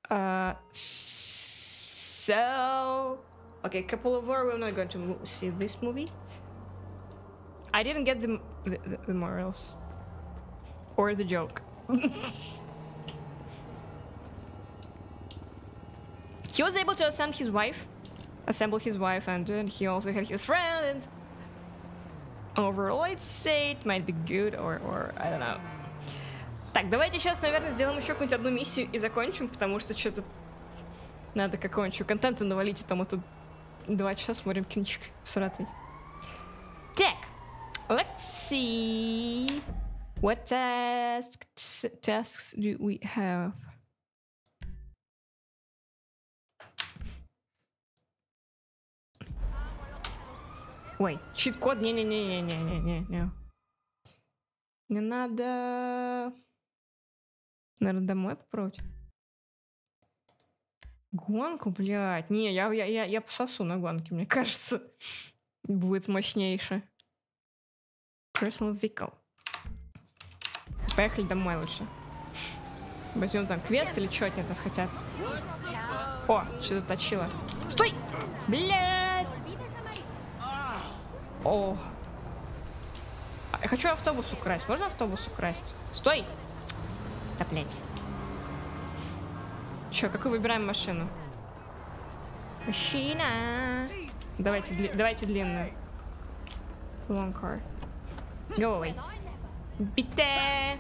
Uh, so... Okay, couple of more, we're not going to see this movie. I didn't get the, the, the morals. Or the joke. He was able to assemble his wife, assemble his wife, and, and he also had his friend. And overall, I'd say it might be good, or, or I don't know. Так, давайте сейчас, наверное, сделаем еще какую-нибудь одну миссию и закончим, потому что что-то надо какого-нибудь контента навалить, и там мы тут два часа смотрим кинчик сратый. Так, let's see what task, tasks do we have. Ой, чит-код, не-не-не-не-не-не-не. Не надо... Наверное, домой попробовать. Гонку, блядь. Не, я, я, я, я пососу на гонке, мне кажется. Будет мощнейше. Personal vehicle. Поехали домой лучше. Возьмем там квест или что от нас хотят. О, что-то точило. Стой! Блядь! О, я хочу автобус украсть. Можно автобус украсть? Стой! Да, блядь. Че, какую выбираем машину? Машина. Давайте, дли давайте длинную. Long car. Go away. Бите!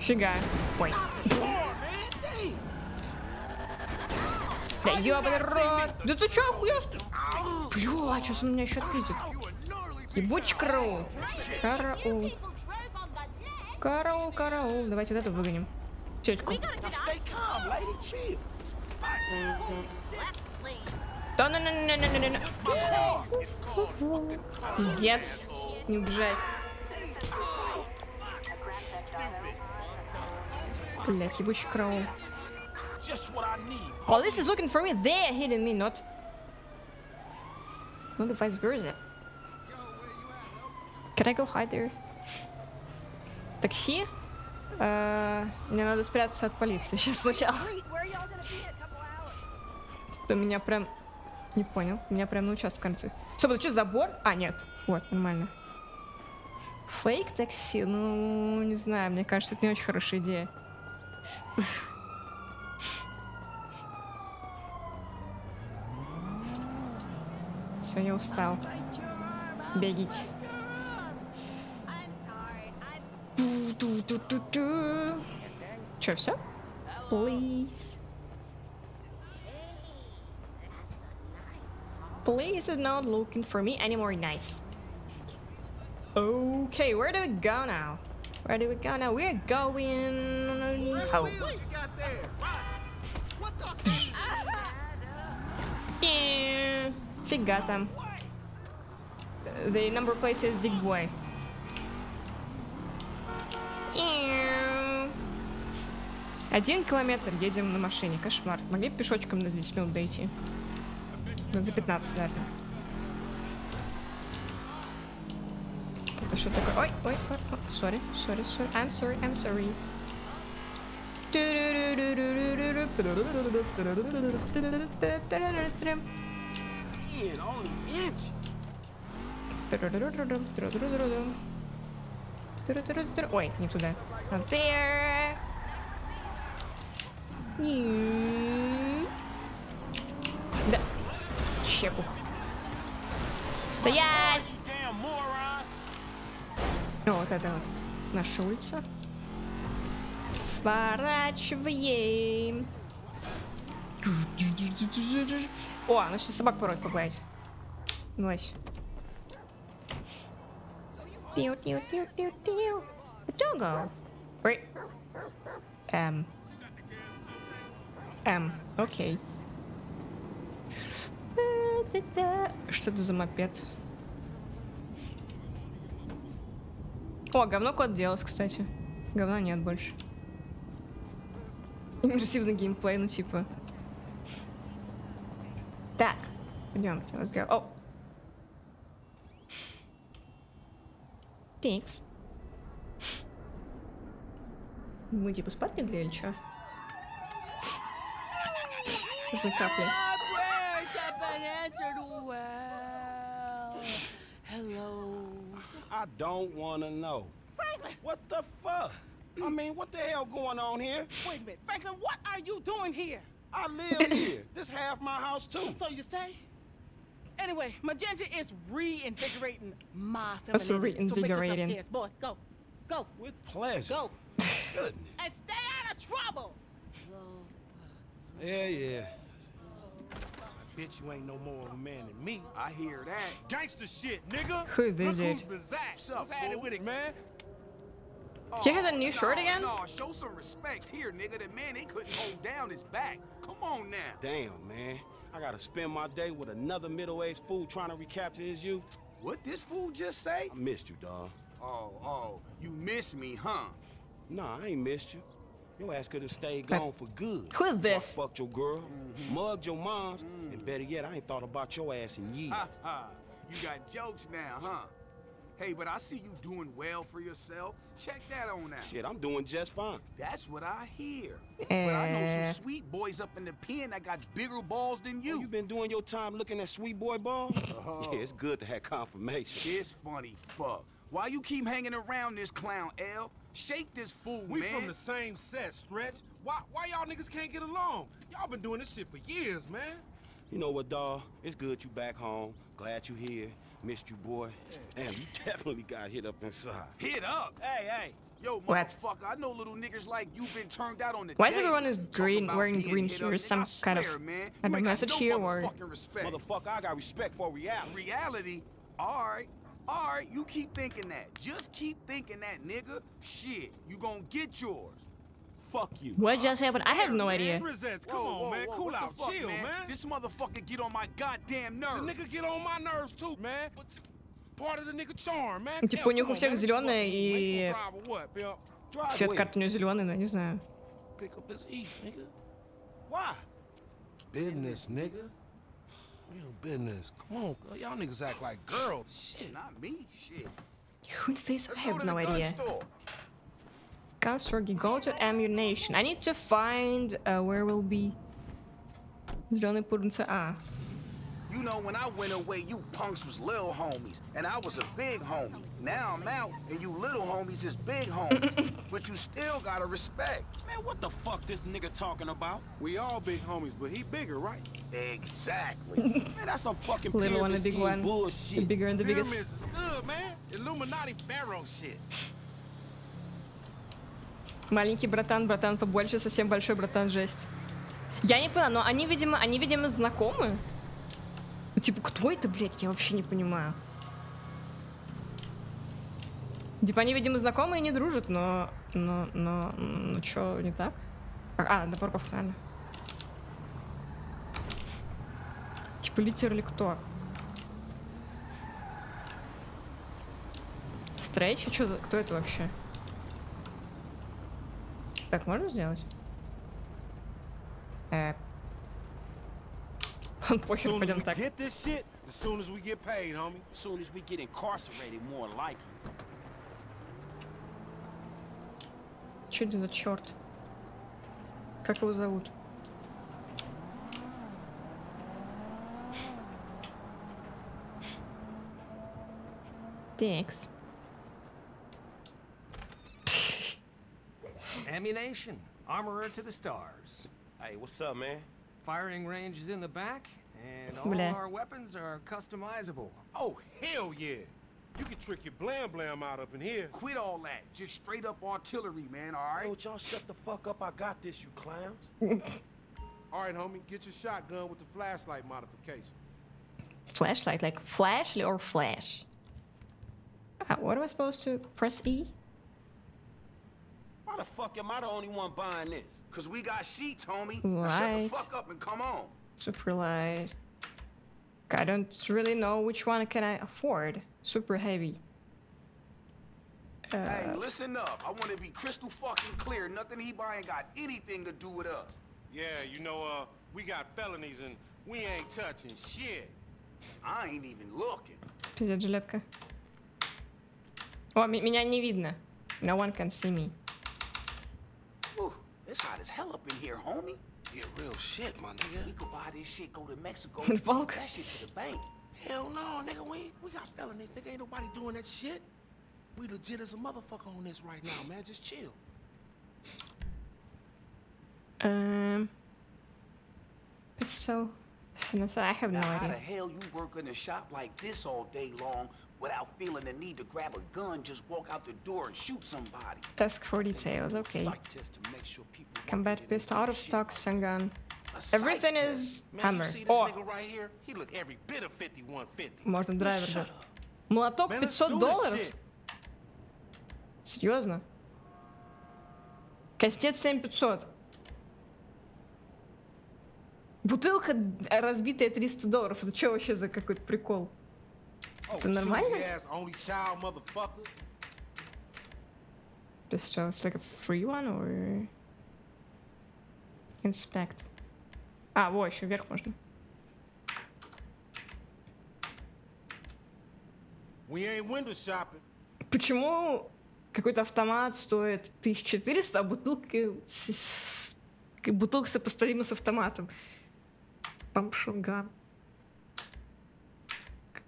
Фига. Ой. Да ёбаный рот! Да ты чё охуел, что ли? Бля, сейчас он меня еще ответит. Ебучий караул. Караул. Караул, караул. Давайте вот это выгоним. Тетьку. Да на на на на на на Пиздец. Не убежать. Блядь, ебучий караул. Oh, this is looking for me. They're hitting me, not. Not the vice versa. Can I go hide there? Такси? Uh, мне надо спрятаться от полиции. Сейчас сначала. Ты меня прям... Не понял. Меня прям на участок концу. Стоп, это что, забор? А, нет. Вот, нормально. Фейк такси? Ну, не знаю. Мне кажется, это не очень хорошая идея. Я устал бегать. Че, все? Please. Please is not looking for me anymore. Nice. Okay, where do we go now? Where do we go now? We're going home. Yeah. Фига там. The number plate says Dick Boy. Один километр едем на машине. Кошмар. Могли бы пешочком на десять минут дойти. Ну, за пятнадцать, наверное. Это что такое? Ой, ой, ой, ой. Sorry, sorry, sorry. I'm sorry, I'm sorry. Ой, не туда. Да. Щепух. Стоять! Вот это вот наша улица. Сворачиваем. О, она сейчас собак порой погладит. Давайте. Пиу, пиу, пиу, пиу, пиу. Дого. Ой. Эм. Эм. Окей. Что это за мопед? О, говно кот делал, кстати. Говна нет больше. Иммерсивный геймплей, ну типа. Так, пойдемте, let's go. О! Thanks. Мы типа спать легли или что? Нужны капли. I don't want to know. Franklin! What the fuck? I mean, what the hell going on here? Wait a minute. Franklin, what are you doing here? I live here. This half my house, too. So you say? Anyway, Magenta is reinvigorating my family. That's reinvigorating. So scarce, boy. Go. Go. With pleasure. Go. Goodness. And stay out of trouble. Yeah, yeah. Bitch, you ain't no more of a man than me. I hear that. Gangster shit, nigga. Who did it? What's happening with it, man? Oh, you had a new no, shirt again? No, show some respect here, nigga. That man, they couldn't hold down his back. Come on now. Damn, man. I gotta spend my day with another middle-aged fool trying to recapture his youth. What this fool just say? I missed you, dog. Oh, oh, you missed me, huh? Nah, I ain't missed you. Your ass could have stayed gone for good. Who is this? So I fucked your girl, mm-hmm. mugged your moms, mm. and better yet, I ain't thought about your ass in years. Ha, ha. You got jokes now, huh? Hey, but I see you doing well for yourself. Check that on out. Shit, I'm doing just fine. That's what I hear. But I know some sweet boys up in the pen that got bigger balls than you. Oh, you been doing your time looking at sweet boy balls? Oh. Yeah, it's good to have confirmation. It's funny, fuck. Why you keep hanging around this clown, L? Shake this fool, we man. We from the same set, Stretch. Why, why y'all niggas can't get along? Y'all been doing this shit for years, man. You know what, dawg? It's good you back home. Glad you here. Missed you, boy. Damn, you definitely got hit up inside. Hit up? Hey, hey. Yo, motherfucker, I know little niggas like you been turned out on the Why is everyone is green, wearing green here? Is some kind of message here or... Motherfucker, I got respect for reality. Reality? All right. All right, you keep thinking that. Just keep thinking that, nigga. Shit, you gonna get yours. Fuck you. What just happened? I have no idea. Come on, man. Cool out. Chill, man. This motherfucker get on my goddamn nerves. The nigga get on my nerves too, man. Part of the nigga charm, man. Типа у них у всех зеленая и цвет карты не зеленый, но не знаю. Pick up this heat, nigga. Why? Business, nigga. Real business. Come on, y'all niggas act like girls. Shit, not me. Shit. Who's this? I have no idea. Go to Ammunation. I need to find uh, where we'll be. Ah. You know, when I went away, you punks was little homies, and I was a big homie. Now I'm out, and you little homies is big homies. But you still gotta respect. Man, what the fuck this nigga talking about? We all big homies, but he bigger, right? Exactly. Man, that's some fucking little one, a big one. Bullshit. The bigger and the biggest. Pyramids is good, man. Illuminati pharaoh shit. Маленький братан, братан побольше, совсем большой братан, жесть. Я не поняла, но они, видимо, они, видимо, знакомы. Ну, типа, кто это, блядь, я вообще не понимаю. Типа, они, видимо, знакомы и не дружат, но... Но, но, ну, чё, не так? А, а на парковке, наверное. Типа, литерли кто? Стретч? А чё, кто это вообще? Так можно сделать? Э. Он похер, пойдем так. Чё это за черт? Как его зовут? Thanks. Ammunation, armorer to the stars. Hey, what's up, man? Firing range is in the back, and all Blah. our weapons are customizable. Oh, hell yeah! You can trick your blam blam out up in here. Quit all that. Just straight up artillery, man, all right? Yo, y'all shut the fuck up. I got this, you clowns. All right, homie, get your shotgun with the flashlight modification. Flashlight? Like flash or flash? Ah, what am I supposed to press E? Why the fuck am I the only one buying this? Cause we got sheets, homie. Now shut the fuck up and come on. Super light. I don't really know which one can I afford. Super heavy. Uh, hey, listen up. I want to be crystal fucking clear. Nothing he buying got anything to do with us. Yeah, you know, uh, we got felonies and we ain't touching shit. I ain't even looking. Пиздец, жилетка. О, меня не видно. No one can see me. It's hot as hell up in here, homie. Yeah, real shit, my nigga. We could buy this shit, go to Mexico, and take that shit to the bank. Hell no, nigga, we we got felonies, nigga. Ain't nobody doing that shit. We legit as a motherfucker on this right now, man. Just chill. Um, it's so. I have no idea. How the hell you work in a shop like this all day long without feeling the need to grab a gun, just walk out the door and shoot somebody? Task for details, okay. Combat pistol, out of stock, sun gun. Everything is hammer. Oh. Можно драйвер же. Молоток пятьсот долларов? Серьезно? Кастет семь тысяч пятьсот. Бутылка разбитая триста долларов. Это что вообще за какой-то прикол? Это нормально? This was like a free one or inspect. А, во, еще вверх можно. Почему какой-то автомат стоит тысяча четыреста, а бутылки с... бутылка сопоставима с автоматом? Пампшунган.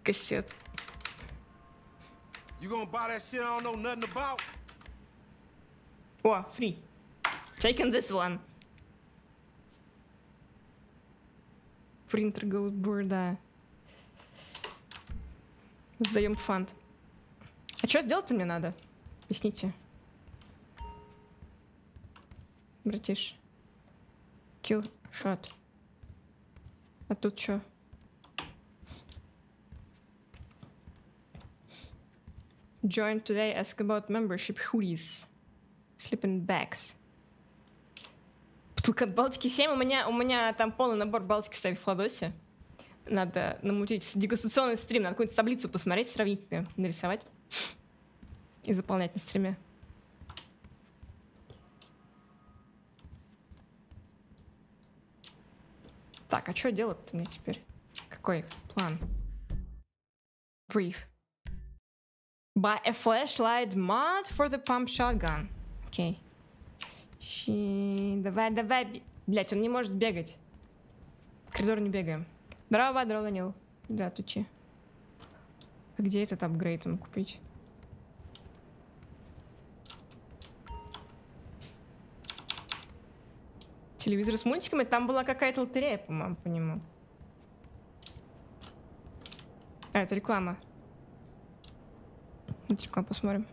Кассет. О, фри. Taking this one. Принтер голдборда. Сдаем фонд. А что сделать-то мне надо? Объясните. Братиш. Kill shot. А тут что? Join today, ask about membership, hoodies, sleeping bags. Бутылка от Балтики семь. У меня, у меня там полный набор Балтики стоит в холодосе. Надо намутить дегустационный стрим, надо какую-то таблицу посмотреть, сравнительную, нарисовать и заполнять на стриме. Так, а что делать-то мне теперь? Какой план? Brief. Buy a flashlight mod for the pump shotgun. Окей. Okay. Давай, давай. Блять, он не может бегать. В коридор не бегаем. Здорово, дронил. Да, тучи. А где этот апгрейд ему купить? Телевизор с мультиками, там была какая-то лотерея, по-моему, по нему. А, это реклама. Давайте рекламу посмотрим.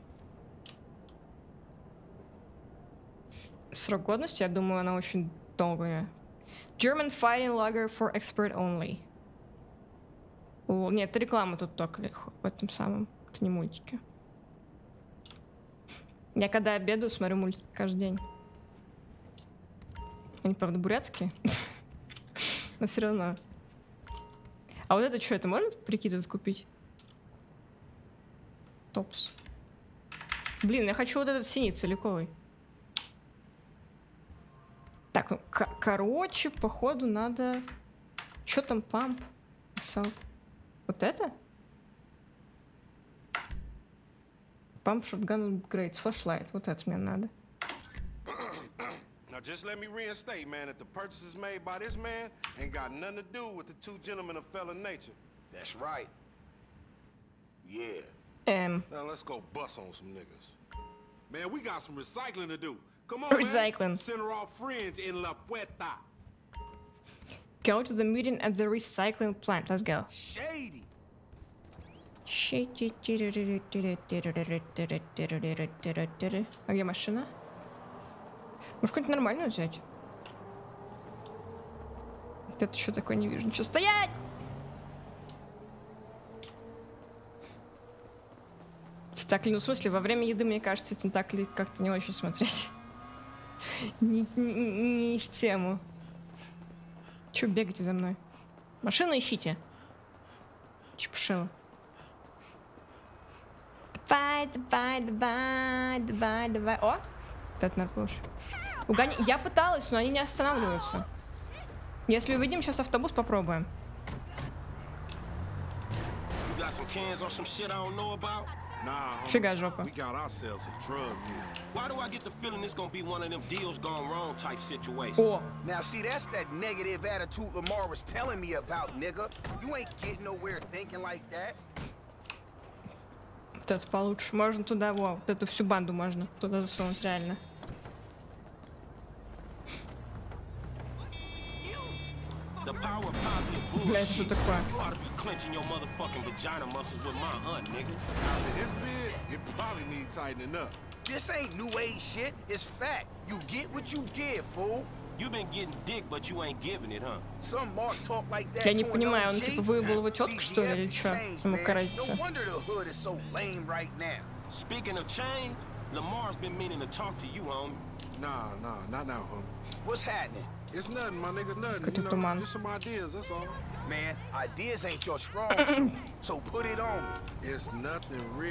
Срок годности, я думаю, она очень долгая. German fighting lager for expert only. О, нет, это реклама тут только в этом самом. Это не мультики. Я когда обедаю, смотрю мультики каждый день. Они, правда, бурятские, но все равно. А вот это что, это можно прикидывать купить? Топс. Блин, я хочу вот этот синий целиковый. Так, ну, короче, походу надо... Что там памп? Вот это? Памп, шотган, грейд, флешлайт. Вот это мне надо. Now just let me reinstate, man, that the purchases made by this man ain't got nothing to do with the two gentlemen of felon nature. That's right. Yeah, Эм. Recycling. Go to the meeting at the recycling plant. Let's go. Shady. А где машина? Может, какую-нибудь нормальную взять? Тут еще такое не вижу. Ничего, стоять! Тентакли, ну в смысле, во время еды, мне кажется, тентакли как-то не очень смотреть. не, не, не в тему. Че бегаете за мной? Машину ищите. Чепушила. Давай, давай, давай, давай, давай. О! Этот наркош. Угони... Я пыталась, но они не останавливаются. Если увидим, сейчас автобус попробуем. Фига жопа. О! Вот это получше. Можно туда, во, вот эту всю банду можно туда засунуть, реально. Бля, это что такое? Я не понимаю, он типа выебал его тетку, что ли, или что? Ему карается. Какой-то туман.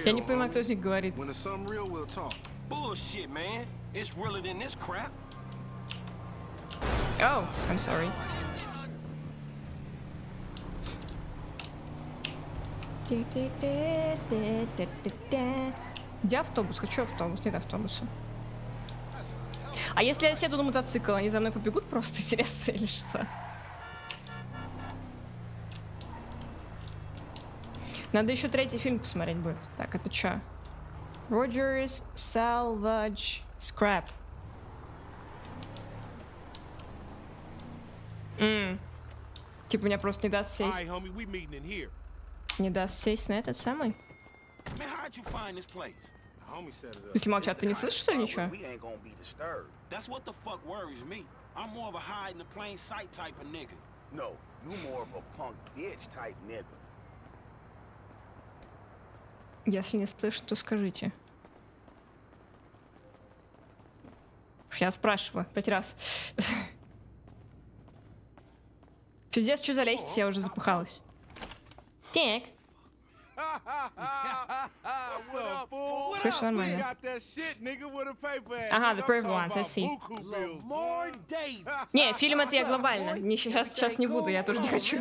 Я не понимаю, кто из них говорит. Oh, I'm sorry. Где автобус? Хочу автобус, нет автобуса. А если я сяду на мотоцикл, они за мной побегут просто, интересно, или что? Надо еще третий фильм посмотреть будет. Так, это что? Rogers Salvage Scrap. Ммм. Типа меня просто не даст сесть. Не даст сесть на этот самый? Если молчат, ты не слышишь, что ли, ничего? Если не слышишь, то скажите. Я спрашиваю пять раз. Пиздец, что залезть, я уже запыхалась. Так. Ага, the perfect ones, I see. Не, фильм это я глобально. Не, сейчас, сейчас не буду, я тоже не хочу.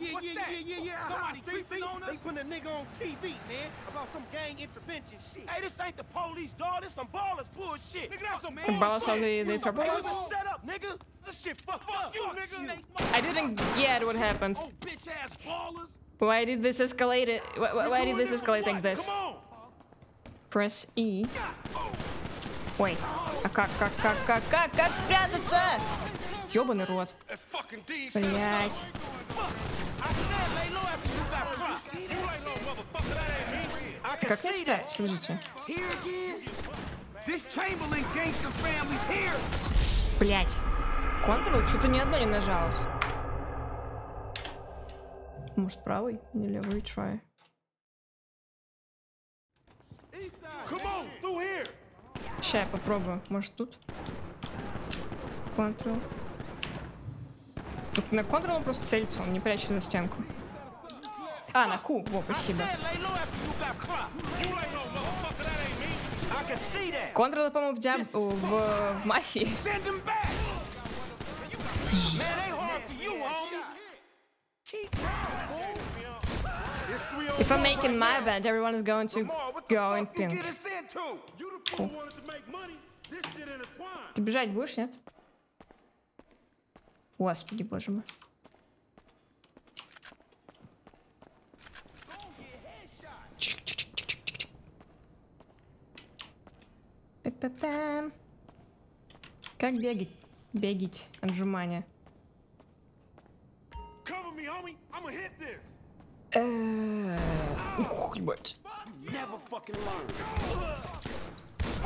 Yeah, yeah, yeah, yeah, yeah. Somebody see, they put a nigga on T V, man, about some gang intervention shit. Hey, this ain't the police, dog. This some ballers bullshit. Nigga, that's some ballers set up, nigga. This shit fucked up. You nigga. I didn't get what happened. Oh, bitch ass ballers. Why did this escalate? Why, why did this escalate like this? Press E. Wait. А как, как, как, как, как, как спрятаться? Ёбаный рот. Блять. Как не спрятаться, подождите. Блять. Контрол, что-то ни одно не нажалось. Может, правый? Не левый, try. Сейчас я попробую. Может, тут? Контрол. Тут на контрол он просто целится, он не прячется за стенку. А, на Q, во, спасибо. Контрол, по-моему, в диаб... в... в мафии. И If I'm making my event, everyone is going to go in pink. Ты бежать будешь, нет? Господи, боже мой. Как бегать? Бегать, отжимания. Ух, ебать.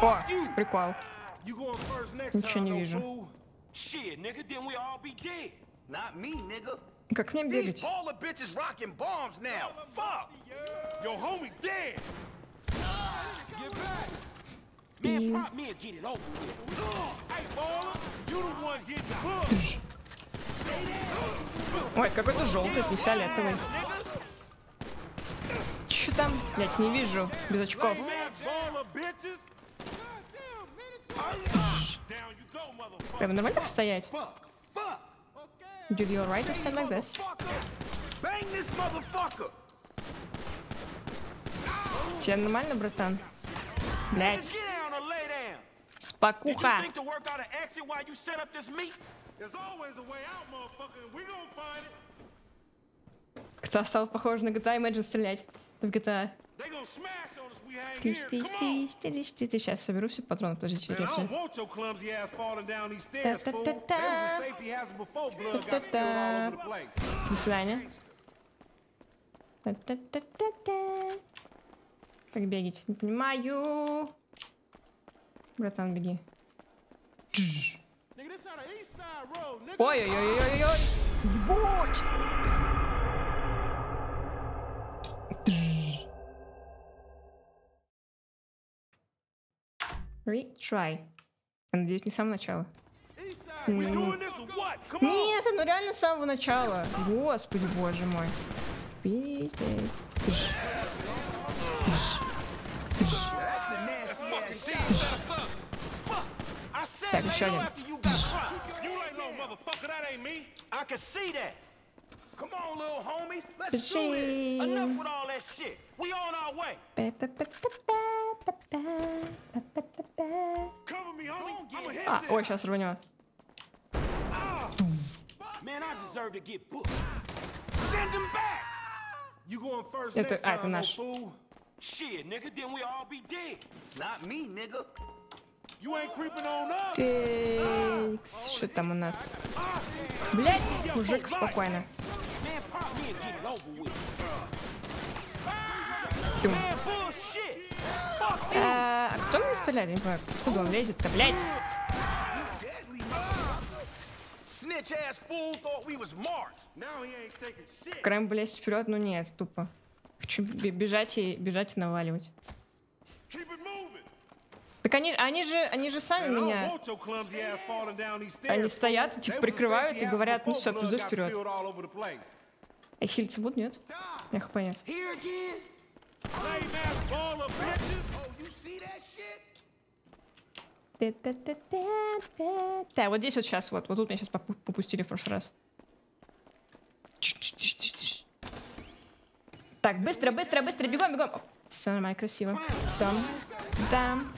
О, прикол. Ничего не вижу. Как мне бегать? И... Ой, какой-то желтый, не фиолетовый. Че там? Я их не вижу, без очков. Прям нормально так стоять? Did you alright to stand like this? Тебе нормально, братан? Блять. Спокуха. Кто стал похож на джи ти эй Imagine стрелять в джи ти эй? Стыч, стыч, стыч, стыч, стыч, стыч. Сейчас соберу все патроны, подожди, чуть до свидания. Как бегать? Не понимаю. Братан, беги. Ой-ой-ой-ой-ой-ой. Ебать! Retry. Я надеюсь, не с самого начала. Нет, ну реально с самого начала. Господи, боже мой. Пиздец. Так, еще один. А, ой, сейчас рванет. Это, а, это наш. Текс, что там у нас? Блять, мужик, спокойно. А кто мне стреляет? Не понимаю, откуда он лезет-то, блять? Крем блять вперед, ну нет, тупо. Хочу бежать и бежать и наваливать. Так они, они же, они же сами меня. Они стоят, типа прикрывают и говорят, ну все, пизду вперед. А хильцы будут, нет? Эх, понятно. Да, вот здесь вот сейчас вот, вот тут меня сейчас попустили в прошлый раз. Так, быстро, быстро, быстро, бегом, бегом. Все нормально, красиво. Там, там. Там.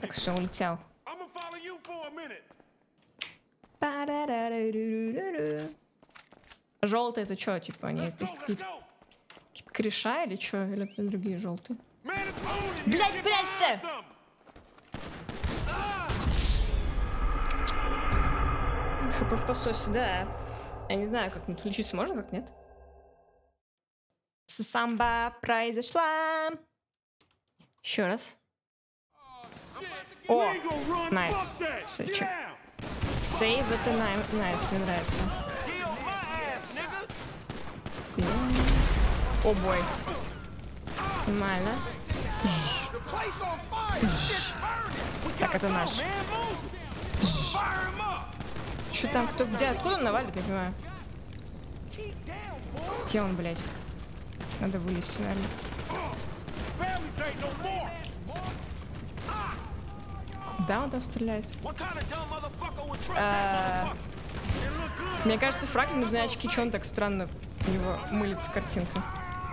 Так, все, улетел. Желтые, это что, типа, они криша или что? Или другие желтые? Блять, прячься! Пососи, да. Я не знаю, как тут лечиться можно, как нет. Самба произошла. Еще раз. О, найс. Сейв. Сейв это найс, мне нравится. О бой. Нормально. Так, это наш. Что там, кто где, откуда он навалит, я понимаю. Где он, блядь? Надо вылезти, наверное. Да, он там стреляет. А... Мне кажется, Фраге нужны очки, что он так странно у него мылится картинка.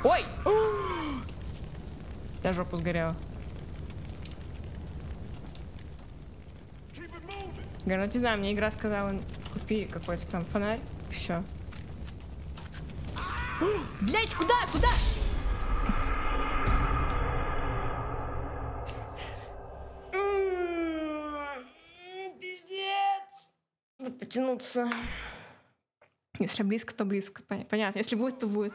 Ой! Я жопу сгорела. Говорю, ну, не знаю, мне игра сказала, купи какой-то там фонарь, все. Блять, куда, куда? Пиздец. Потянуться. Если близко, то близко. Понятно, если будет, то будет.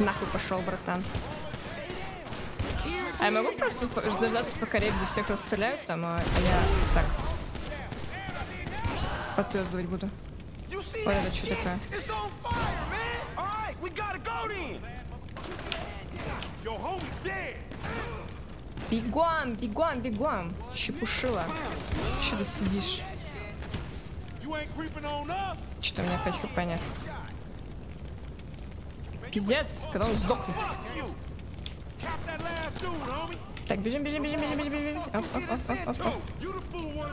Нахуй пошел, братан. А я могу просто дождаться, пока ребзи всех расстреляют там, а я так подпёздывать буду. Вот это что такое? Бегом, бегом, бегом, щепушила. Что ты сидишь? Что-то у меня опять хп нет. Пиздец, когда он сдохнет. Так, бежим, бежим, бежим, бежим, бежим, бежим. Оп, оп, оп, оп, оп, оп.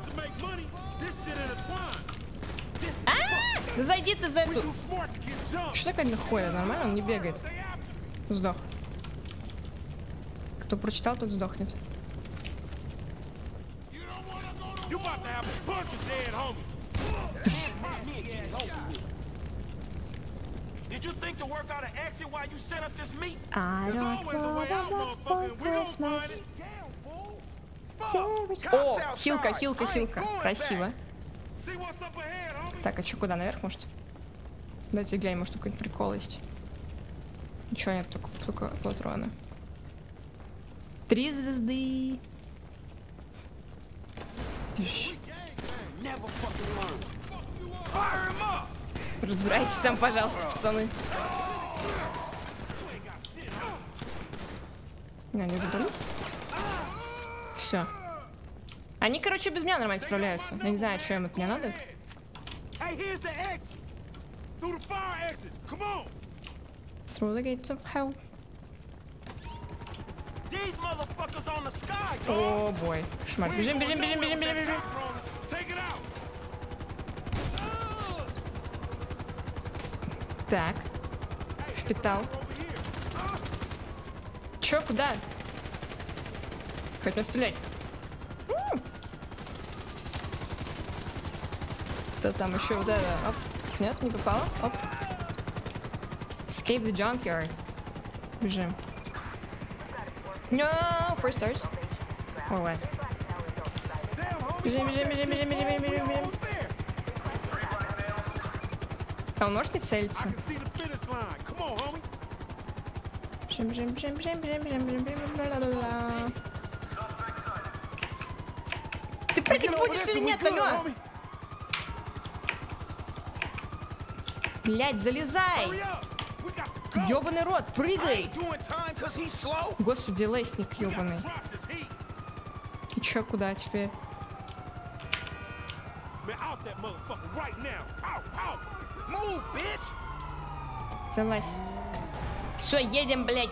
А-а-а! Зайди ты за эту. Что такое хуйня? Нормально, он не бегает. Сдох. Кто прочитал, тот сдохнет. Did you think to work out an exit while you set up this meet? I don't know about Christmas. О, хилка, хилка, хилка. Красиво. Так, а что, куда? Наверх, может? Дайте глянь, может, какой-нибудь прикол есть. Ничего нет, только, только патрона. Три звезды. Разбирайтесь там, пожалуйста, пацаны. Не, не забрались. Все. Они, короче, без меня нормально справляются. Я не знаю, что им от меня надо. О, бой. Шмар. Бежим, бежим, бежим, бежим, бежим, бежим. Так. Впитал. Чё, куда? Хоть нас стрелять. Да там еще вот это. Оп. Нет, не попало. Оп. Escape the junkyard. Бежим. No, four stars. All right. Бежим, бежим, бежим, бежим, бежим, бежим, бежим. А он может не целиться? Бежим, бежим, бежим, бежим, бежим, бежим, бежим, бежим. Ты прыгать будешь или нет, алло? Блять, залезай! Ёбаный рот, прыгай! Господи, лесник ёбаный. И чё, куда теперь? Залазь. Все, едем, блядь.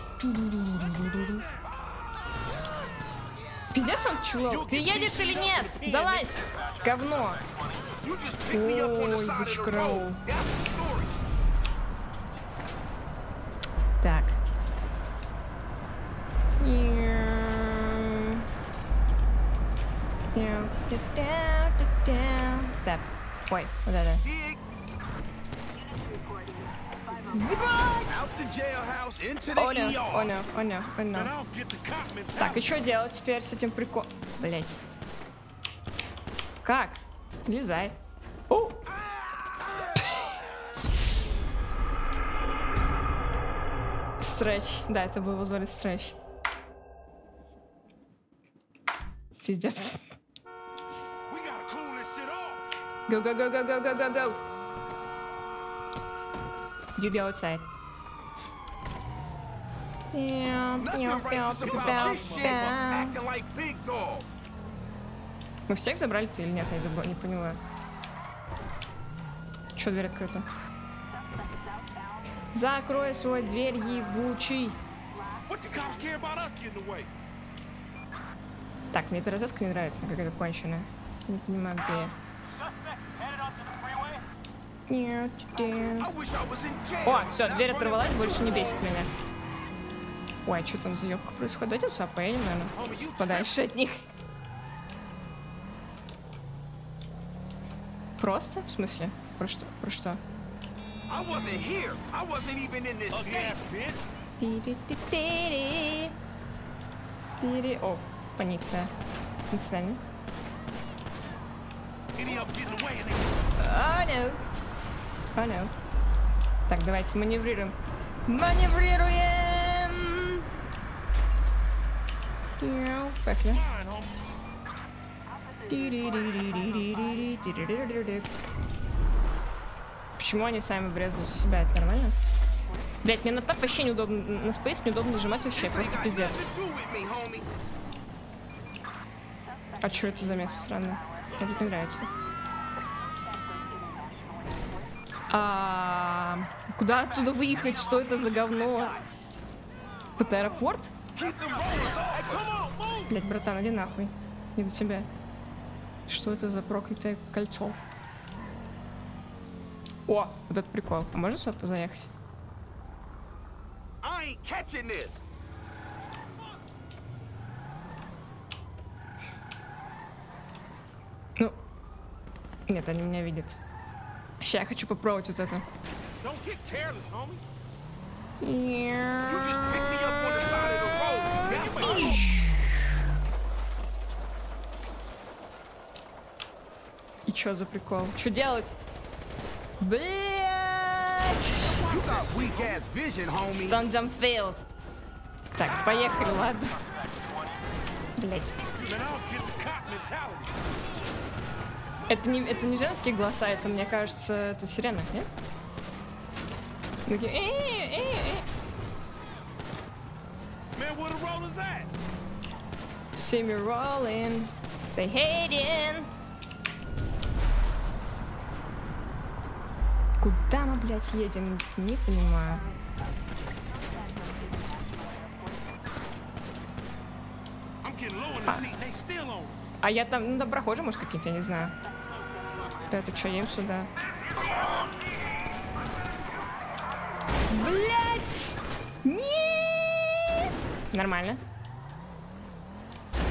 Пиздец он чулок. Ты едешь или нет? Залазь. Говно. Ой, бычкроу. Так. Так. Ой, вот это. О, нет, о, нет, о, нет, о, нет. Так, и что делать теперь с этим прикол... Блять. Как? Лезай. О! Стретч. Да, это был вызвали Стретч. Сидят. Go, go, go, go, go, go, go, go. You go outside. Мы всех забрали ты или нет? Я не понимаю. Чё, дверь открыта? Закрой свою дверь, ебучий. Так, мне эта развязка не нравится, она какая-то конченая. Не понимаю, где я. Нет, нет. О, все, дверь оторвалась, больше не бесит меня. Ой, а что там за ёбка происходит? Давайте сюда поедем, наверное, подальше от них. Просто? В смысле? Про что? Про что? Тири-ти-ти-ти-ти. О, полиция. Не с нами. О, нет. О, нет. Так, давайте маневрируем. Маневрируем! Поехали. Почему они сами врезали себя? Это нормально? Блять, мне на тап вообще неудобно, на спейс неудобно нажимать вообще, просто пиздец. А что это за место странное? Мне тут не нравится. А куда отсюда выехать? Что это за говно? Под аэропорт? Блять, братан, иди нахуй. Не до тебя. Что это за проклятое кольцо? О, вот это прикол. А можно сюда позаехать? Ну, нет, они меня видят. Сейчас я хочу попробовать вот это. И чё за прикол? Чё делать? Блять! Stun jump failed. Так, поехали, ладно. Блять. Это не, это не женские голоса, это, мне кажется, это сирена, нет? Такие, э -э -э -э. See me rolling, they hating. Куда мы, блядь, едем? Не понимаю. А, а я там, ну да, прохожие, может, какие-то, я не знаю. Да, это что, едем сюда? Блядь! Нет! Нормально.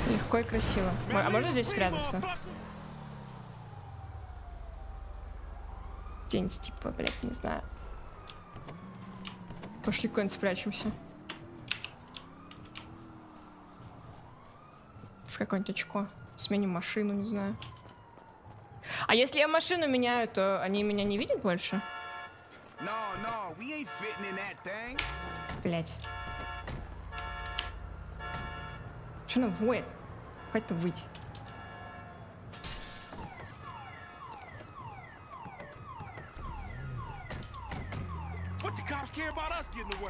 Легко и красиво. А можно здесь спрятаться? Где-нибудь, типа, блядь, не знаю. Пошли куда-нибудь спрячемся. В какое-нибудь очко. Сменим машину, не знаю. А если я машину меняю, то они меня не видят больше? Блядь. Что она воет? Хватит выть.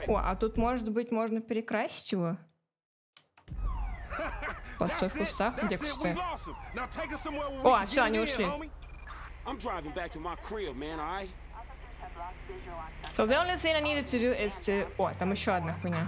О, а тут, может быть, можно перекрасить его? Постой в кустах, где кусты? О, все, они ушли. So the only thing I needed to do is to... О, там еще одна хуйня.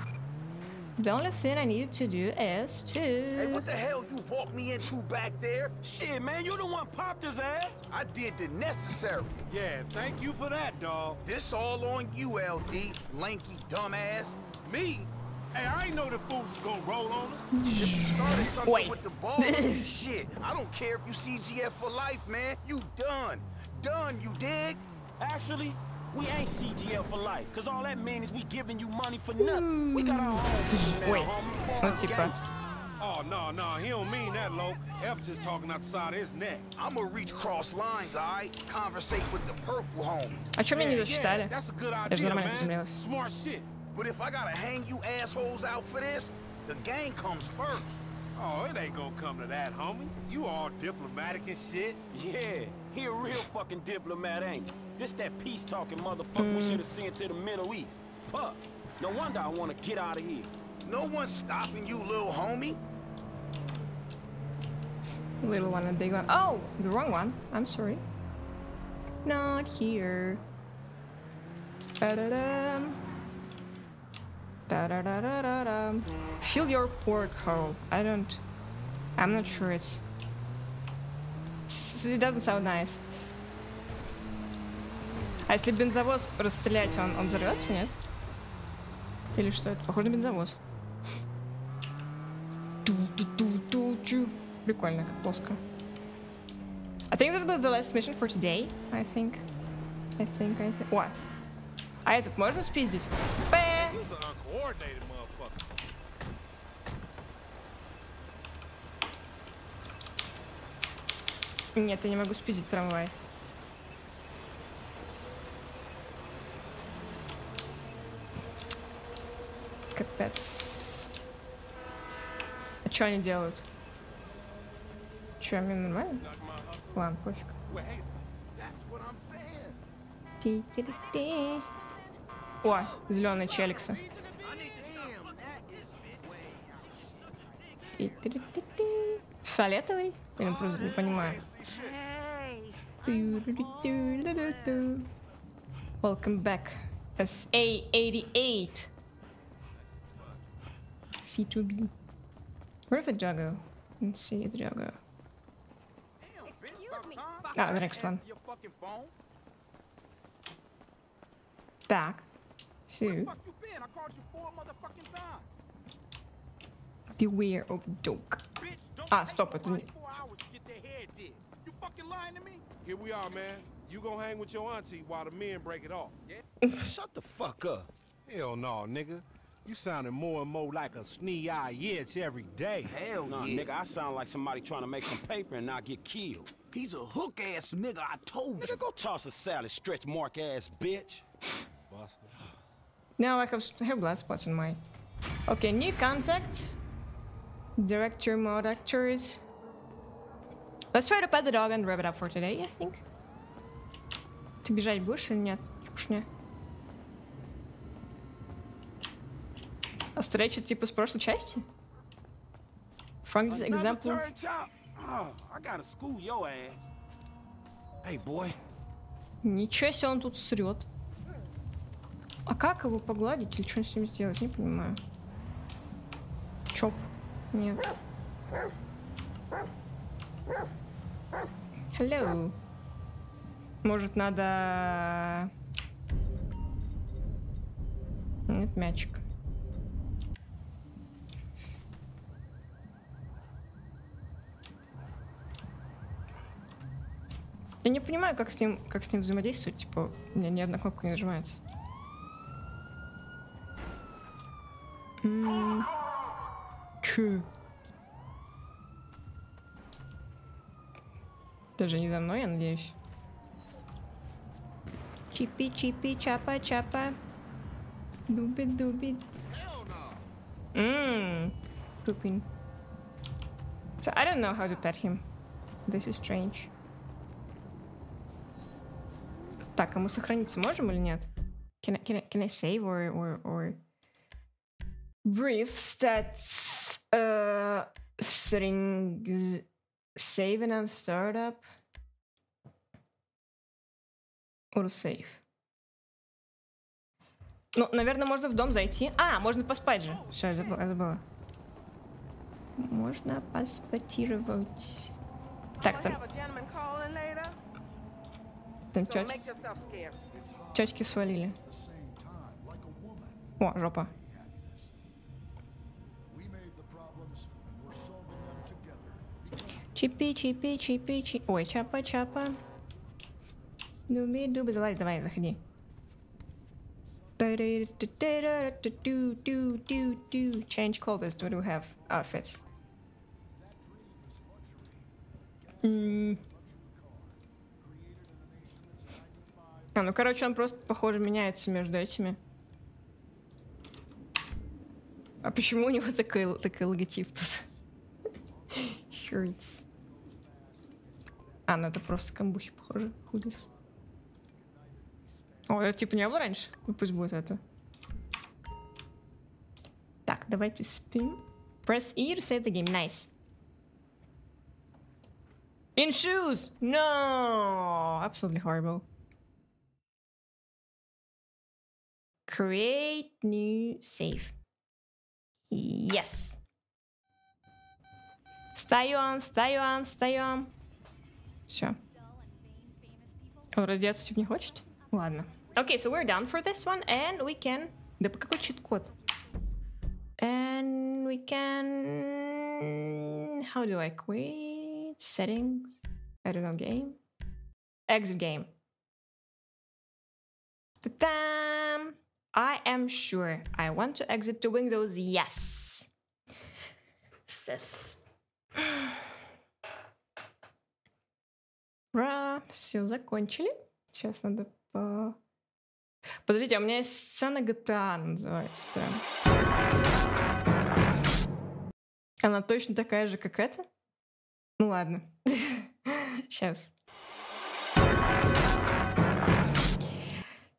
The only thing I needed to do is to... Hey, what the hell you walked me into back there? Shit, man, you the one popped his ass. I did the necessary. Yeah, thank you for that, dog. This all on you, L D, lanky dumbass. Me? Hey, I ain't know the fools was gonna roll on us. If you started something with the balls and shit, I don't care if you C G F for life, man. You done. Done, you dig? Actually... We ain't C G L for life, cause all that means is we giving you money for nothing. We got our own shit now. Wait, what's he from? Oh no, no, he don't mean that, low. F just talking outside his neck. I'ma reach cross lines, alright? Conversate with the purple homies. А чё меня не засчитали? Я же нормально приземлилась. Smart shit. But if I gotta hang you assholes out for this, the gang comes first. Oh, it ain't gonna come to that, homie. You all diplomatic and shit. Yeah, he a real fucking diplomat, ain't he? This that peace talking motherfucker we should have sent to the Middle East. Fuck. No wonder I want to get out of here. No one's stopping you, little homie. Little one and big one. Oh, the wrong one. I'm sorry. Not here. Ba-da-dum. Ba-da-da-da-da-dum. Fill your pork hole. I don't I'm not sure it's... It doesn't sound nice. А если бензовоз расстрелять, он, он взорвется, нет? Или что это? Похоже на бензовоз. Прикольно, как плоско. I think that was the last mission for today. I think. I think. I think. О! А этот можно спиздить? Спэ! Нет, я не могу спиздить трамвай. Капец. А что они делают? Че, мне нормально? Ладно, пофиг. О, зеленый челикса. Фиолетовый? Я просто не понимаю. Welcome back. эс эй eighty-eight. си ту би. Where's the Jago? Let's see the Jago. Ah, the next one. Так. Все. Beware of joke. Ah, stop it. Shut the fuck up. Hell no, nigga. You sounding more and more like a snee-eye itch every day. Hell no, yeah. Nigga, I sound like somebody trying to make some paper and not get killed. He's a hook-ass nigga, I told you. Nigga, go toss a salad, stretch mark-ass bitch. Buster. Now I have, have blood spots on my... Okay, new contact. Director mode actors. Let's try to pet the dog and wrap it up for today, I think. Ты бежать будешь или нет? Чушня. А Stretch типа с прошлой части? Frank's example. Ничего себе, он тут срет. А как его погладить или что с ним сделать? Не понимаю. Chop. Нет. Hello. Может, надо... Нет, мячик. Я не понимаю, как с ним, как с ним взаимодействовать, типа, у меня ни одна кнопка не нажимается. М-м-м. Че? Даже не за мной, я надеюсь. Чипи-чипи-чапа-чапа. Дуби-дуби. Ммм. Pooping. So I don't know how to pet him. This is strange. Так, а мы сохраниться можем или нет? Can I, can I, can I save or, or, or... Brief stats... Uh, setting... Saving and startup... Or save. Ну, наверное, можно в дом зайти. А, можно поспать же. Все, я забыла. Я забыла. Можно поспатировать. Так, там... Там тетки свалили. О, жопа. Чипи, чипи, чипи, чипи. Ой, чапа, чапа. Дуби, дуби, залазь, давай, заходи. Change clothes. What do you have? Outfits. Mm. А, ну короче, он просто, похоже, меняется между этими. А почему у него такой, такой логотип тут? Shirts. А, ну это просто камбухи, похоже. Худис. О, это типа не было раньше? Ну пусть будет это. Так, давайте спим. Press E to save the game. Nice. In shoes! No! Absolutely horrible. Create new save. Yes. Встаем, встаем, встаем. Все. Он раздеться типа не хочет? Ладно. Окей, so we're down for this one, and we can... Да по какой чит-код? And we can... How do I quit? Settings? I don't know, game? Exit game. Та-дам! I am sure I want to exit to Windows. Yes. Sis. Ура! Все, закончили. Сейчас надо по... Подождите, а у меня есть сцена джи ти эй называется прям. Она точно такая же, как эта? Ну ладно. Сейчас.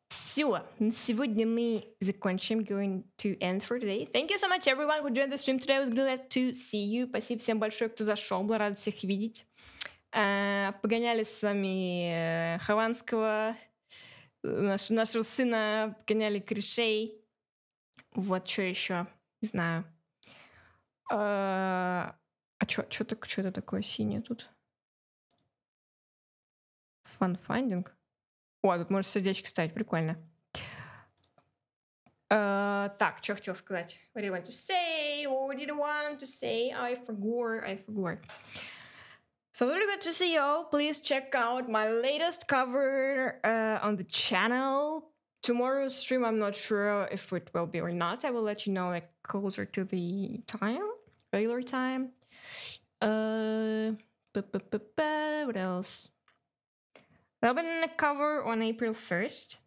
Все, на сегодня мы закончим. Going to end for today. Thank you so much everyone who joined the stream today. I was glad to see you. Спасибо всем большое, кто зашел. Была рада всех видеть. Uh, погоняли с вами uh, Хованского, наш, нашего сына, погоняли корешей. Вот что еще, не знаю. Uh, а что это такое синее тут? Фанфандинг? О, тут можно сердечки ставить, прикольно. Uh, так, что хотел сказать? What did I want to say? What did I want to say? I forgot, I forgot. So really glad to see you all. Please check out my latest cover uh, on the channel. Tomorrow's stream, I'm not sure if it will be or not. I will let you know like closer to the time, regular time. Uh, ba -ba -ba -ba. What else? I'll be on a cover on April first.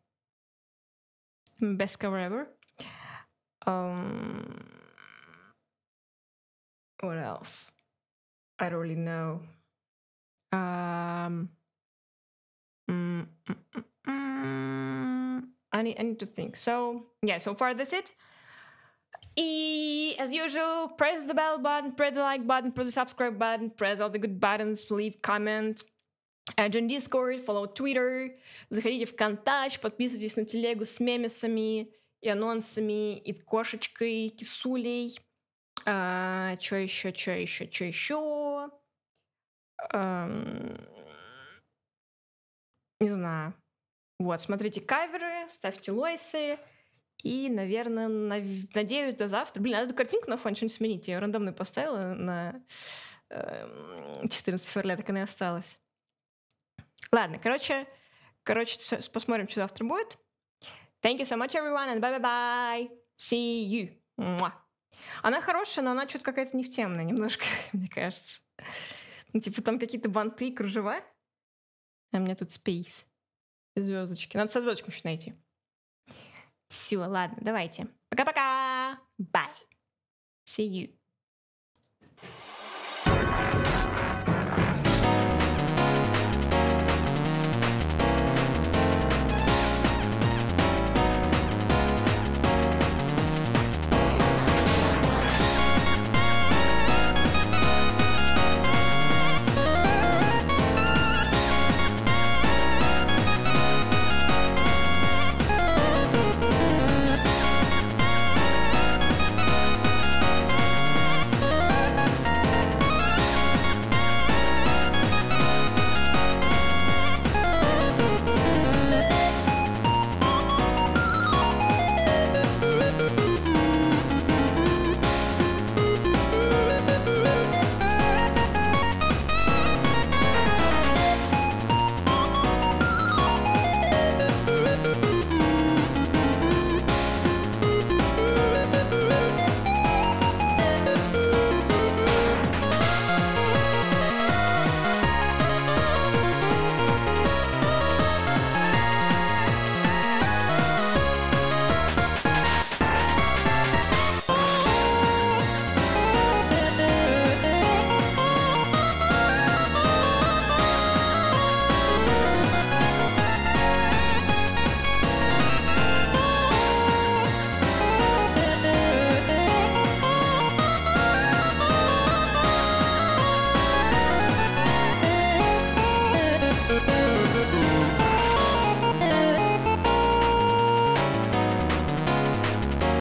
Best cover ever. Um, what else? I don't really know. Um, mm, mm, mm, mm, I need, I need to think. So, yeah, so far that's it. E, as usual, press the bell button, press the like button, press the subscribe button, press all the good buttons, leave comment, uh, join Discord, follow Twitter, заходите в ВКонтакте, подписывайтесь на телегу с мемесами и анонсами, и кошечкой, кисулей. Uh, чё еще, чё еще, чё еще... Um, не знаю. Вот, смотрите каверы, ставьте лойсы. И, наверное, нав... надеюсь, до завтра. Блин, надо картинку на фон что-нибудь сменить. Я ее рандомно поставила на э, четырнадцатое февраля, так она и осталась. Ладно, короче, короче, посмотрим, что завтра будет. Thank you so much, everyone, and bye-bye. See you. Муа. Она хорошая, но она что-то какая-то невтемная немножко, мне кажется. Ну, типа там какие-то банты и кружева. А у меня тут спейс. И звездочки. Надо со звездочком еще найти. Все, ладно, давайте. Пока-пока. Bye. See you.